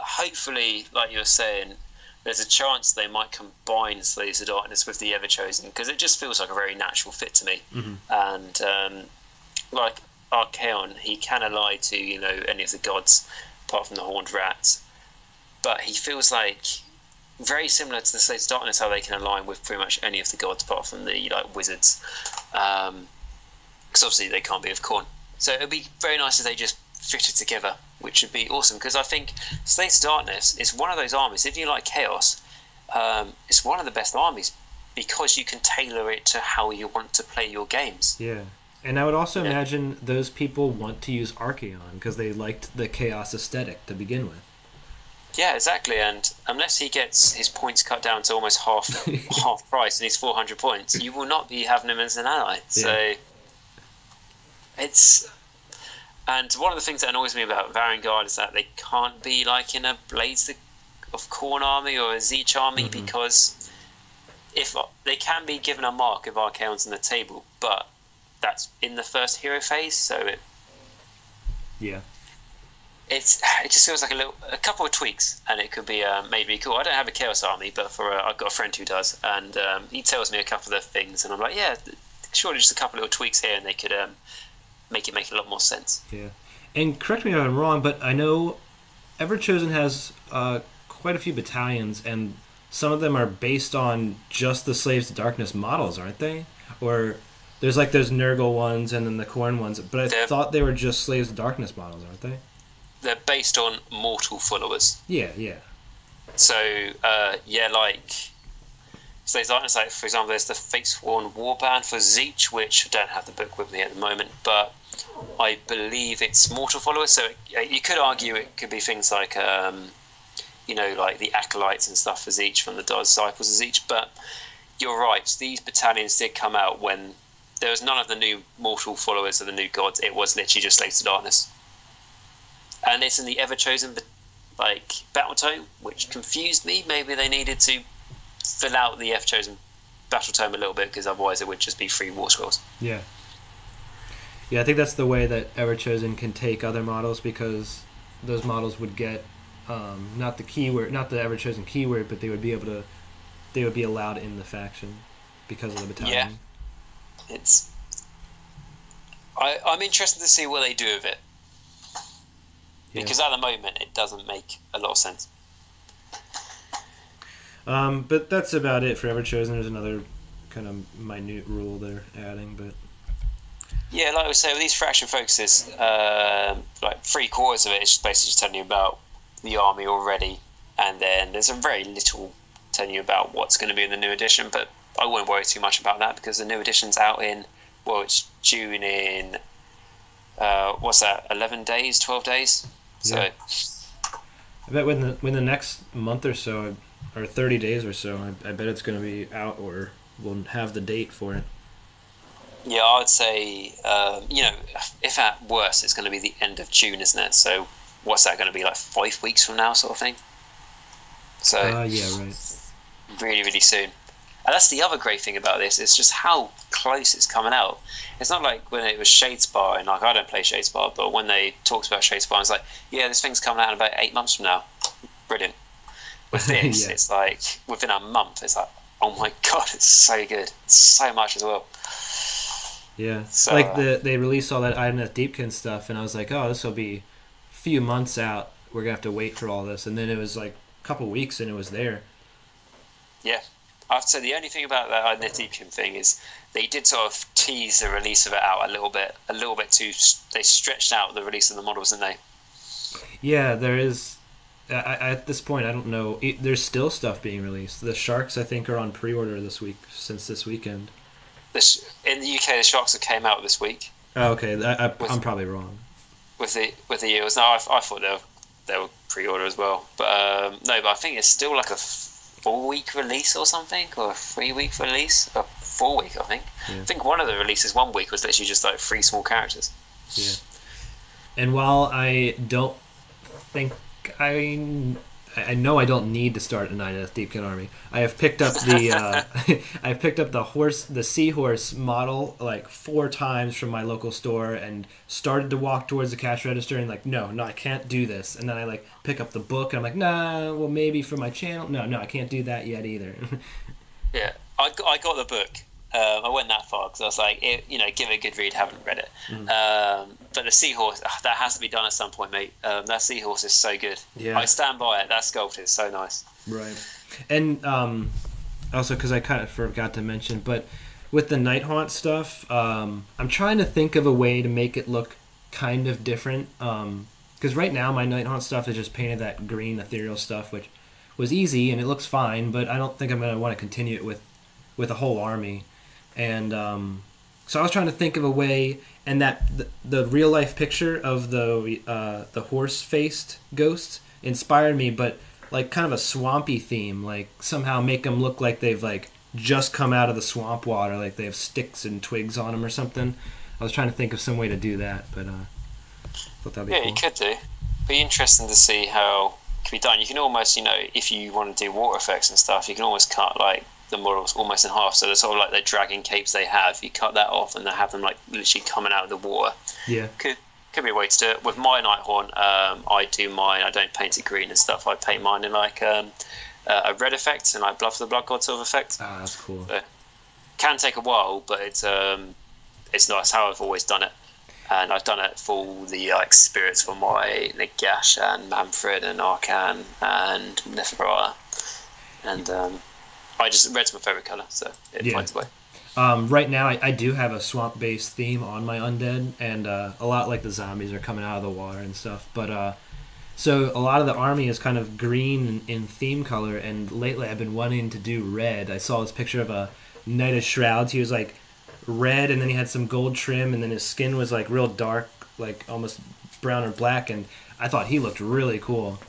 hopefully, like you were saying, there's a chance they might combine Slaves of Darkness with the Everchosen, because it just feels like a very natural fit to me. Mm-hmm. And like Archaon, he can ally to any of the gods apart from the Horned Rat, but he feels like very similar to the Slaves of Darkness, how they can align with pretty much any of the gods apart from the wizards, because obviously they can't be of Khorne. So it would be very nice if they just fitted together, which would be awesome, because I think Slaves of Darkness is one of those armies, if you like Chaos, it's one of the best armies, because you can tailor it to how you want to play your games. Yeah, and I would also imagine those people want to use Archaon, because they liked the Chaos aesthetic to begin with. Yeah, exactly, and unless he gets his points cut down to almost half price, and he's 400 points, you will not be having him as an ally. So, it's... And one of the things that annoys me about Varengard is that they can't be like in a Blades of Khorne army or a Zeech army, mm-hmm. because if they can be given a mark if Archaon's on the table, but that's in the first hero phase, so it just feels like a couple of tweaks, and it could be maybe cool. I don't have a Chaos army, but I've got a friend who does, and he tells me a couple of things, and I'm like, yeah, surely just a couple of little tweaks here, and they could. Make it make a lot more sense. Yeah, and correct me if I'm wrong, but I know Everchosen has quite a few battalions, and some of them are based on just the Slaves to Darkness models, aren't they? Or there's like those Nurgle ones and then the Khorne ones, but I thought they were just Slaves to Darkness models, aren't they? They're based on mortal followers. Yeah. So like Slaves to Darkness, like for example, there's the Fatesworn Warband for Zeech, which I don't have the book with me at the moment, but I believe it's mortal followers, so you could argue it could be things like like the Acolytes and stuff as each from the Disciples as each. But you're right, these battalions did come out when there was none of the new mortal followers of the new gods. It was literally just Slaves to Darkness, and it's in the Everchosen battle tome, which confused me. Maybe they needed to fill out the Everchosen battle tome a little bit, because otherwise it would just be free war scrolls. Yeah, I think that's the way that Everchosen can take other models, because those models would get not the Everchosen keyword, but they would be allowed in the faction because of the battalion. Yeah, I'm interested to see what they do with it, because at the moment it doesn't make a lot of sense. But that's about it for Everchosen. There's another kind of minute rule they're adding, but. Yeah, like we say, with these faction focuses, 3/4 of it is just basically just telling you about the army already, and then there's a very little telling you about what's going to be in the new edition, but I wouldn't worry too much about that, because the new edition's out in, it's due in, 11 days, 12 days? Yeah. So I bet when the next month or so, or 30 days or so, I bet it's going to be out, or we'll have the date for it. Yeah, I would say, if at worst, it's going to be the end of June, isn't it? So what's that going to be, like 5 weeks from now sort of thing? So right. Really, really soon. And that's the other great thing about this, it's just how close it's coming out. It's not like when it was Shadespire, and I don't play Shadespire, but when they talked about Shadespire, it's like, yeah, this thing's coming out in about 8 months from now. Brilliant. With this, It's like, within a month, it's like, oh my God, it's so good. It's so much as well. Yeah, so, like they released all that Idemneth Deepkin stuff, and I was like, oh, this will be a few months out. We're gonna have to wait for all this, and then it was like a couple weeks, and it was there. Yeah, I have to say the only thing about that Idemneth Deepkin thing is they did sort of tease the release of it out a little bit too. They stretched out the release of the models, didn't they? Yeah, there is. At this point, I don't know. There's still stuff being released. The Sharks, I think, are on pre-order this week since this weekend. In the UK, the Sharks have came out this week. Oh, okay. I'm probably wrong. With the Eels, no, I thought they were pre-order as well, but no. But I think it's still like a 4-week release or something, or a 3-week release, a 4-week, I think. Yeah. I think one of the releases 1 week was literally just like 3 small characters. Yeah. And while I don't think I know I don't need to start an Idemneth Deepkin army. I have picked up the the seahorse model like 4 times from my local store and started to walk towards the cash register and like no, I can't do this. And then I like pick up the book and I'm like well maybe for my channel. No, I can't do that yet either. Yeah, I got the book. I went that far because I was like, give it a good read. Haven't read it, but the seahorse that has to be done at some point, mate. That seahorse is so good. Yeah. I stand by it. That sculpt is so nice. Right, and also because I kind of forgot to mention, but with the Night Haunt stuff, I'm trying to think of a way to make it look kind of different. Because right now my Night Haunt stuff is just painted that green ethereal stuff, which was easy and it looks fine. But I don't think I'm going to want to continue it with a whole army. And so I was trying to think of a way, and that the real life picture of the horse faced ghost inspired me, but like kind of a swampy theme, like somehow make them look like they've like just come out of the swamp water, like they have sticks and twigs on them or something. I was trying to think of some way to do that, but thought that'd be cool. You could do. Be interesting to see how it could be done. You can almost, if you want to do water effects and stuff, you can almost cut like the models almost in half, so they're sort of like the dragon capes they have. You cut that off and they have them like literally coming out of the water. Yeah, could be a way to do it. With my Nighthorn, I do mine. I don't paint it green and stuff. I paint mine in like a red effect and like Blood for the Blood God sort of effect. Ah, that's cool. So, can take a while, but it's nice how I've always done it, and I've done it for all the like spirits for my Nagash and Manfred and Arkan and Neferara, and I just red's my favorite color, so it finds a way. Right now, I do have a swamp-based theme on my undead, and a lot like the zombies are coming out of the water and stuff. But so a lot of the army is kind of green in theme color, and lately I've been wanting to do red. I saw this picture of a Knight of Shrouds. He was like red, and then he had some gold trim, and then his skin was like real dark, like almost brown or black, and I thought he looked really cool.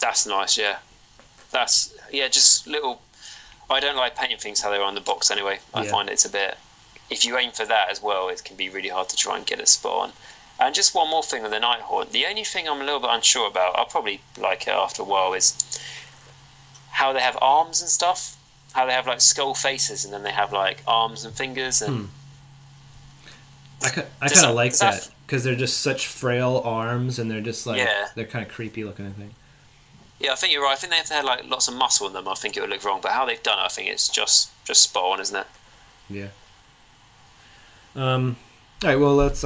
That's nice, yeah. That's just little. I don't like painting things how they are on the box anyway. I find it's a bit. If you aim for that as well, it can be really hard to try and get it spot on. And just one more thing with the Nighthorn. The only thing I'm a little bit unsure about, I'll probably like it after a while, is how they have arms and stuff. How they have like skull faces and then they have like arms and fingers and. I kind of like that because they're just such frail arms and they're just like they're kind of creepy looking, I think. Yeah, I think you're right. I think they have to have like lots of muscle in them. I think it would look wrong, but how they've done it, I think it's just spot on, isn't it? Yeah. All right. Well, let's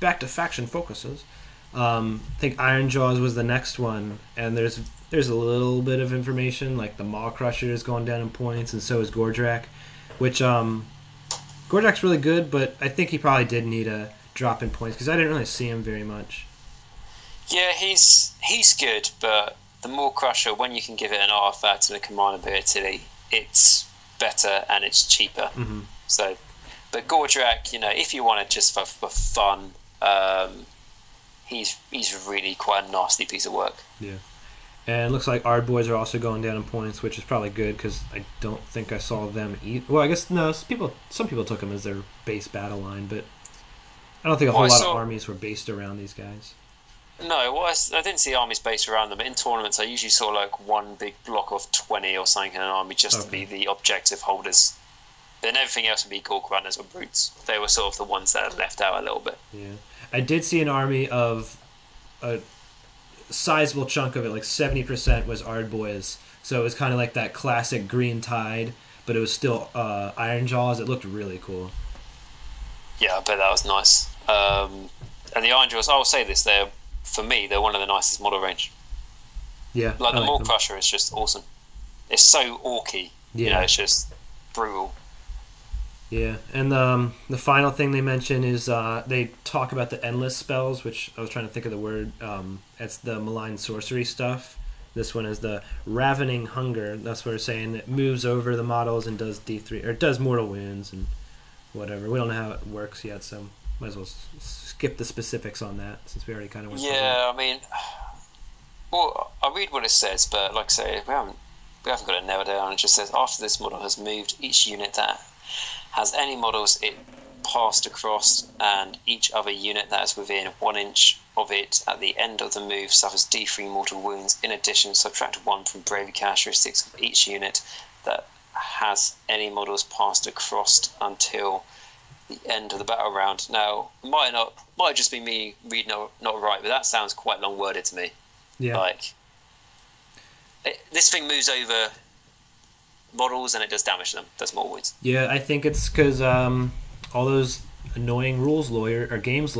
back to faction focuses. I think Iron Jaws was the next one, and there's a little bit of information like the Maw Crusher is going down in points, and so is Gordrak, which Gordrak's really good, but I think he probably did need a drop in points because I didn't really see him very much. Yeah, he's good, but. The Maw Crusher, when you can give it an artifact and a command ability, it's better and it's cheaper. Mm-hmm. So, but Gordrak, if you want it just for fun, he's really quite a nasty piece of work. Yeah, and it looks like our boys are also going down in points, which is probably good because I don't think I saw them eat. Well, I guess no. Some people took them as their base battle line, but I don't think a whole lot of armies were based around these guys. No, I didn't see armies based around them. In tournaments, I usually saw like one big block of 20 or something in an army just to be the objective holders. Then everything else would be Gork runners or brutes. They were sort of the ones that are left out a little bit. Yeah, I did see an army of a sizable chunk of it, like 70% was Ardboys. So it was kind of like that classic Green Tide, but it was still Iron Jaws. It looked really cool. yeah, I bet that was nice. And the Iron Jaws, I'll say this, they're, for me, they're one of the nicest model range. Yeah, like the Maul Crusher is just awesome. It's so orky, yeah. You know, it's just brutal. Yeah, and the final thing they mention is they talk about the endless spells, which I was trying to think of the word. That's the malign sorcery stuff. This one is the ravening hunger. That's what they're saying. It moves over the models and does D3, or it does mortal wounds and whatever. We don't know how it works yet, so might as well skip the specifics on that since we already kind of went through that. I mean, well, I read what it says, but like I say, we haven't got it nailed down. It just says after this model has moved, each unit that has any models it passed across and each other unit that is within 1 inch of it at the end of the move suffers D3 mortal wounds. In addition, subtract 1 from bravery characteristics of each unit that has any models passed across until the end of the battle round. Now, might just be me reading not right, but that sounds quite long worded to me. Yeah. Like this thing moves over models and it does damage them. That's more wounds. Yeah, I think it's because all those annoying rules lawyers that Games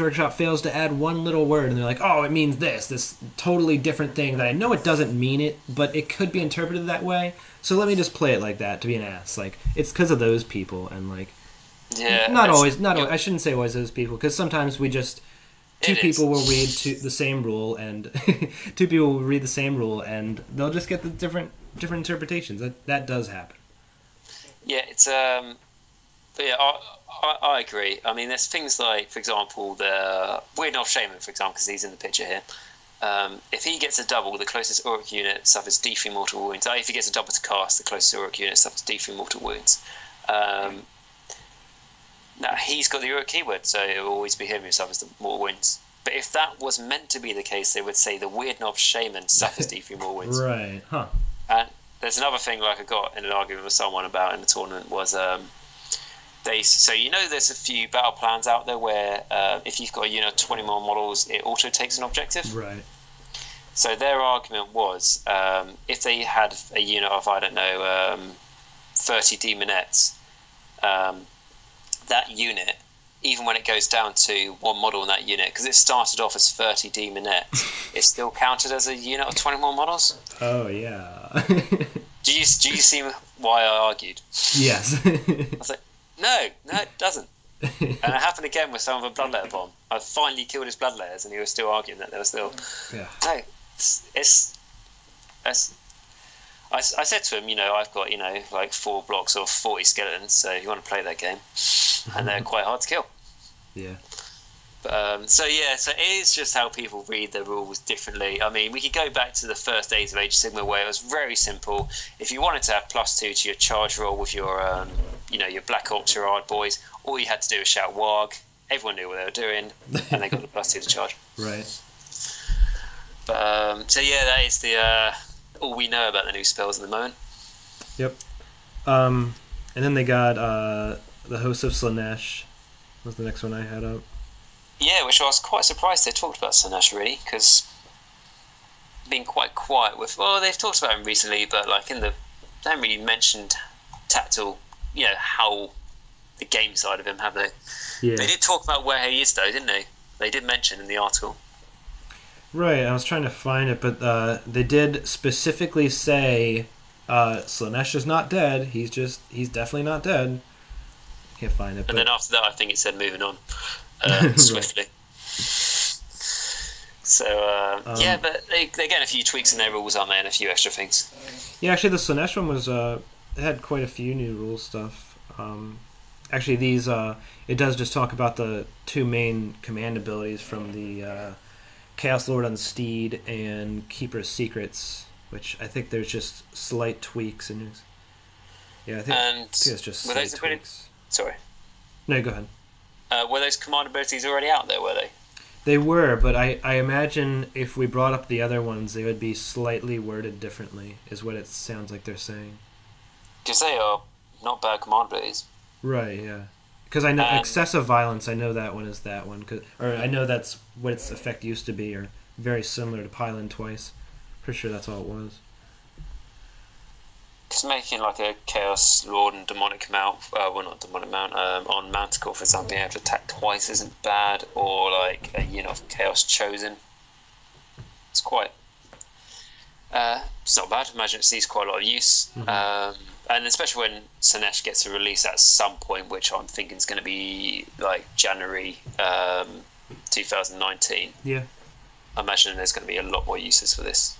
Workshop fails to add one little word and they're like, oh, it means this totally different thing that I know it doesn't mean it, but it could be interpreted that way, so let me just play it like that to be an ass. Like, it's because of those people. And like, yeah, not always, I shouldn't say always those people, because sometimes we just two people will read the same rule and they'll just get the different interpretations. That does happen. Yeah, it's but yeah, I agree. I mean, there's things like, for example, the Weird-North Shaman, for example, because he's in the picture here. If he gets a double, the closest Auric unit suffers D3 mortal wounds. If he gets a double to cast, the closest Auric unit suffers D3 mortal wounds. Now, he's got the Auric keyword, so it will always be him who suffers the mortal wounds. But if that was meant to be the case, they would say the Weird-North Shaman suffers D3 mortal wounds. Right, huh. And there's another thing, like I got in an argument with someone about in the tournament, was so you know there's a few battle plans out there where if you've got a unit of 20 more models, it auto takes an objective. Right. So their argument was if they had a unit of, 30 demonettes, that unit, even when it goes down to one model in that unit, because it started off as 30 demonettes, it's still counted as a unit of 20 more models. Oh yeah. do you see why I argued? Yes. I was like, no, it doesn't. And it happened again with some of the Bloodletter bomb. I finally killed his Bloodletters, and he was still arguing that they were still. Yeah. No, it's I said to him, I've got, like 4 blocks of 40 skeletons, so you want to play that game. And they're quite hard to kill. Yeah. But, so it is just how people read their rules differently. I mean, we could go back to the first days of Age of Sigmar where it was very simple. If you wanted to have +2 to your charge roll with your, your Black Orc Gerard boys, all you had to do was shout WARG. Everyone knew what they were doing, and they got the +2 to charge. Right. But, that is the... all we know about the new spells at the moment. Yep. And then they got the Host of Slaanesh was the next one I had up. Yeah, which I was quite surprised they talked about Slaanesh, really, because been quite quiet with... Well, they've talked about him recently, but they haven't really mentioned tactile, how the game side of him, have they? Yeah. They did talk about where he is, though, didn't they? They did mention in the article. Right, I was trying to find it, but they did specifically say Slaanesh is not dead. He's definitely not dead. Can't find it. And then after that, I think it said moving on swiftly. So but they get a few tweaks in their rules, aren't they, and a few extra things. Yeah, actually, the Slaanesh one was had quite a few new rule stuff. Actually, these it does just talk about the 2 main command abilities from the. Chaos Lord on Steed and Keeper of Secrets, which I think there's just slight tweaks in. Yeah, I think it's just slight tweaks. Sorry. No, go ahead. Were those command abilities already out there, were they? They were, but I imagine if we brought up the other ones, they would be slightly worded differently, is what it sounds like they're saying. Because they are not bad command abilities. Right, yeah. Because I know excessive violence, I know that one is that one. I know that's what its effect used to be, or very similar to Pylon Twice. Pretty sure that's all it was. Just making like a Chaos Lord and Demonic Mount, well not Demonic Mount, on Manticore for example, being able to attack twice isn't bad, or like a unit of Chaos Chosen. It's quite, it's not bad. I imagine it sees quite a lot of use. Mm-hmm. And especially when Sinesh gets a release at some point, which I'm thinking is going to be like January 2019. Yeah. I imagine there's going to be a lot more uses for this.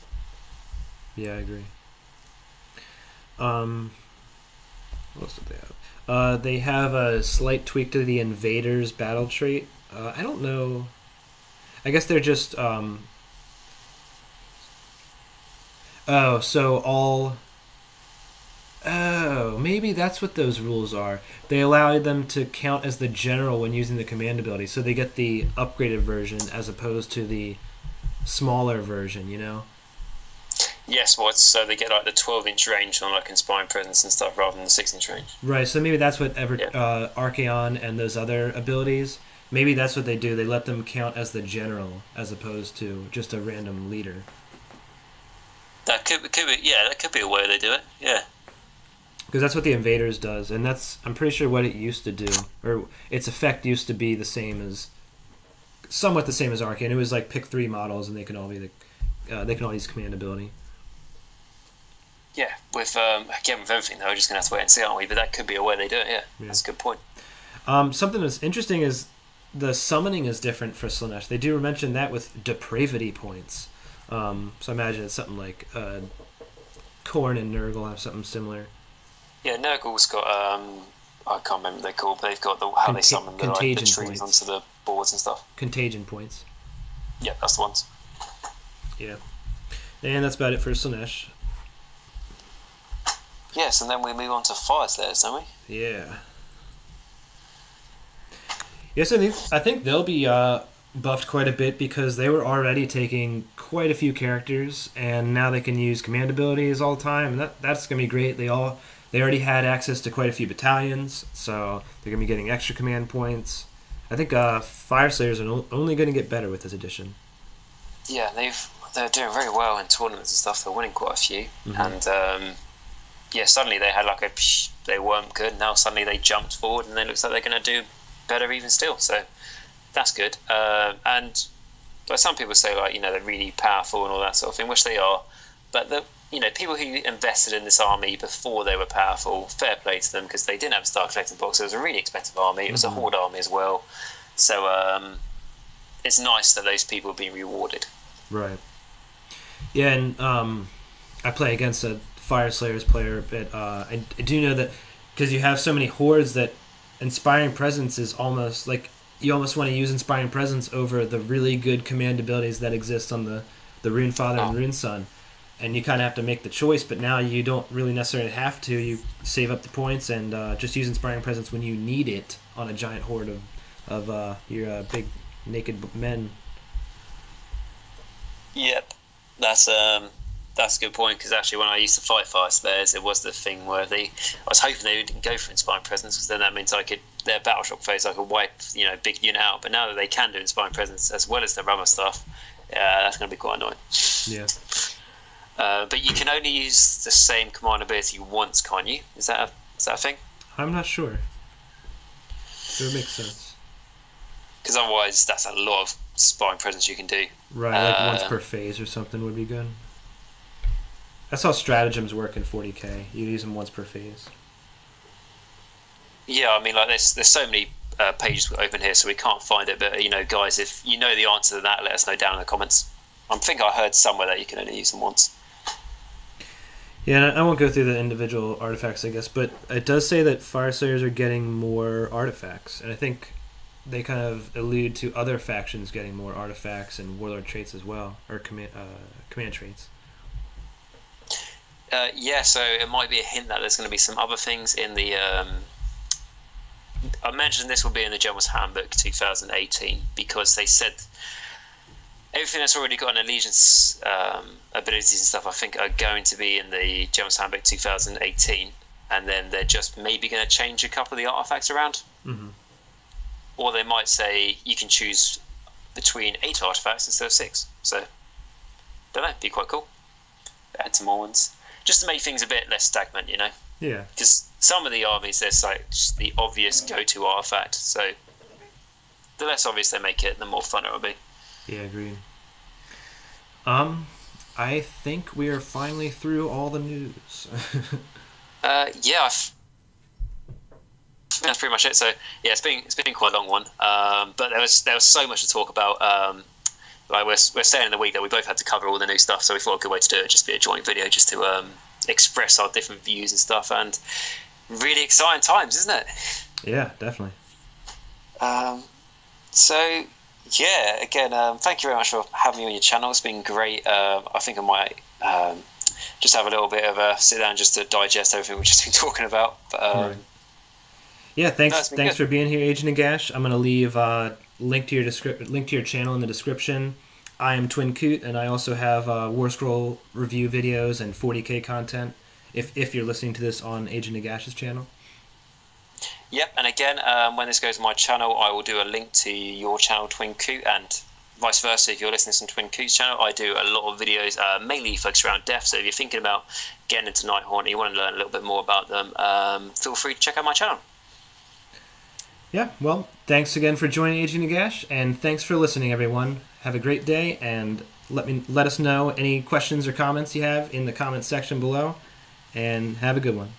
Yeah, I agree. What else did they have? They have a slight tweak to the Invaders battle trait. I don't know. I guess they're just... oh, so all... Oh, maybe that's what those rules are. They allow them to count as the general when using the command ability, so they get the upgraded version as opposed to the smaller version, you know? Yes, well, so they get like the 12-inch range on like Inspiring Presence and stuff rather than the 6-inch range. Right, so maybe that's what Archaon and those other abilities, maybe that's what they do. They let them count as the general as opposed to just a random leader. That could be, yeah, that could be a way they do it, yeah. Because that's what the Invaders does, and that's, I'm pretty sure, what it used to do, or its effect used to be the same as, somewhat the same as Archaon. It was like pick 3 models, and they can all be the, they can all use command ability. Yeah, with again with everything though, we're just gonna have to wait and see, aren't we? But that could be a way they do it. Yeah, yeah. That's a good point. Something that's interesting is the summoning is different for Slaanesh. They do mention that with depravity points, so I imagine it's something like Khorne and Nurgle have something similar. Yeah, Nurgle's got, I can't remember what they're called, but they've got the, how they summon the, like, the trees onto the boards and stuff. Contagion points. Yeah, that's the ones. Yeah. And that's about it for Slaanesh. Yes, and then we move on to Fire Slayers, don't we? Yeah. Yes, I think they'll be buffed quite a bit because they were already taking quite a few characters, and now they can use command abilities all the time, and that's going to be great. They already had access to quite a few battalions, so they're going to be getting extra command points. I think Fire Slayers are only going to get better with this addition. Yeah, they're doing very well in tournaments and stuff. They're winning quite a few. Mm-hmm. And yeah, suddenly they had like a... They weren't good. Now suddenly they jumped forward and it looks like they're going to do better even still. So that's good. And like some people say, like, you know, they're really powerful and all that sort of thing, which they are. But the... You know, people who invested in this army before they were powerful, fair play to them, because they didn't have a Star Collecting box. It was a really expensive army. It was a horde army as well. So it's nice that those people have been rewarded. Right. Yeah, and I play against a Fire Slayers player, but I do know that because you have so many hordes that Inspiring Presence is almost like you almost want to use Inspiring Presence over the really good command abilities that exist on the Rune Father and Rune Son. And you kind of have to make the choice, but now you don't really necessarily have to. You save up the points and just use Inspiring Presence when you need it on a giant horde of your big naked men. Yep, that's a good point, because actually when I used to fight Fire Slayers, it was the thing where I was hoping they didn't go for Inspiring Presence, because then that means their battle shock phase, I could wipe, you know, big unit out. But now that they can do Inspiring Presence as well as their other stuff, that's going to be quite annoying. Yeah. But you can only use the same command ability once, can't you? Is that a thing? I'm not sure. It makes sense. Because otherwise, that's a lot of Inspiring Presence you can do. Right, like once per phase or something would be good. That's how stratagems work in 40k. You use them once per phase. Yeah, I mean, like there's so many pages open here, so we can't find it. But you know, guys, if you know the answer to that, let us know down in the comments. I think I heard somewhere that you can only use them once. Yeah, I won't go through the individual artifacts, I guess, but it does say that Fire Slayers are getting more artifacts, and I think they kind of allude to other factions getting more artifacts and warlord traits as well, or command traits. Yeah, so it might be a hint that there's going to be some other things in the... I mentioned this will be in the General's Handbook 2018, because they said... Everything that's already got an allegiance abilities and stuff, I think, are going to be in the General's Handbook 2018, and then they're just maybe going to change a couple of the artifacts around. Mm-hmm. Or they might say you can choose between 8 artifacts instead of 6. So, don't know, it'd be quite cool. Add some more ones. just to make things a bit less stagnant, you know. Yeah. Because some of the armies, they're like just the obvious go-to artifact, so the less obvious they make it, the more fun it will be. Yeah, agreed. I think we are finally through all the news. Yeah, that's pretty much it. So yeah, it's been quite a long one. But there was so much to talk about. Like we're saying in the week that we both had to cover all the new stuff, so we thought a good way to do it just be a joint video, just to express our different views and stuff. And really exciting times, isn't it? Yeah, definitely. So yeah, again, thank you very much for having me on your channel. It's been great. I think I might just have a little bit of a sit down just to digest everything we've just been talking about. But, right. Yeah, thanks for being here, Agent Nagash. I'm gonna leave link to your channel in the description. I am Twin Coot, and I also have War Scroll review videos and 40K content. If you're listening to this on Agent Nagash's channel. Yep, and again, when this goes to my channel, I will do a link to your channel, Twin Coot, and vice versa. If you're listening to Twin Coot's channel, I do a lot of videos, mainly focused around death. So if you're thinking about getting into Nighthaunt and you want to learn a little bit more about them, feel free to check out my channel. Yeah, well, thanks again for joining Agent Nagash, and thanks for listening, everyone. Have a great day, and let us know any questions or comments you have in the comments section below, and have a good one.